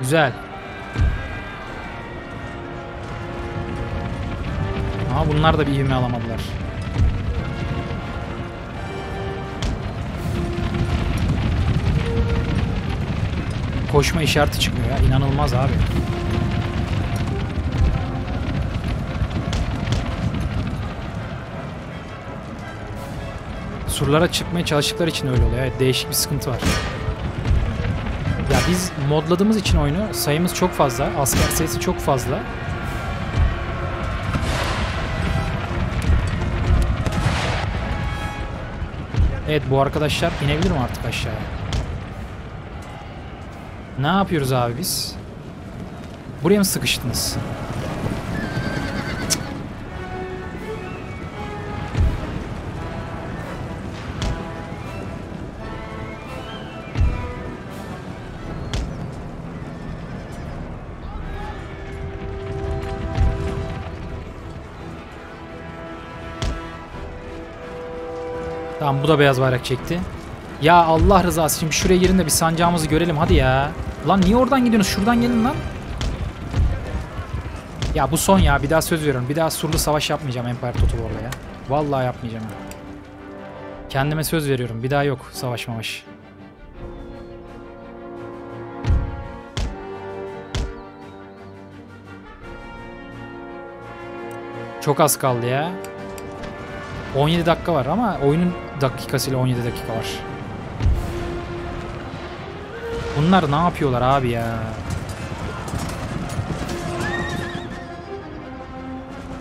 Güzel. Ama bunlar da bir ivme alamadılar. Koşma işareti çıkmıyor ya. İnanılmaz abi. Surlara çıkmaya çalıştıkları için öyle oluyor. Evet, değişik bir sıkıntı var. Ya biz modladığımız için oyunu, sayımız çok fazla, asker sayısı çok fazla. Evet, bu arkadaşlar inebilir mi artık aşağıya? Ne yapıyoruz abi biz? Buraya mı sıkıştınız? Tamam, bu da beyaz bayrak çekti. Ya Allah rızası için şuraya girin de bir sancağımızı görelim hadi ya. Lan niye oradan gidiyorsunuz? Şuradan gelin lan. Ya bu son ya. Bir daha söz veriyorum. Bir daha surlu savaş yapmayacağım Empire Total War'la ya. Vallahi yapmayacağım. Kendime söz veriyorum. Bir daha yok savaş mavaş. Çok az kaldı ya. on yedi dakika var ama oyunun dakikasıyla on yedi dakika var. Bunlar ne yapıyorlar abi ya?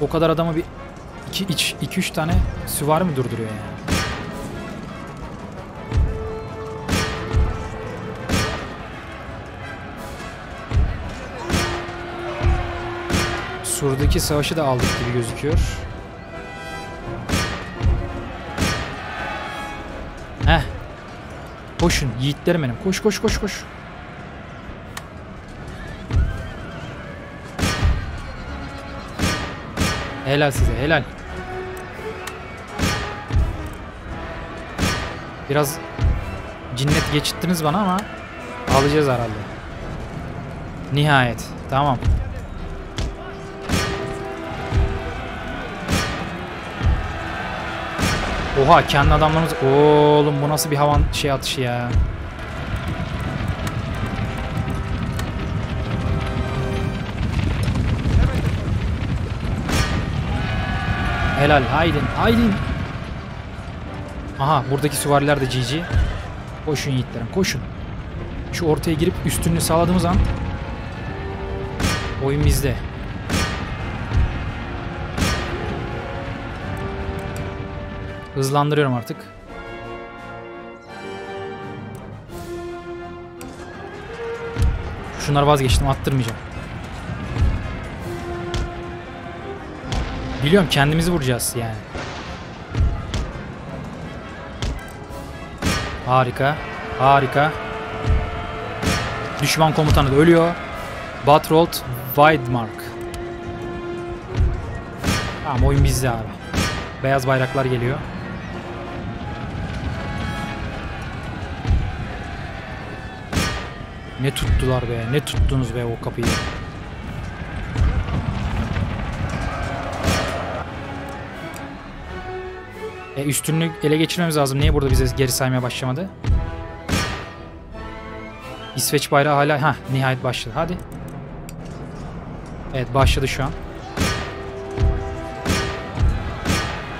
O kadar adamı bir iki üç tane süvari mi durduruyor yani? Sur'daki savaşı da aldık gibi gözüküyor. Heh. Koşun yiğitlerim benim. Koş koş koş koş. Helal size, helal. Biraz cinnet geçittiniz bana ama alacağız herhalde. Nihayet. Tamam. Oha, kendi adamlarımız... Oğlum bu nasıl bir havan şey atışı ya. Helal, haydin, haydin. Aha, buradaki süvariler de G G. Koşun yiğitlerim, koşun. Şu ortaya girip üstünlüğü sağladığımız an oyun bizde. Hızlandırıyorum artık. Şunları vazgeçtim, attırmayacağım. Biliyorum kendimizi vuracağız yani. Harika. Harika. Düşman komutanı da ölüyor. Batrold Weidmark. Tamam, oyun bizde abi. Beyaz bayraklar geliyor. Ne tuttular be. Ne tuttunuz be o kapıyı. E, üstünlük ele geçirmemiz lazım. Niye burada bize geri saymaya başlamadı? İsveç bayrağı hala... Hah, nihayet başladı. Hadi. Evet, başladı şu an.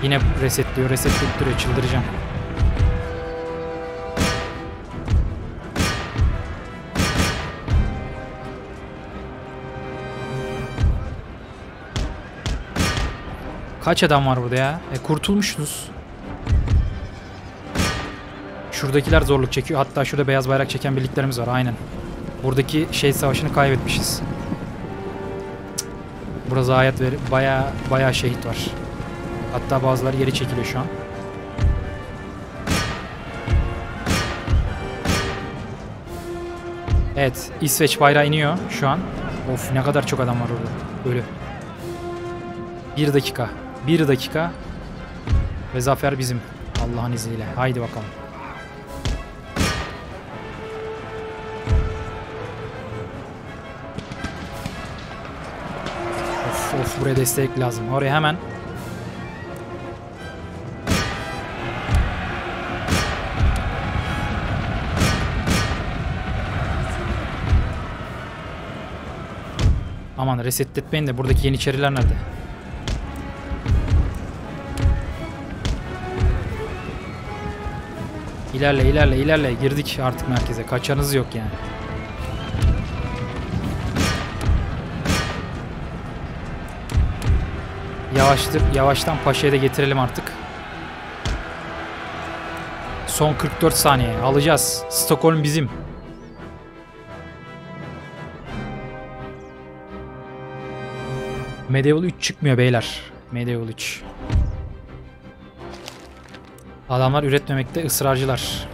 Yine resetliyor. Resetliyor duruyor. Çıldıracağım. Kaç adam var burada ya? E, kurtulmuşsunuz. Şuradakiler zorluk çekiyor. Hatta şurada beyaz bayrak çeken birliklerimiz var. Aynen. Buradaki şey savaşını kaybetmişiz. Cık. Burada hayat ver, baya baya şehit var. Hatta bazıları geri çekiliyor şu an. Evet. İsveç bayrağı iniyor şu an. Of, ne kadar çok adam var orada. Ölü. Bir dakika. Bir dakika. Ve zafer bizim. Allah'ın izniyle. Haydi bakalım. Of of, buraya destek lazım. Oraya hemen. Aman reset etmeyin de, buradaki yeniçeriler nerede? İlerle, ilerle, ilerle. Girdik artık merkeze. Kaçanız yok yani. Yavaştır, yavaştan Paşa'ya da getirelim artık. Son kırk dört saniye. Alacağız. Stockholm bizim. Medieval üç çıkmıyor beyler. Medieval üç. Adamlar üretmemekte ısrarcılar.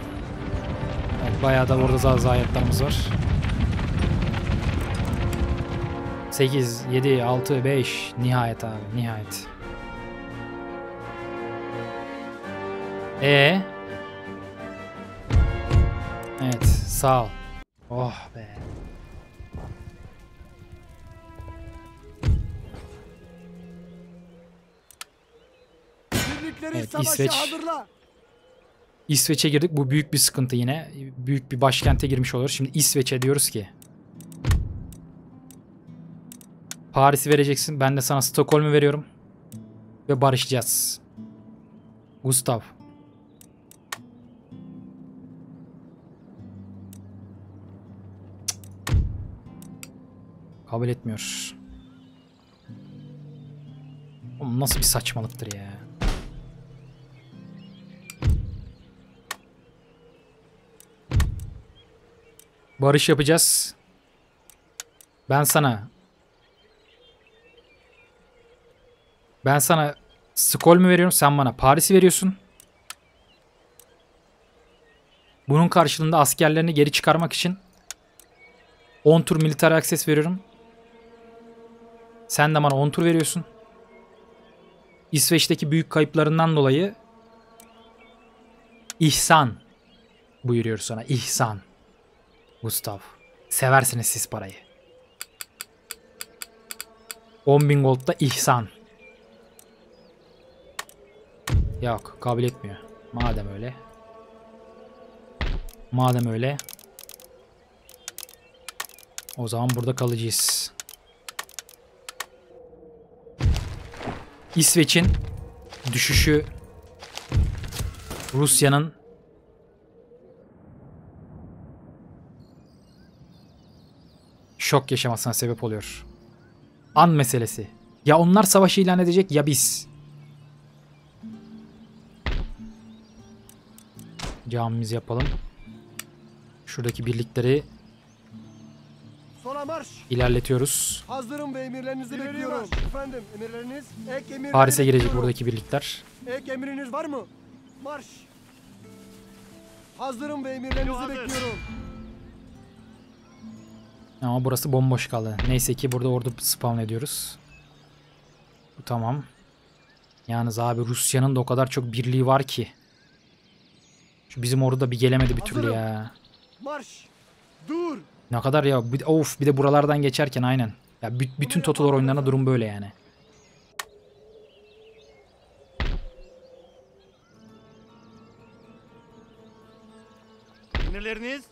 Evet, bayağı da orada daha zayiatlarımız var. sekiz, yedi, altı, beş. Nihayet abi, nihayet. Ee. Evet, sağ ol. Oh be. Evet, İsveç. İsveç'e girdik. Bu büyük bir sıkıntı yine. Büyük bir başkente girmiş oluyoruz. Şimdi İsveç'e diyoruz ki Paris'i vereceksin. Ben de sana Stockholm'u veriyorum. Ve barışacağız. Gustav. Kabul etmiyor. Oğlum nasıl bir saçmalıktır ya. Barış yapacağız. Ben sana Ben sana Stockholm'u veriyorum, sen bana Paris'i veriyorsun. Bunun karşılığında askerlerini geri çıkarmak için on tur military access veriyorum. Sen de bana on tur veriyorsun. İsveç'teki büyük kayıplarından dolayı ihsan buyuruyor sana. İhsan. Gustav. Seversiniz siz parayı. on bin gold'da ihsan. Yok, kabul etmiyor. Madem öyle. Madem öyle. O zaman burada kalacağız. İsveç'in düşüşü Rusya'nın şok yaşamasına sebep oluyor. An meselesi. Ya onlar savaşı ilan edecek ya biz. Camimizi yapalım. Şuradaki birlikleri ilerletiyoruz. Hazırım ve emirlerinizi bekliyorum. Efendim, emirleriniz, ek emirleriniz Paris'e girecek buradaki birlikler. Ek emriniz var mı? Marş. Hazırım ve emirlerinizi bekliyorum. Ama burası bomboş kaldı. Neyse ki burada ordu spawn ediyoruz. Bu tamam. Yalnız abi Rusya'nın da o kadar çok birliği var ki. Şu bizim ordu da bir gelemedi bir türlü ya. Marş. Dur. Ne kadar ya. Of, bir de buralardan geçerken aynen. Ya bütün Total War oyunlarına durum böyle yani. Emirleriniz.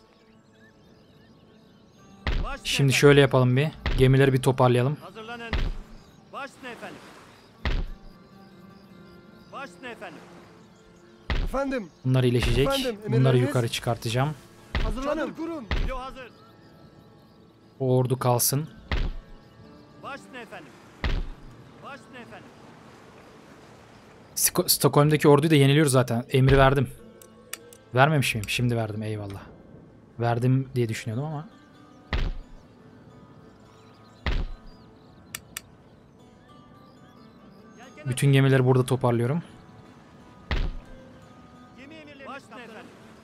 Şimdi şöyle yapalım bir. Gemileri bir toparlayalım. Hazırlanın. Başla efendim. Başla efendim. Efendim. Bunlar iyileşecek. Efendim, bunları yukarı çıkartacağım. Hazırlanın. Kurun. Hazır. O ordu kalsın. Başla efendim. Başla efendim. Sto Stockholm'daki orduyu da yeniliyoruz zaten. Emri verdim. Vermemiş miyim? Şimdi verdim. Eyvallah. Verdim diye düşünüyordum ama. Bütün gemileri burada toparlıyorum.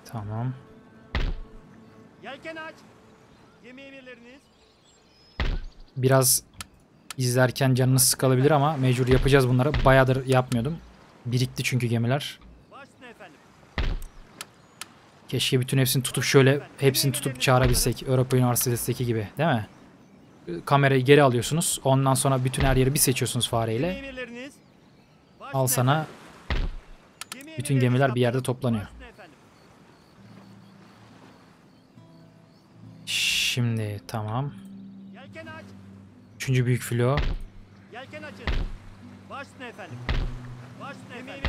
Tamam. Yelken aç. Gemi emirleriniz. Biraz izlerken canınız sıkılabilir ama mecbur yapacağız bunları. Bayağıdır yapmıyordum. Birikti çünkü gemiler. Keşke bütün hepsini tutup şöyle hepsini tutup çağırabilsek. Avrupa Üniversitesi'ndeki gibi, değil mi? Kamerayı geri alıyorsunuz. Ondan sonra bütün her yeri bir seçiyorsunuz fareyle. Al sana. Bütün gemiler bir yerde toplanıyor. Şimdi tamam. Üçüncü büyük filo.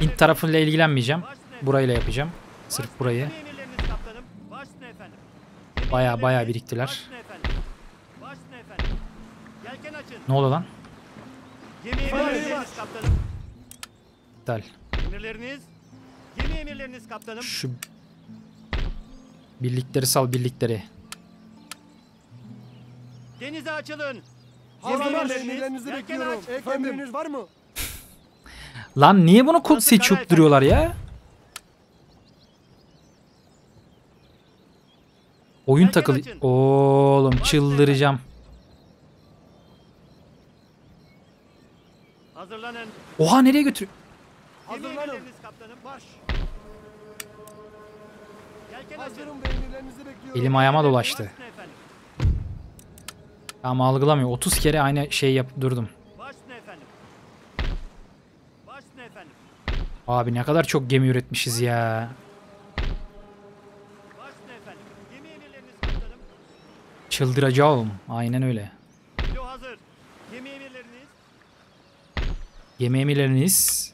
İnt tarafıyla ilgilenmeyeceğim. Burayla yapacağım. Sırf burayı. Baya baya biriktiler. Ne oldu lan? İptal. Şu birlikleri sal birlikleri. Denize açılın. Hazırlarınızı bekliyorum. Efendimiz var mı? Lan niye bunu kod seçip duruyorlar ya? Oyun takılı. Oğlum çıldıracağım. Hazırlanın. Oha nereye götür? Hazırlanın. Elim ayağıma dolaştı. Ama algılamıyor. otuz kere aynı şey yapıp durdum. Abi ne kadar çok gemi üretmişiz ya. Çıldıracağım. Aynen öyle. Gemi emirleriniz.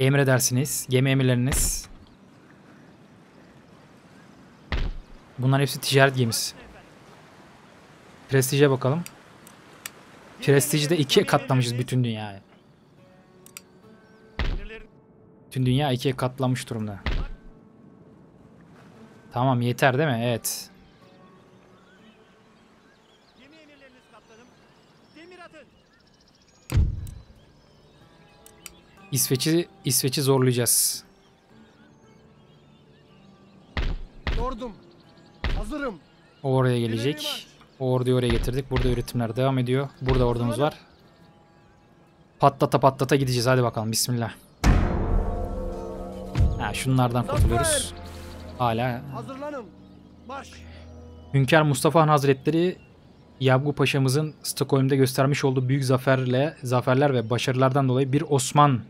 Emredersiniz. Gemi emirleriniz. Bunların hepsi ticaret gemisi. Prestij'e bakalım. Prestij'de ikiye katlamışız bütün dünyayı. Bütün dünya ikiye katlanmış durumda. Tamam, yeter değil mi? Evet. İsveç'i İsveç'i zorlayacağız. Ordum. Hazırım. O oraya gelecek. O orduyu oraya getirdik. Burada üretimler devam ediyor. Burada ordumuz var. Patlata patlata gideceğiz. Hadi bakalım. Bismillah. Ha, şunlardan kurtuluyoruz. Hala. Hazırlanın. Marş. Hünkâr Mustafa Han Hazretleri Yavgu Paşa'mızın Stockholm'da göstermiş olduğu büyük zaferle zaferler ve başarılardan dolayı bir Osman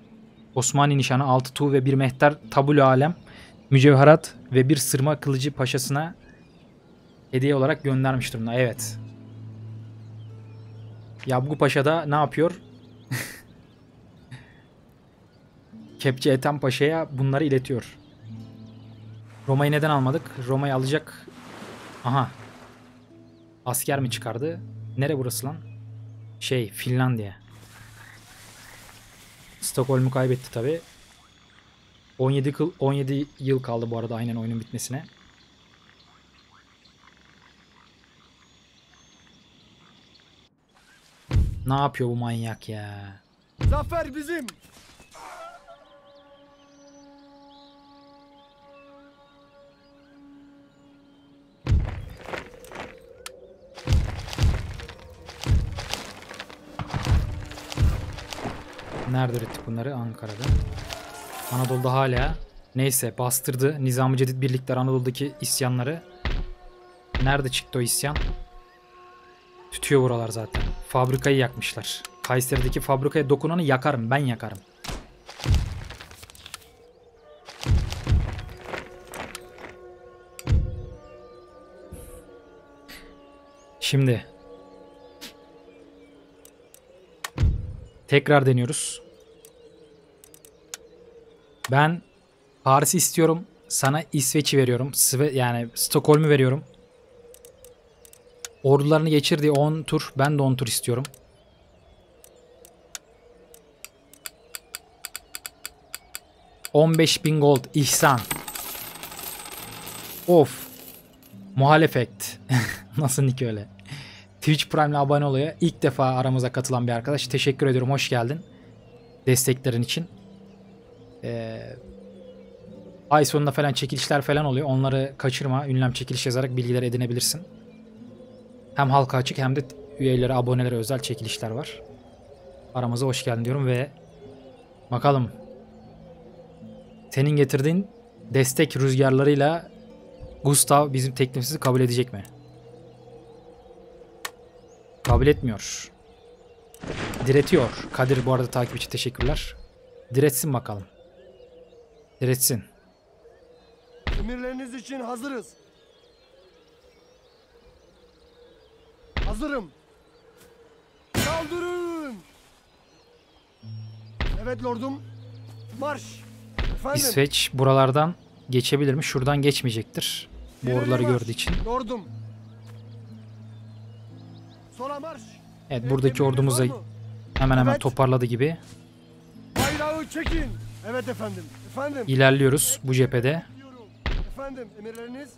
Osmani nişanı, altı tuğ ve bir mehter tabul alem mücevherat ve bir sırma kılıcı paşasına hediye olarak göndermiş durumda. Evet. Yavgu Paşa da ne yapıyor? Kepçe Ethem Paşa'ya bunları iletiyor. Roma'yı neden almadık? Roma'yı alacak. Aha. Asker mi çıkardı? Nere burası lan? Şey, Finlandiya. Stockholm'u kaybetti tabi. on yedi, on yedi yıl kaldı bu arada aynen oyunun bitmesine. Ne yapıyor bu manyak ya? Zafer bizim. Nerede ürettik bunları? Ankara'da. Anadolu'da hala. Neyse, bastırdı. Nizam-ı Cedid birlikler Anadolu'daki isyanları. Nerede çıktı o isyan? Tütüyor buralar zaten. Fabrikayı yakmışlar. Kayseri'deki fabrikaya dokunanı yakarım. Ben yakarım. Şimdi. Tekrar deniyoruz. Ben Paris'i istiyorum. Sana İsveç'i veriyorum. Sve yani Stockholm'u veriyorum. Ordularını geçirdiği on tur. Ben de on tur istiyorum. on beş bin gold. İhsan. Of. Muhalefet. Nasıl nick öyle? Twitch Prime'le abone oluyor. İlk defa aramıza katılan bir arkadaş. Teşekkür ediyorum. Hoş geldin. Desteklerin için. Ee, ay sonunda falan çekilişler falan oluyor. Onları kaçırma. Ünlem çekiliş yazarak bilgiler edinebilirsin. Hem halka açık hem de üyelere, abonelere özel çekilişler var. Aramıza hoş geldin diyorum ve bakalım. Senin getirdiğin destek rüzgarlarıyla Gustav bizim teklifimizi kabul edecek mi? Kabul etmiyor. Diretiyor. Kadir bu arada takip için teşekkürler. Diretsin bakalım. Diretsin. Emirleriniz için hazırız. Hazırım. Saldırın. Evet lordum. Marş. Efendim. İsveç buralardan geçebilir mi? Şuradan geçmeyecektir. Boruları gördüğü için. Lordum. Evet, buradaki ordumuz da hemen hemen evet. Toparladı gibi. Bayrağı çekin. Evet efendim. Efendim. İlerliyoruz bu cephede. Efendim, emirleriniz.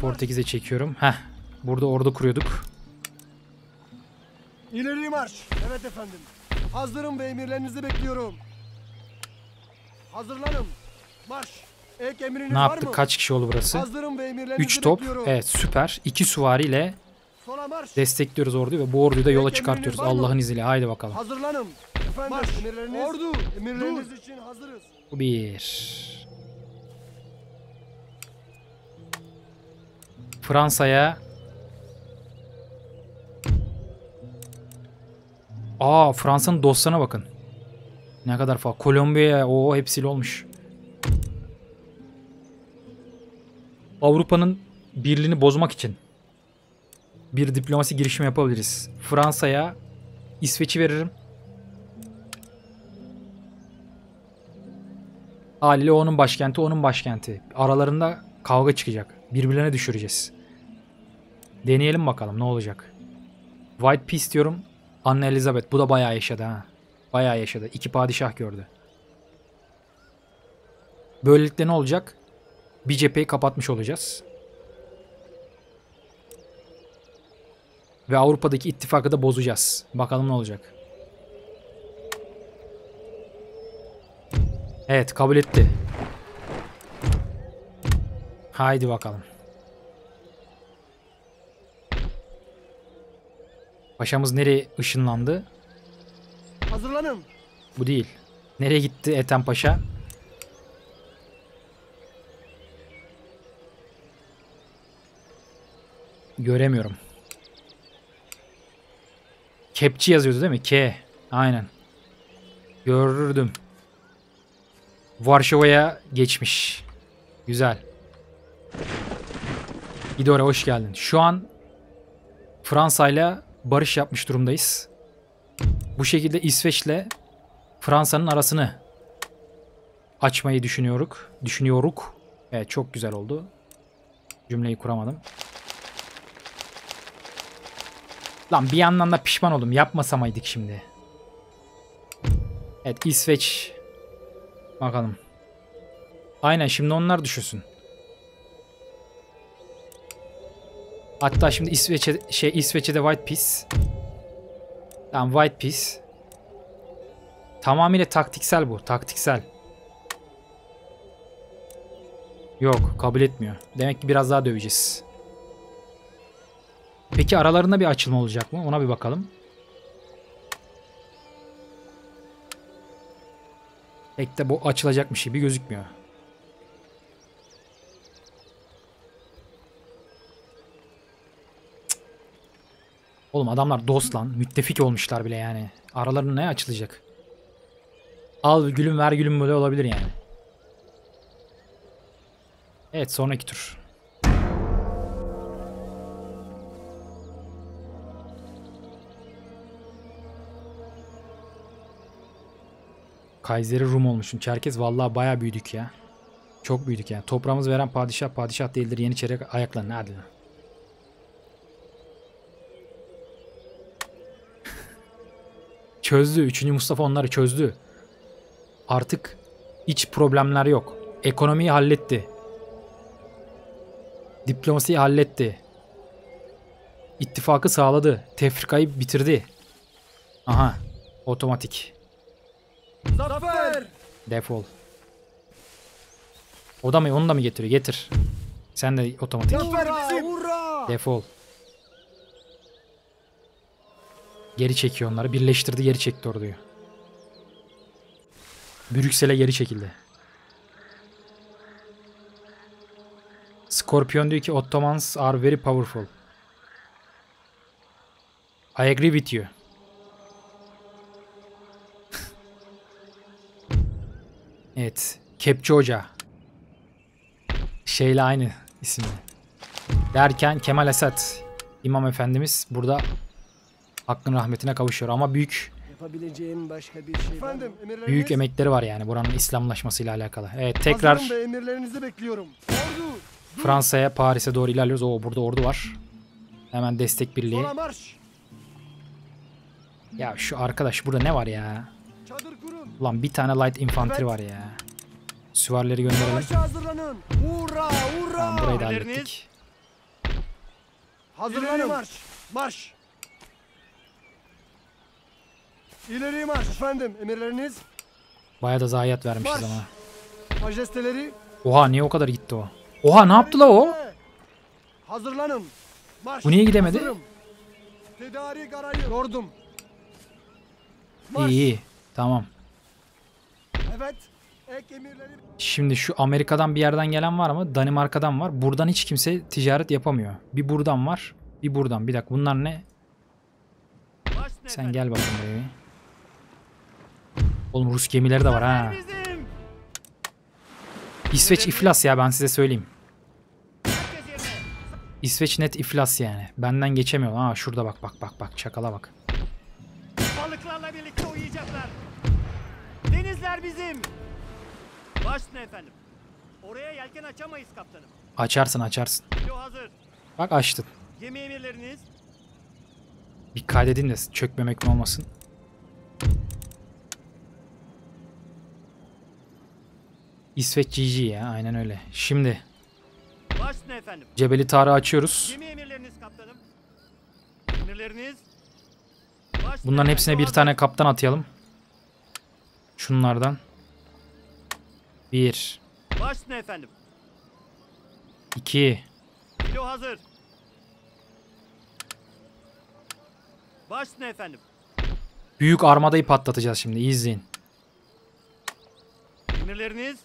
Portekiz'e çekiyorum. Heh. Burada ordu kuruyorduk. İleri marş. Evet efendim. Hazırım ve emirlerinizi bekliyorum. Hazırlanın. Marş. Ek emriniz ne var yaptık? Mı? Kaç kişi oldu burası? Hazırım ve emirlerinizi üç top. Bekliyorum. Evet, süper. iki süvariyle destekliyoruz orduyu ve bu orduyu da yola çıkartıyoruz Allah'ın izniyle. Haydi bakalım. Hazırlanın. Efendim, emirleriniz, ordu, emirleriniz için hazırız. Bu bir. Fransa'ya. Aa, Fransa'nın dostlarına bakın. Ne kadar fazla. Kolombiya'ya. Oo, hepsiyle olmuş. Avrupa'nın birliğini bozmak için bir diplomasi girişimi yapabiliriz. Fransa'ya İsveç'i veririm. Haliyle onun başkenti, onun başkenti. Aralarında kavga çıkacak. Birbirlerine düşüreceğiz. Deneyelim bakalım ne olacak. White Peace diyorum. Anne Elizabeth. Bu da bayağı yaşadı ha. Bayağı yaşadı. İki padişah gördü. Böylelikle ne olacak? Bir cepheyi kapatmış olacağız. Ve Avrupa'daki ittifakı da bozacağız. Bakalım ne olacak. Evet, kabul etti. Haydi bakalım. Paşamız nereye ışınlandı? Hazırlanın. Bu değil. Nereye gitti Ethem Paşa? Göremiyorum. Kepçi yazıyordu değil mi? K. Aynen. Görürdüm. Varşova'ya geçmiş. Güzel. İdora hoş geldin. Şu an Fransa'yla barış yapmış durumdayız. Bu şekilde İsveç'le Fransa'nın arasını açmayı düşünüyoruz. Düşünüyoruz. Evet, çok güzel oldu. Cümleyi kuramadım. Lan bir yandan da pişman oldum. Yapmasamaydık şimdi. Evet, İsveç. Bakalım. Aynen, şimdi onlar düşünsün. Hatta şimdi İsveç'e şey İsveç'e de White Peace. Tamam, White Peace. Tamamıyla taktiksel bu. Taktiksel. Yok, kabul etmiyor. Demek ki biraz daha döveceğiz. Peki aralarında bir açılma olacak mı? Ona bir bakalım. Pek de bu açılacakmış gibi gözükmüyor. Cık. Oğlum adamlar dost lan. Müttefik olmuşlar bile yani. Aralarında ne açılacak? Al gülüm ver gülüm böyle olabilir yani. Evet, sonraki tur. Kayseri Rum olmuşsun. Çerkez vallahi bayağı büyüdük ya. Çok büyüdük yani. Toprağımız veren padişah padişah değildir. Yeniçeri ayaklarına hadi. Çözdü. Üçüncü Mustafa onları çözdü. Artık iç problemler yok. Ekonomiyi halletti. Diplomasiyi halletti. İttifakı sağladı. Tefrikayı bitirdi. Aha. Otomatik. Zafer! Defol. O da mı? Onu da mı getiriyor? Getir. Sen de otomatik. Defol. Geri çekiyor onları. Birleştirdi, geri çekti orduyu. Brüksel'e geri çekildi. Scorpion diyor ki Ottomans are very powerful. I agree with you. Evet. Kepçe Hoca. Şeyle aynı isimli. Derken Kemal Esat İmam Efendimiz burada hakkın rahmetine kavuşuyor ama büyük yapabileceğim başka bir şey. Efendim, büyük emekleri var yani buranın İslamlaşmasıyla alakalı. Evet, tekrar emirlerinizi bekliyorum. Fransa'ya, Paris'e doğru ilerliyoruz. Oo, burada ordu var. Hemen destek birliği. Ya şu arkadaş burada ne var ya? Ulan bir tane light infantry evet. Var ya. Süvarileri gönderelim. Ura, ura. Tamam, burayı da hallettik. Hazırlanın. Marş. Marş. İleri marş. Efendim emirleriniz. Bayağı da zayiat vermişiz marş. Ama. Majesteleri. Oha, niye o kadar gitti o? Oha, ne yaptı la o? Hazırlanın. Marş. Bu niye gidemedi? Hazırım. Tedarik arayı. Yordum. Marş. İyi iyi. Tamam. Evet. Ek emirleri... Şimdi şu Amerika'dan bir yerden gelen var mı? Danimarka'dan var. Buradan hiç kimse ticaret yapamıyor. Bir buradan var. Bir buradan. Bir dakika. Bunlar ne? Sen gel bakalım buraya. Oğlum Rus gemileri de var ha. İsveç iflas ya, ben size söyleyeyim. İsveç net iflas yani. Benden geçemiyor. Ha şurada bak bak bak bak. Çakala bak. Balıklarla birlikte uyuyacaklar. Denizler bizim. Başla efendim. Oraya yelken açamayız kaptanım. Açarsın açarsın. Yo, hazır. Bak açtın. Gemi emirleriniz. Bir kaydedin de çökmemek mi olmasın. İsveç G G ya, aynen öyle. Şimdi Cebeli Tarık'ı açıyoruz. Bunların hepsine bir tane kaptan atayalım. Şunlardan. Bir. İki. Büyük armadayı patlatacağız şimdi. İzleyin. Emirleriniz.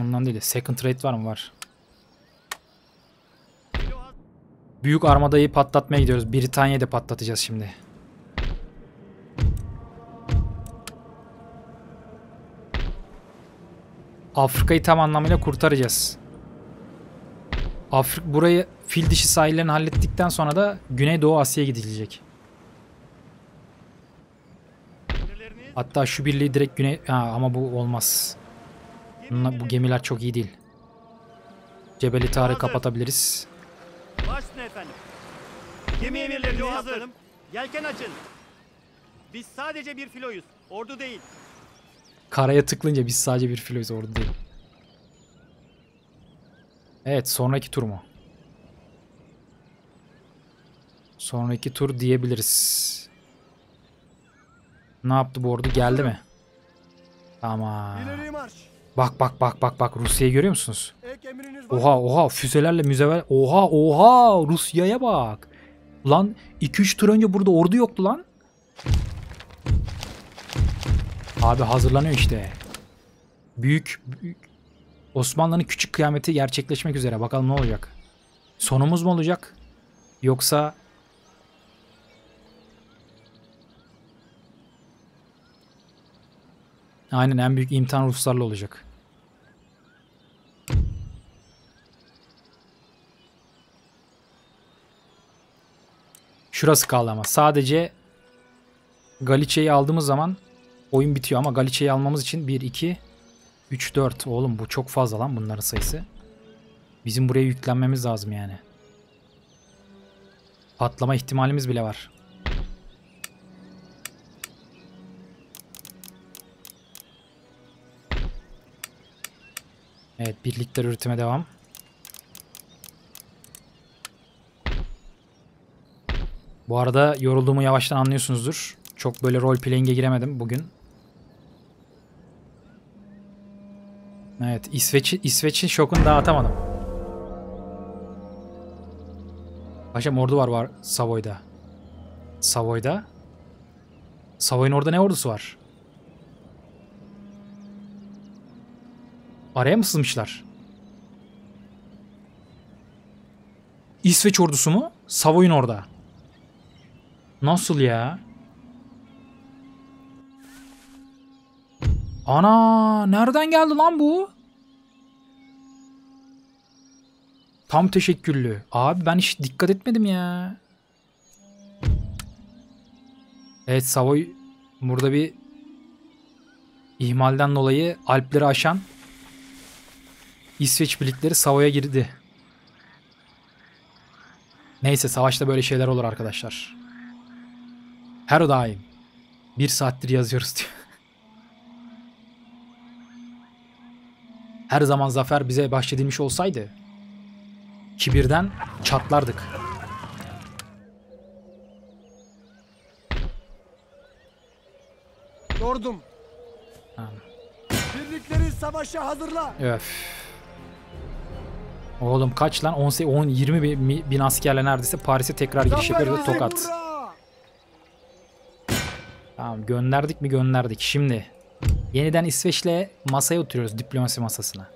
Ondan değil de second rate var mı? Var. Büyük armadayı patlatmaya gidiyoruz. Britanya'yı da patlatacağız şimdi. Afrika'yı tam anlamıyla kurtaracağız. Afrika, burayı fil dişi sahillerini hallettikten sonra da Güneydoğu Asya'ya gidilecek. Hatta şu birliği direkt güney... Ha, ama bu olmaz. Bununla, bu gemiler çok iyi değil. Cebeli Tarık'ı kapatabiliriz. Başsın efendim. Gemi emirleri hazırım. Yelken açın. Biz sadece bir filoyuz. Ordu değil. Karaya tıklınca biz sadece bir filoyuz. Ordu değil. Evet, sonraki tur mu? Sonraki tur diyebiliriz. Ne yaptı bu ordu? Geldi mi? Tamam. Bak bak bak bak bak. Rusya'yı görüyor musunuz? Oha oha. Füzelerle müzeler. Oha oha. Rusya'ya bak. Lan iki üç tur önce burada ordu yoktu lan. Abi hazırlanıyor işte. Büyük, büyük. Osmanlı'nın küçük kıyameti gerçekleşmek üzere. Bakalım ne olacak? Sonumuz mu olacak? Yoksa... Aynen, en büyük imtihan Ruslarla olacak. Şurası kaldı ama. Sadece Galiçe'yi aldığımız zaman oyun bitiyor ama Galiçe'yi almamız için bir, iki, üç, dört. Oğlum bu çok fazla lan bunların sayısı. Bizim buraya yüklenmemiz lazım yani. Patlama ihtimalimiz bile var. Evet, birlikler üretime devam. Bu arada yorulduğumu yavaştan anlıyorsunuzdur. Çok böyle rol playing'e giremedim bugün. Evet, İsveç'i İsveç'in şokunu dağıtamadım. Paşam ordu var var Savoy'da. Savoy'da. Savoy'un orada ne ordusu var? Araya mı sızmışlar? İsveç ordusu mu? Savoy'un orada. Nasıl ya? Ana! Nereden geldi lan bu? Tam teşekküllü. Abi ben hiç dikkat etmedim ya. Evet, Savoy burada bir ihmalden dolayı Alpleri aşan İsveç birlikleri Savoy'a girdi. Neyse, savaşta böyle şeyler olur arkadaşlar. Her daim. Bir saattir yazıyoruz diyor. Her zaman zafer bize bahşedilmiş olsaydı kibirden çatlardık. Yordum. Ha. Birlikleri savaşa hazırla. Öf. Oğlum kaç lan? on yirmi bin askerle neredeyse Paris'e tekrar giriş yapıyordu. Tokat. Tamam, gönderdik mi gönderdik. Şimdi yeniden İsveç'le masaya oturuyoruz. Diplomasi masasına.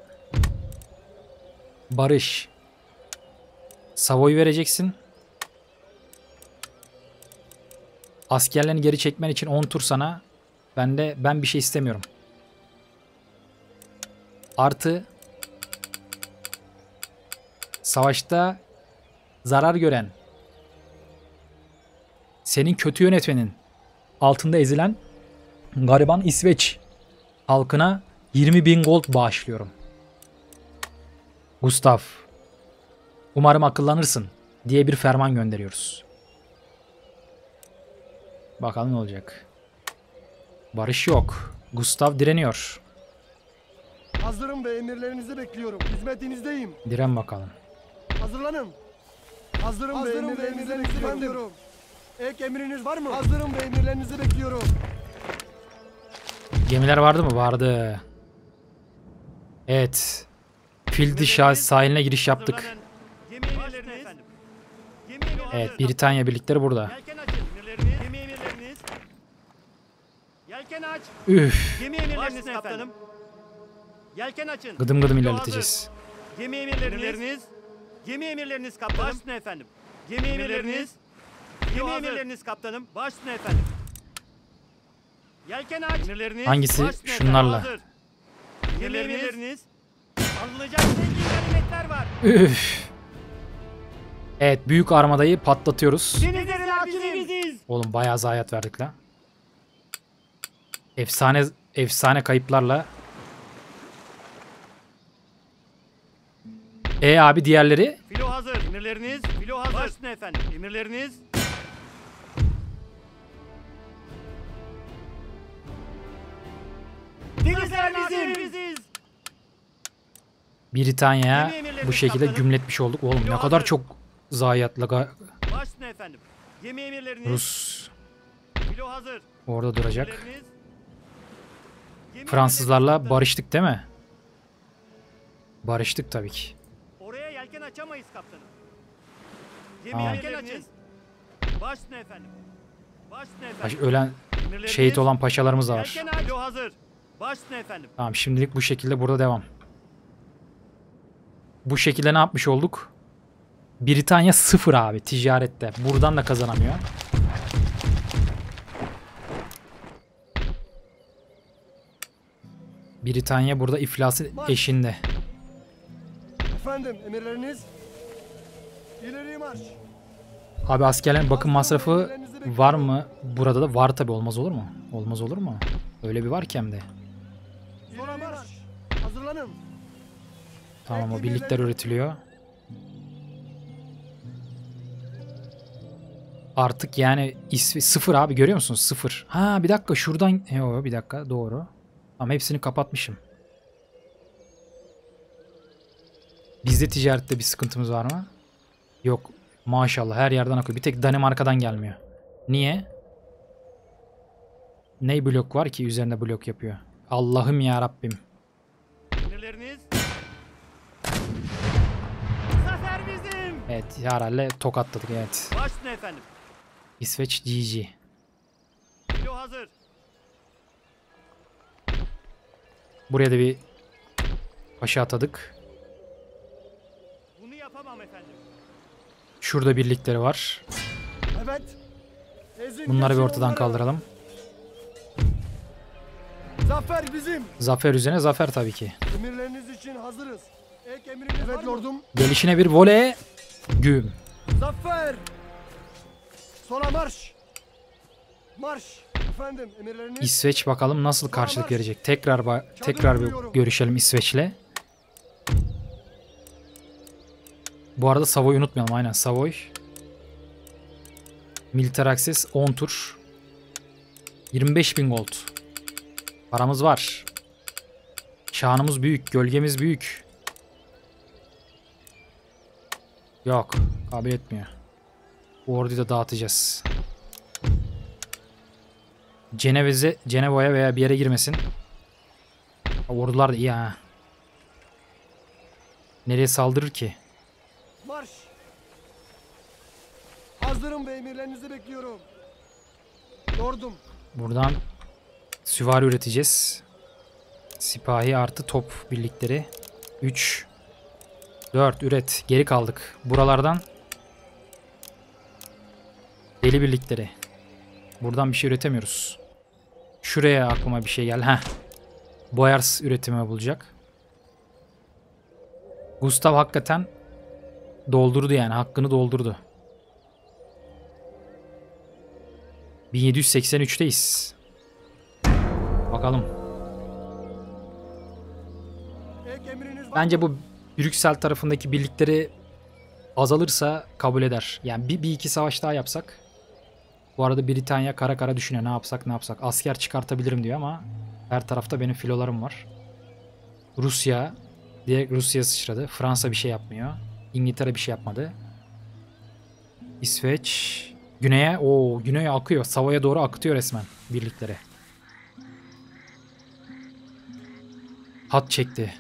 Barış. Savoy vereceksin. Askerlerini geri çekmen için on tur sana. Ben de ben bir şey istemiyorum. Artı savaşta zarar gören, senin kötü yönetmenin altında ezilen gariban İsveç halkına yirmi bin gold bağışlıyorum. Gustav, umarım akıllanırsın diye bir ferman gönderiyoruz. Bakalım ne olacak. Barış yok. Gustav direniyor. Hazırım ve emirlerinizi bekliyorum. Hizmetinizdeyim. Diren bakalım. Hazırlanın. Hazırım, Hazırım ve emirlerinizi, emirlerinizi bekliyorum. Ek emriniz var mı? Hazırım ve emirlerinizi bekliyorum. Gemiler vardı mı? Vardı. Evet. Fil dişi sahiline giriş yaptık. Evet, Britanya birlikleri burada. Üf. Gıdım gıdım ilerleteceğiz. Gemi emirleriniz. Gemi emirleriniz kaptanım. Başüstüne efendim. Gemi emirleriniz. Gemi emirleriniz kaptanım. Başüstüne efendim. Yelken aç. Emirleriniz. Hangisi? Şunlarla. Gemi emirleriniz. Anılacak zengin ganimetler var. Üf. Evet, büyük armadayı patlatıyoruz. Oğlum bayağı zayiat verdik lan. Efsane efsane kayıplarla. E abi diğerleri? Filo hazır. Emirleriniz. Filo hazır. Üstüne efendim. Emirleriniz. Denizler bizim. Britanya bu şekilde gümletmiş olduk oğlum. Ne kadar çok zayiatla. Üstüne efendim. Gemi emirleriniz. Rus. Filo hazır. Orada duracak. Fransızlarla barıştık değil mi? Barıştık tabii ki. Oraya yelken açamayız kaptanım. Gemi yelken açız. Başüstüne efendim. Başüstüne efendim. Ölen, şehit olan paşalarımız da var. Başüstüne efendim. Tamam, şimdilik bu şekilde burada devam. Bu şekilde ne yapmış olduk? Britanya sıfır abi ticarette. Buradan da kazanamıyor. Britanya burada iflası eşinde. Efendim emirleriniz. İleri marş. Abi askerlerin bakım masrafı var mı? Burada da var tabi, olmaz olur mu? Olmaz olur mu? Öyle bir var ki hem de. Hazırlanın. Tamam, o birlikler üretiliyor. Artık yani ismi sıfır abi, görüyor musunuz? Sıfır. Ha bir dakika şuradan. Yo, bir dakika doğru. Ama hepsini kapatmışım. Bizde ticarette bir sıkıntımız var mı? Yok. Maşallah her yerden akıyor. Bir tek Danimarka'dan gelmiyor. Niye? Ne blok var ki üzerinde blok yapıyor? Allah'ım ya Rabbim. Evet, herhalde tokatladık evet. Başüstüne efendim. İsveç G G. Kilo hazır. Buraya da bir paşa atadık. Bunu yapamam efendim. Şurada birlikleri var. Evet. Bunları bir ortadan kaldıralım. Zafer bizim. Zafer üzerine zafer tabii ki. Emirleriniz için hazırız. Ek emriniz evet, var lordum. Gelişine bir voley. Güm. Zafer. Sola marş. Marş. Efendim, İsveç bakalım nasıl karşılık verecek. Tekrar tekrar bir görüşelim İsveç'le. Bu arada Savoy'u unutmayalım. Aynen Savoy. Militer Access on tur. yirmi beş bin gold. Paramız var. Şanımız büyük. Gölgemiz büyük. Yok. Kabul etmiyor. Bu orduyu da dağıtacağız. Ceneviz'e, Cenevo'ya veya bir yere girmesin. Ordular da iyi ha. Nereye saldırır ki? Marş. Hazırım ve emirlerinizi bekliyorum. Lordum. Buradan süvari üreteceğiz. Sipahi artı top birlikleri. üç dört üret. Geri kaldık. Buralardan deli birlikleri. Buradan bir şey üretemiyoruz. Şuraya aklıma bir şey geldi. Heh. Boyars üretimi bulacak. Gustav hakikaten doldurdu yani. Hakkını doldurdu. bin yedi yüz seksen üç'teyiz. Bakalım. Bence bu Brüksel tarafındaki birlikleri azalırsa kabul eder. Yani bir, bir iki savaş daha yapsak. Bu arada Britanya kara kara düşünüyor. Ne yapsak ne yapsak. Asker çıkartabilirim diyor ama her tarafta benim filolarım var. Rusya. Direkt Rusya sıçradı. Fransa bir şey yapmıyor. İngiltere bir şey yapmadı. İsveç. Güney'e. Ooo. Güney'e akıyor. Savoy'a doğru akıtıyor resmen birlikleri. Hat çekti.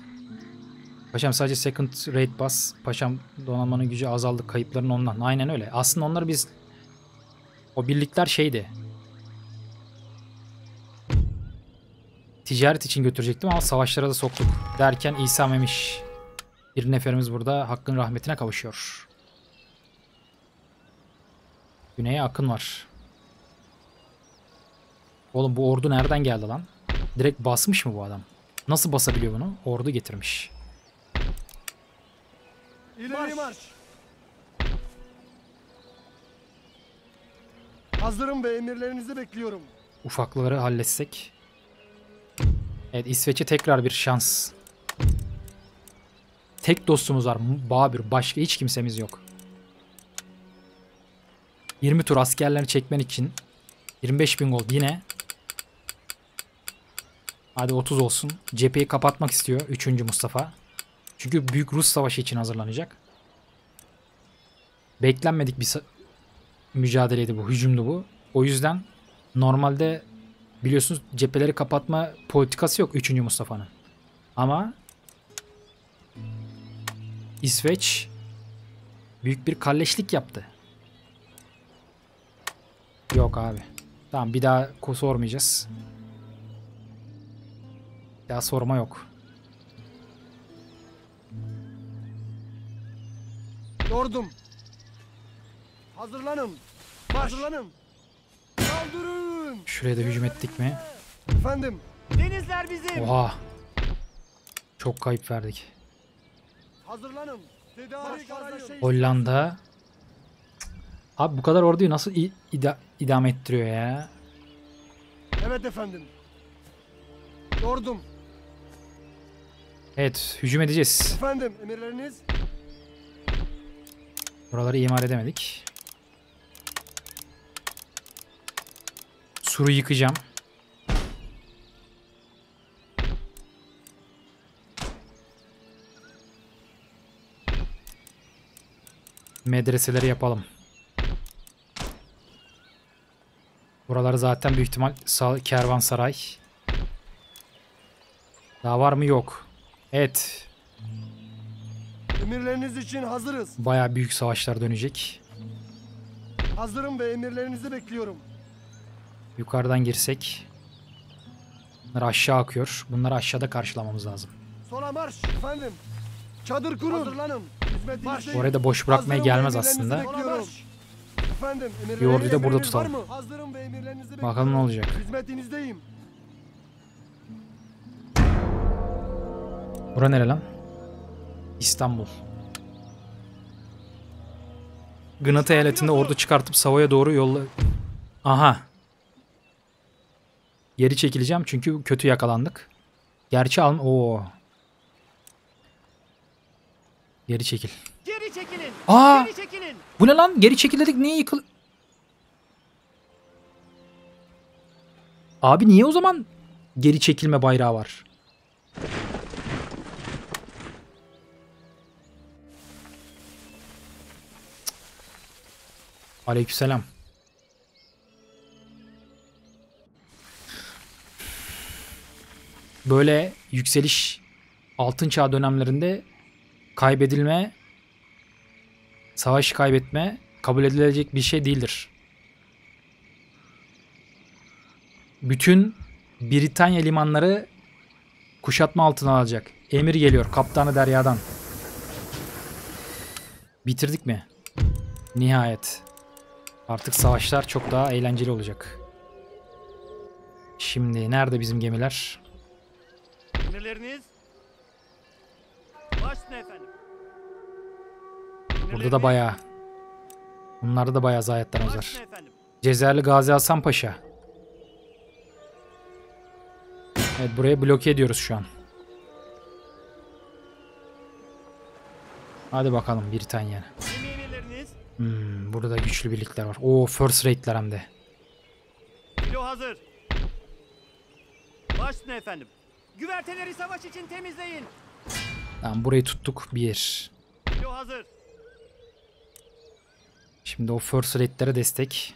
Paşam sadece second rate bas. Paşam donanmanın gücü azaldı. Kayıpların ondan. Aynen öyle. Aslında onlar biz... O birlikler şeydi. Ticaret için götürecektim ama savaşlara da soktuk. Derken İsa Memiş. Bir neferimiz burada Hakk'ın rahmetine kavuşuyor. Güney'e akın var. Oğlum bu ordu nereden geldi lan? Direkt basmış mı bu adam? Nasıl basabiliyor bunu? Ordu getirmiş. İleri marş. Hazırım ve emirlerinizi bekliyorum. Ufakları halletsek. Evet, İsveç'e tekrar bir şans. Tek dostumuz var Babür. Başka hiç kimsemiz yok. yirmi tur askerlerini çekmen için yirmi beş bin gold yine. Hadi otuz olsun. Cepheyi kapatmak istiyor üçüncü Mustafa. Çünkü Büyük Rus Savaşı için hazırlanacak. Beklenmedik bir mücadeleydi bu. Hücumdu bu. O yüzden normalde biliyorsunuz cepheleri kapatma politikası yok üçüncü Mustafa'nın. Ama İsveç büyük bir kalleşlik yaptı. Yok abi. Tamam, bir daha sormayacağız. Bir daha sorma yok. Yordum. Hazırlanın. Hazırlanın. Saldırın. Şuraya da hücum ettik mi? Efendim. Denizler bizim. Oha. Çok kayıp verdik. Hazırlanın. Hollanda. Abi bu kadar orduyu nasıl ida idame ettiriyor ya? Evet efendim. Yordum. Evet, hücum edeceğiz. Efendim, emirleriniz. Buraları imar edemedik. Sur'u yıkacağım. Medreseleri yapalım. Buraları zaten büyük ihtimal kervansaray. Daha var mı? Yok. Evet. Emirleriniz için hazırız. Bayağı büyük savaşlar dönecek. Hazırım ve emirlerinizi bekliyorum. Yukarıdan girsek. Bunlar aşağı akıyor. Bunları aşağıda karşılamamız lazım. Sola marş efendim. Çadır kurun. Hazırlanın. Orayı da boş bırakmaya hazırım gelmez aslında. Efendim, bir orduyu da burada tutalım. Bakalım ne olacak. Hizmetinizdeyim. Bura nere lan? İstanbul. Gınata eyaletinde ordu çıkartıp Savoy'a doğru yolla... Aha. Geri çekileceğim çünkü kötü yakalandık. Gerçi alma... Oo. Geri çekil. Geri çekilin. Aa! Geri çekilin. Bu ne lan? Geri çekil dedik. Niye yıkıl... Abi niye o zaman geri çekilme bayrağı var? Aleykümselam. Böyle yükseliş altın çağ dönemlerinde kaybedilme, savaş kaybetme kabul edilecek bir şey değildir. Bütün Britanya limanları kuşatma altına alacak. Emir geliyor kaptanı deryadan. Bitirdik mi? Nihayet. Artık savaşlar çok daha eğlenceli olacak. Şimdi nerede bizim gemiler? Gemileriniz. Başla efendim. Burada da bayağı. Bunlarda da bayağı zayiatlarımız var. Cezayirli Gazi Hasan Paşa. Evet, buraya bloke ediyoruz şu an. Hadi bakalım Britanya. Hmm, burada da güçlü birlikler var. Oo, first rate'ler hem de. Kilo hazır. Başla efendim. Güverteleri savaş için temizleyin. Tamam, burayı tuttuk. Bir. Kilo hazır. Şimdi o first rate'lere destek.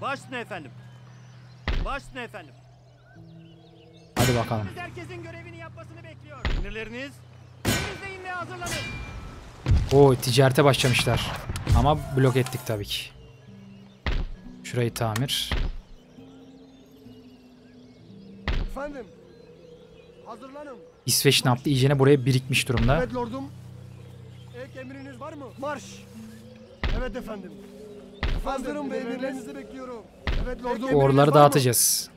Başüstüne efendim. Başüstüne efendim. Hadi bakalım. Herkesin görevini yapmasını bekliyor. Sinirleriniz temizleyinle hazırlanın. Oo, ticarete başlamışlar. Ama blok ettik tabii ki. Şurayı tamir. Efendim. Hazırlanın. İsveç ne yaptı? İyicene buraya birikmiş durumda. Evet lordum. Ek emriniz var mı? Marş. Evet efendim. Hazırım ve emirlerinizi bekliyorum. Evet lordum. Orları dağıtacağız.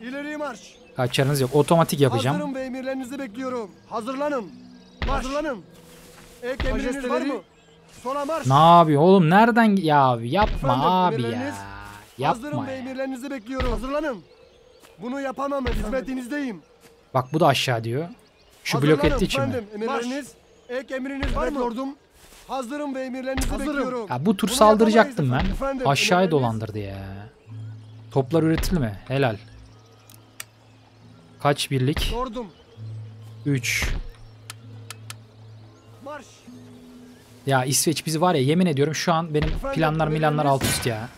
İleri marş. Kaçarınız yok. Otomatik yapacağım. Hazırım ve emirlerinizi bekliyorum. Hazırlanın. Marş. Hazırlanın. Ek emriniz var mı? Sola marş. Ne yapıyor oğlum? Nereden ya abi? Yapma efendim, abi ya. Yapma. Hazırım ve emirlerinizi bekliyorum. Hazırlanın. Bunu yapamam. Hizmetinizdeyim. Bak bu da aşağı diyor. Şu hazırlanın, blok etti içimi. Emirleriniz, ek emriniz var mı? Lordum. Hazırım ve emirlerinizi hazırım. Bekliyorum. Ya bu tur bunu saldıracaktım ben. Efendim, aşağıya emirleriniz... dolandırdı ya. Toplar üretilir mi? Helal. Kaç birlik? Lordum. üç. Marş. Ya İsveç bizi var ya, yemin ediyorum şu an benim efendim, planlar milanlar alt üst ya.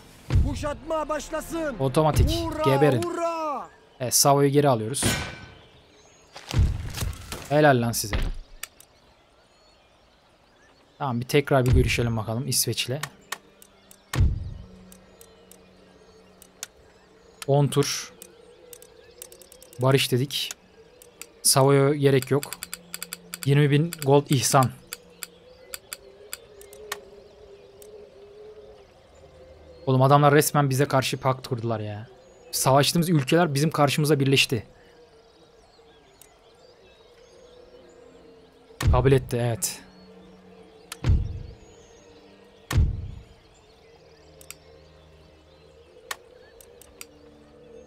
Kuşatma başlasın. Otomatik. Ura, geberin. Ura. Evet, Savoy'u geri alıyoruz. Helal lan size. Tamam, bir tekrar bir görüşelim bakalım İsveç'le. on tur. Barış dedik. Savoy'a gerek yok. yirmi bin gold ihsan. Oğlum adamlar resmen bize karşı pakt kurdular ya. Savaştığımız ülkeler bizim karşımıza birleşti. Kabul etti, evet.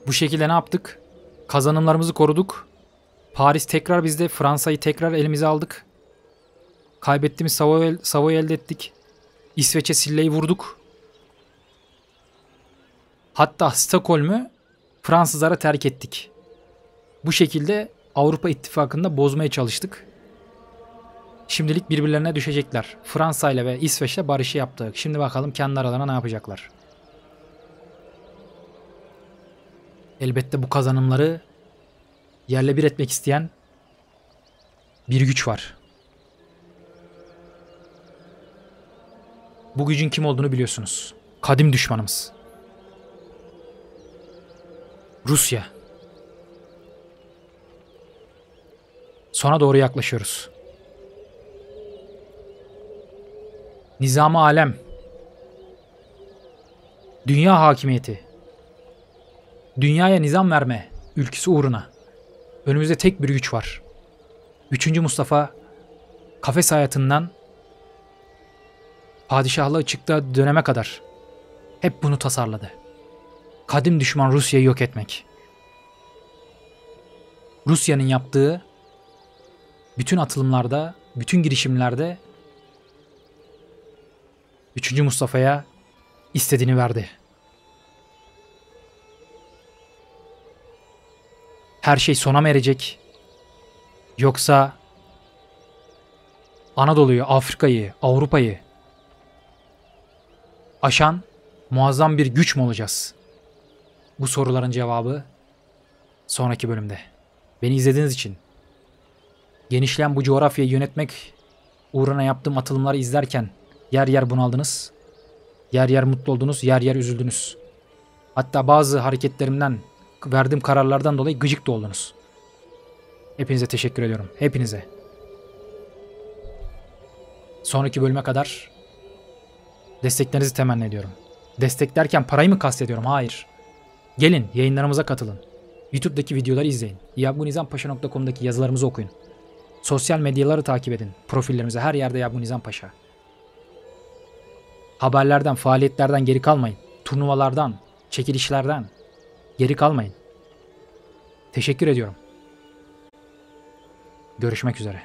Bu şekilde ne yaptık? Kazanımlarımızı koruduk. Paris tekrar bizde. Fransa'yı tekrar elimize aldık. Kaybettiğimiz Savoy, Savoy elde ettik. İsveç'e silleyi vurduk. Hatta Stockholm'u Fransızlara terk ettik. Bu şekilde Avrupa İttifakı'nda bozmaya çalıştık. Şimdilik birbirlerine düşecekler. Fransa ile ve İsveç'le barışı yaptık. Şimdi bakalım kendi aralarına ne yapacaklar. Elbette bu kazanımları yerle bir etmek isteyen bir güç var. Bu gücün kim olduğunu biliyorsunuz. Kadim düşmanımız. Rusya. Sona doğru yaklaşıyoruz. Nizam-ı alem. Dünya hakimiyeti. Dünyaya nizam verme ülkesi uğruna. Önümüzde tek bir güç var. Üçüncü Mustafa kafes hayatından padişahlığa çıktığı döneme kadar hep bunu tasarladı. Kadim düşman Rusya'yı yok etmek. Rusya'nın yaptığı bütün atılımlarda, bütün girişimlerde Üçüncü Mustafa'ya istediğini verdi. Her şey sona mı erecek? Yoksa Anadolu'yu, Afrika'yı, Avrupa'yı aşan muazzam bir güç mü olacağız? Bu soruların cevabı sonraki bölümde. Beni izlediğiniz için, genişleyen bu coğrafyayı yönetmek uğruna yaptığım atılımları izlerken yer yer bunaldınız, yer yer mutlu oldunuz, yer yer üzüldünüz. Hatta bazı hareketlerimden, verdiğim kararlardan dolayı gıcık da oldunuz. Hepinize teşekkür ediyorum. Hepinize. Sonraki bölüme kadar desteklerinizi temenni ediyorum. Destek derken parayı mı kastediyorum? Hayır. Gelin yayınlarımıza katılın. YouTube'daki videoları izleyin. yabgunizam paşa nokta com'daki yazılarımızı okuyun. Sosyal medyaları takip edin. Profillerimize her yerde Yabgunizam Paşa. Haberlerden, faaliyetlerden geri kalmayın. Turnuvalardan, çekilişlerden geri kalmayın. Teşekkür ediyorum. Görüşmek üzere.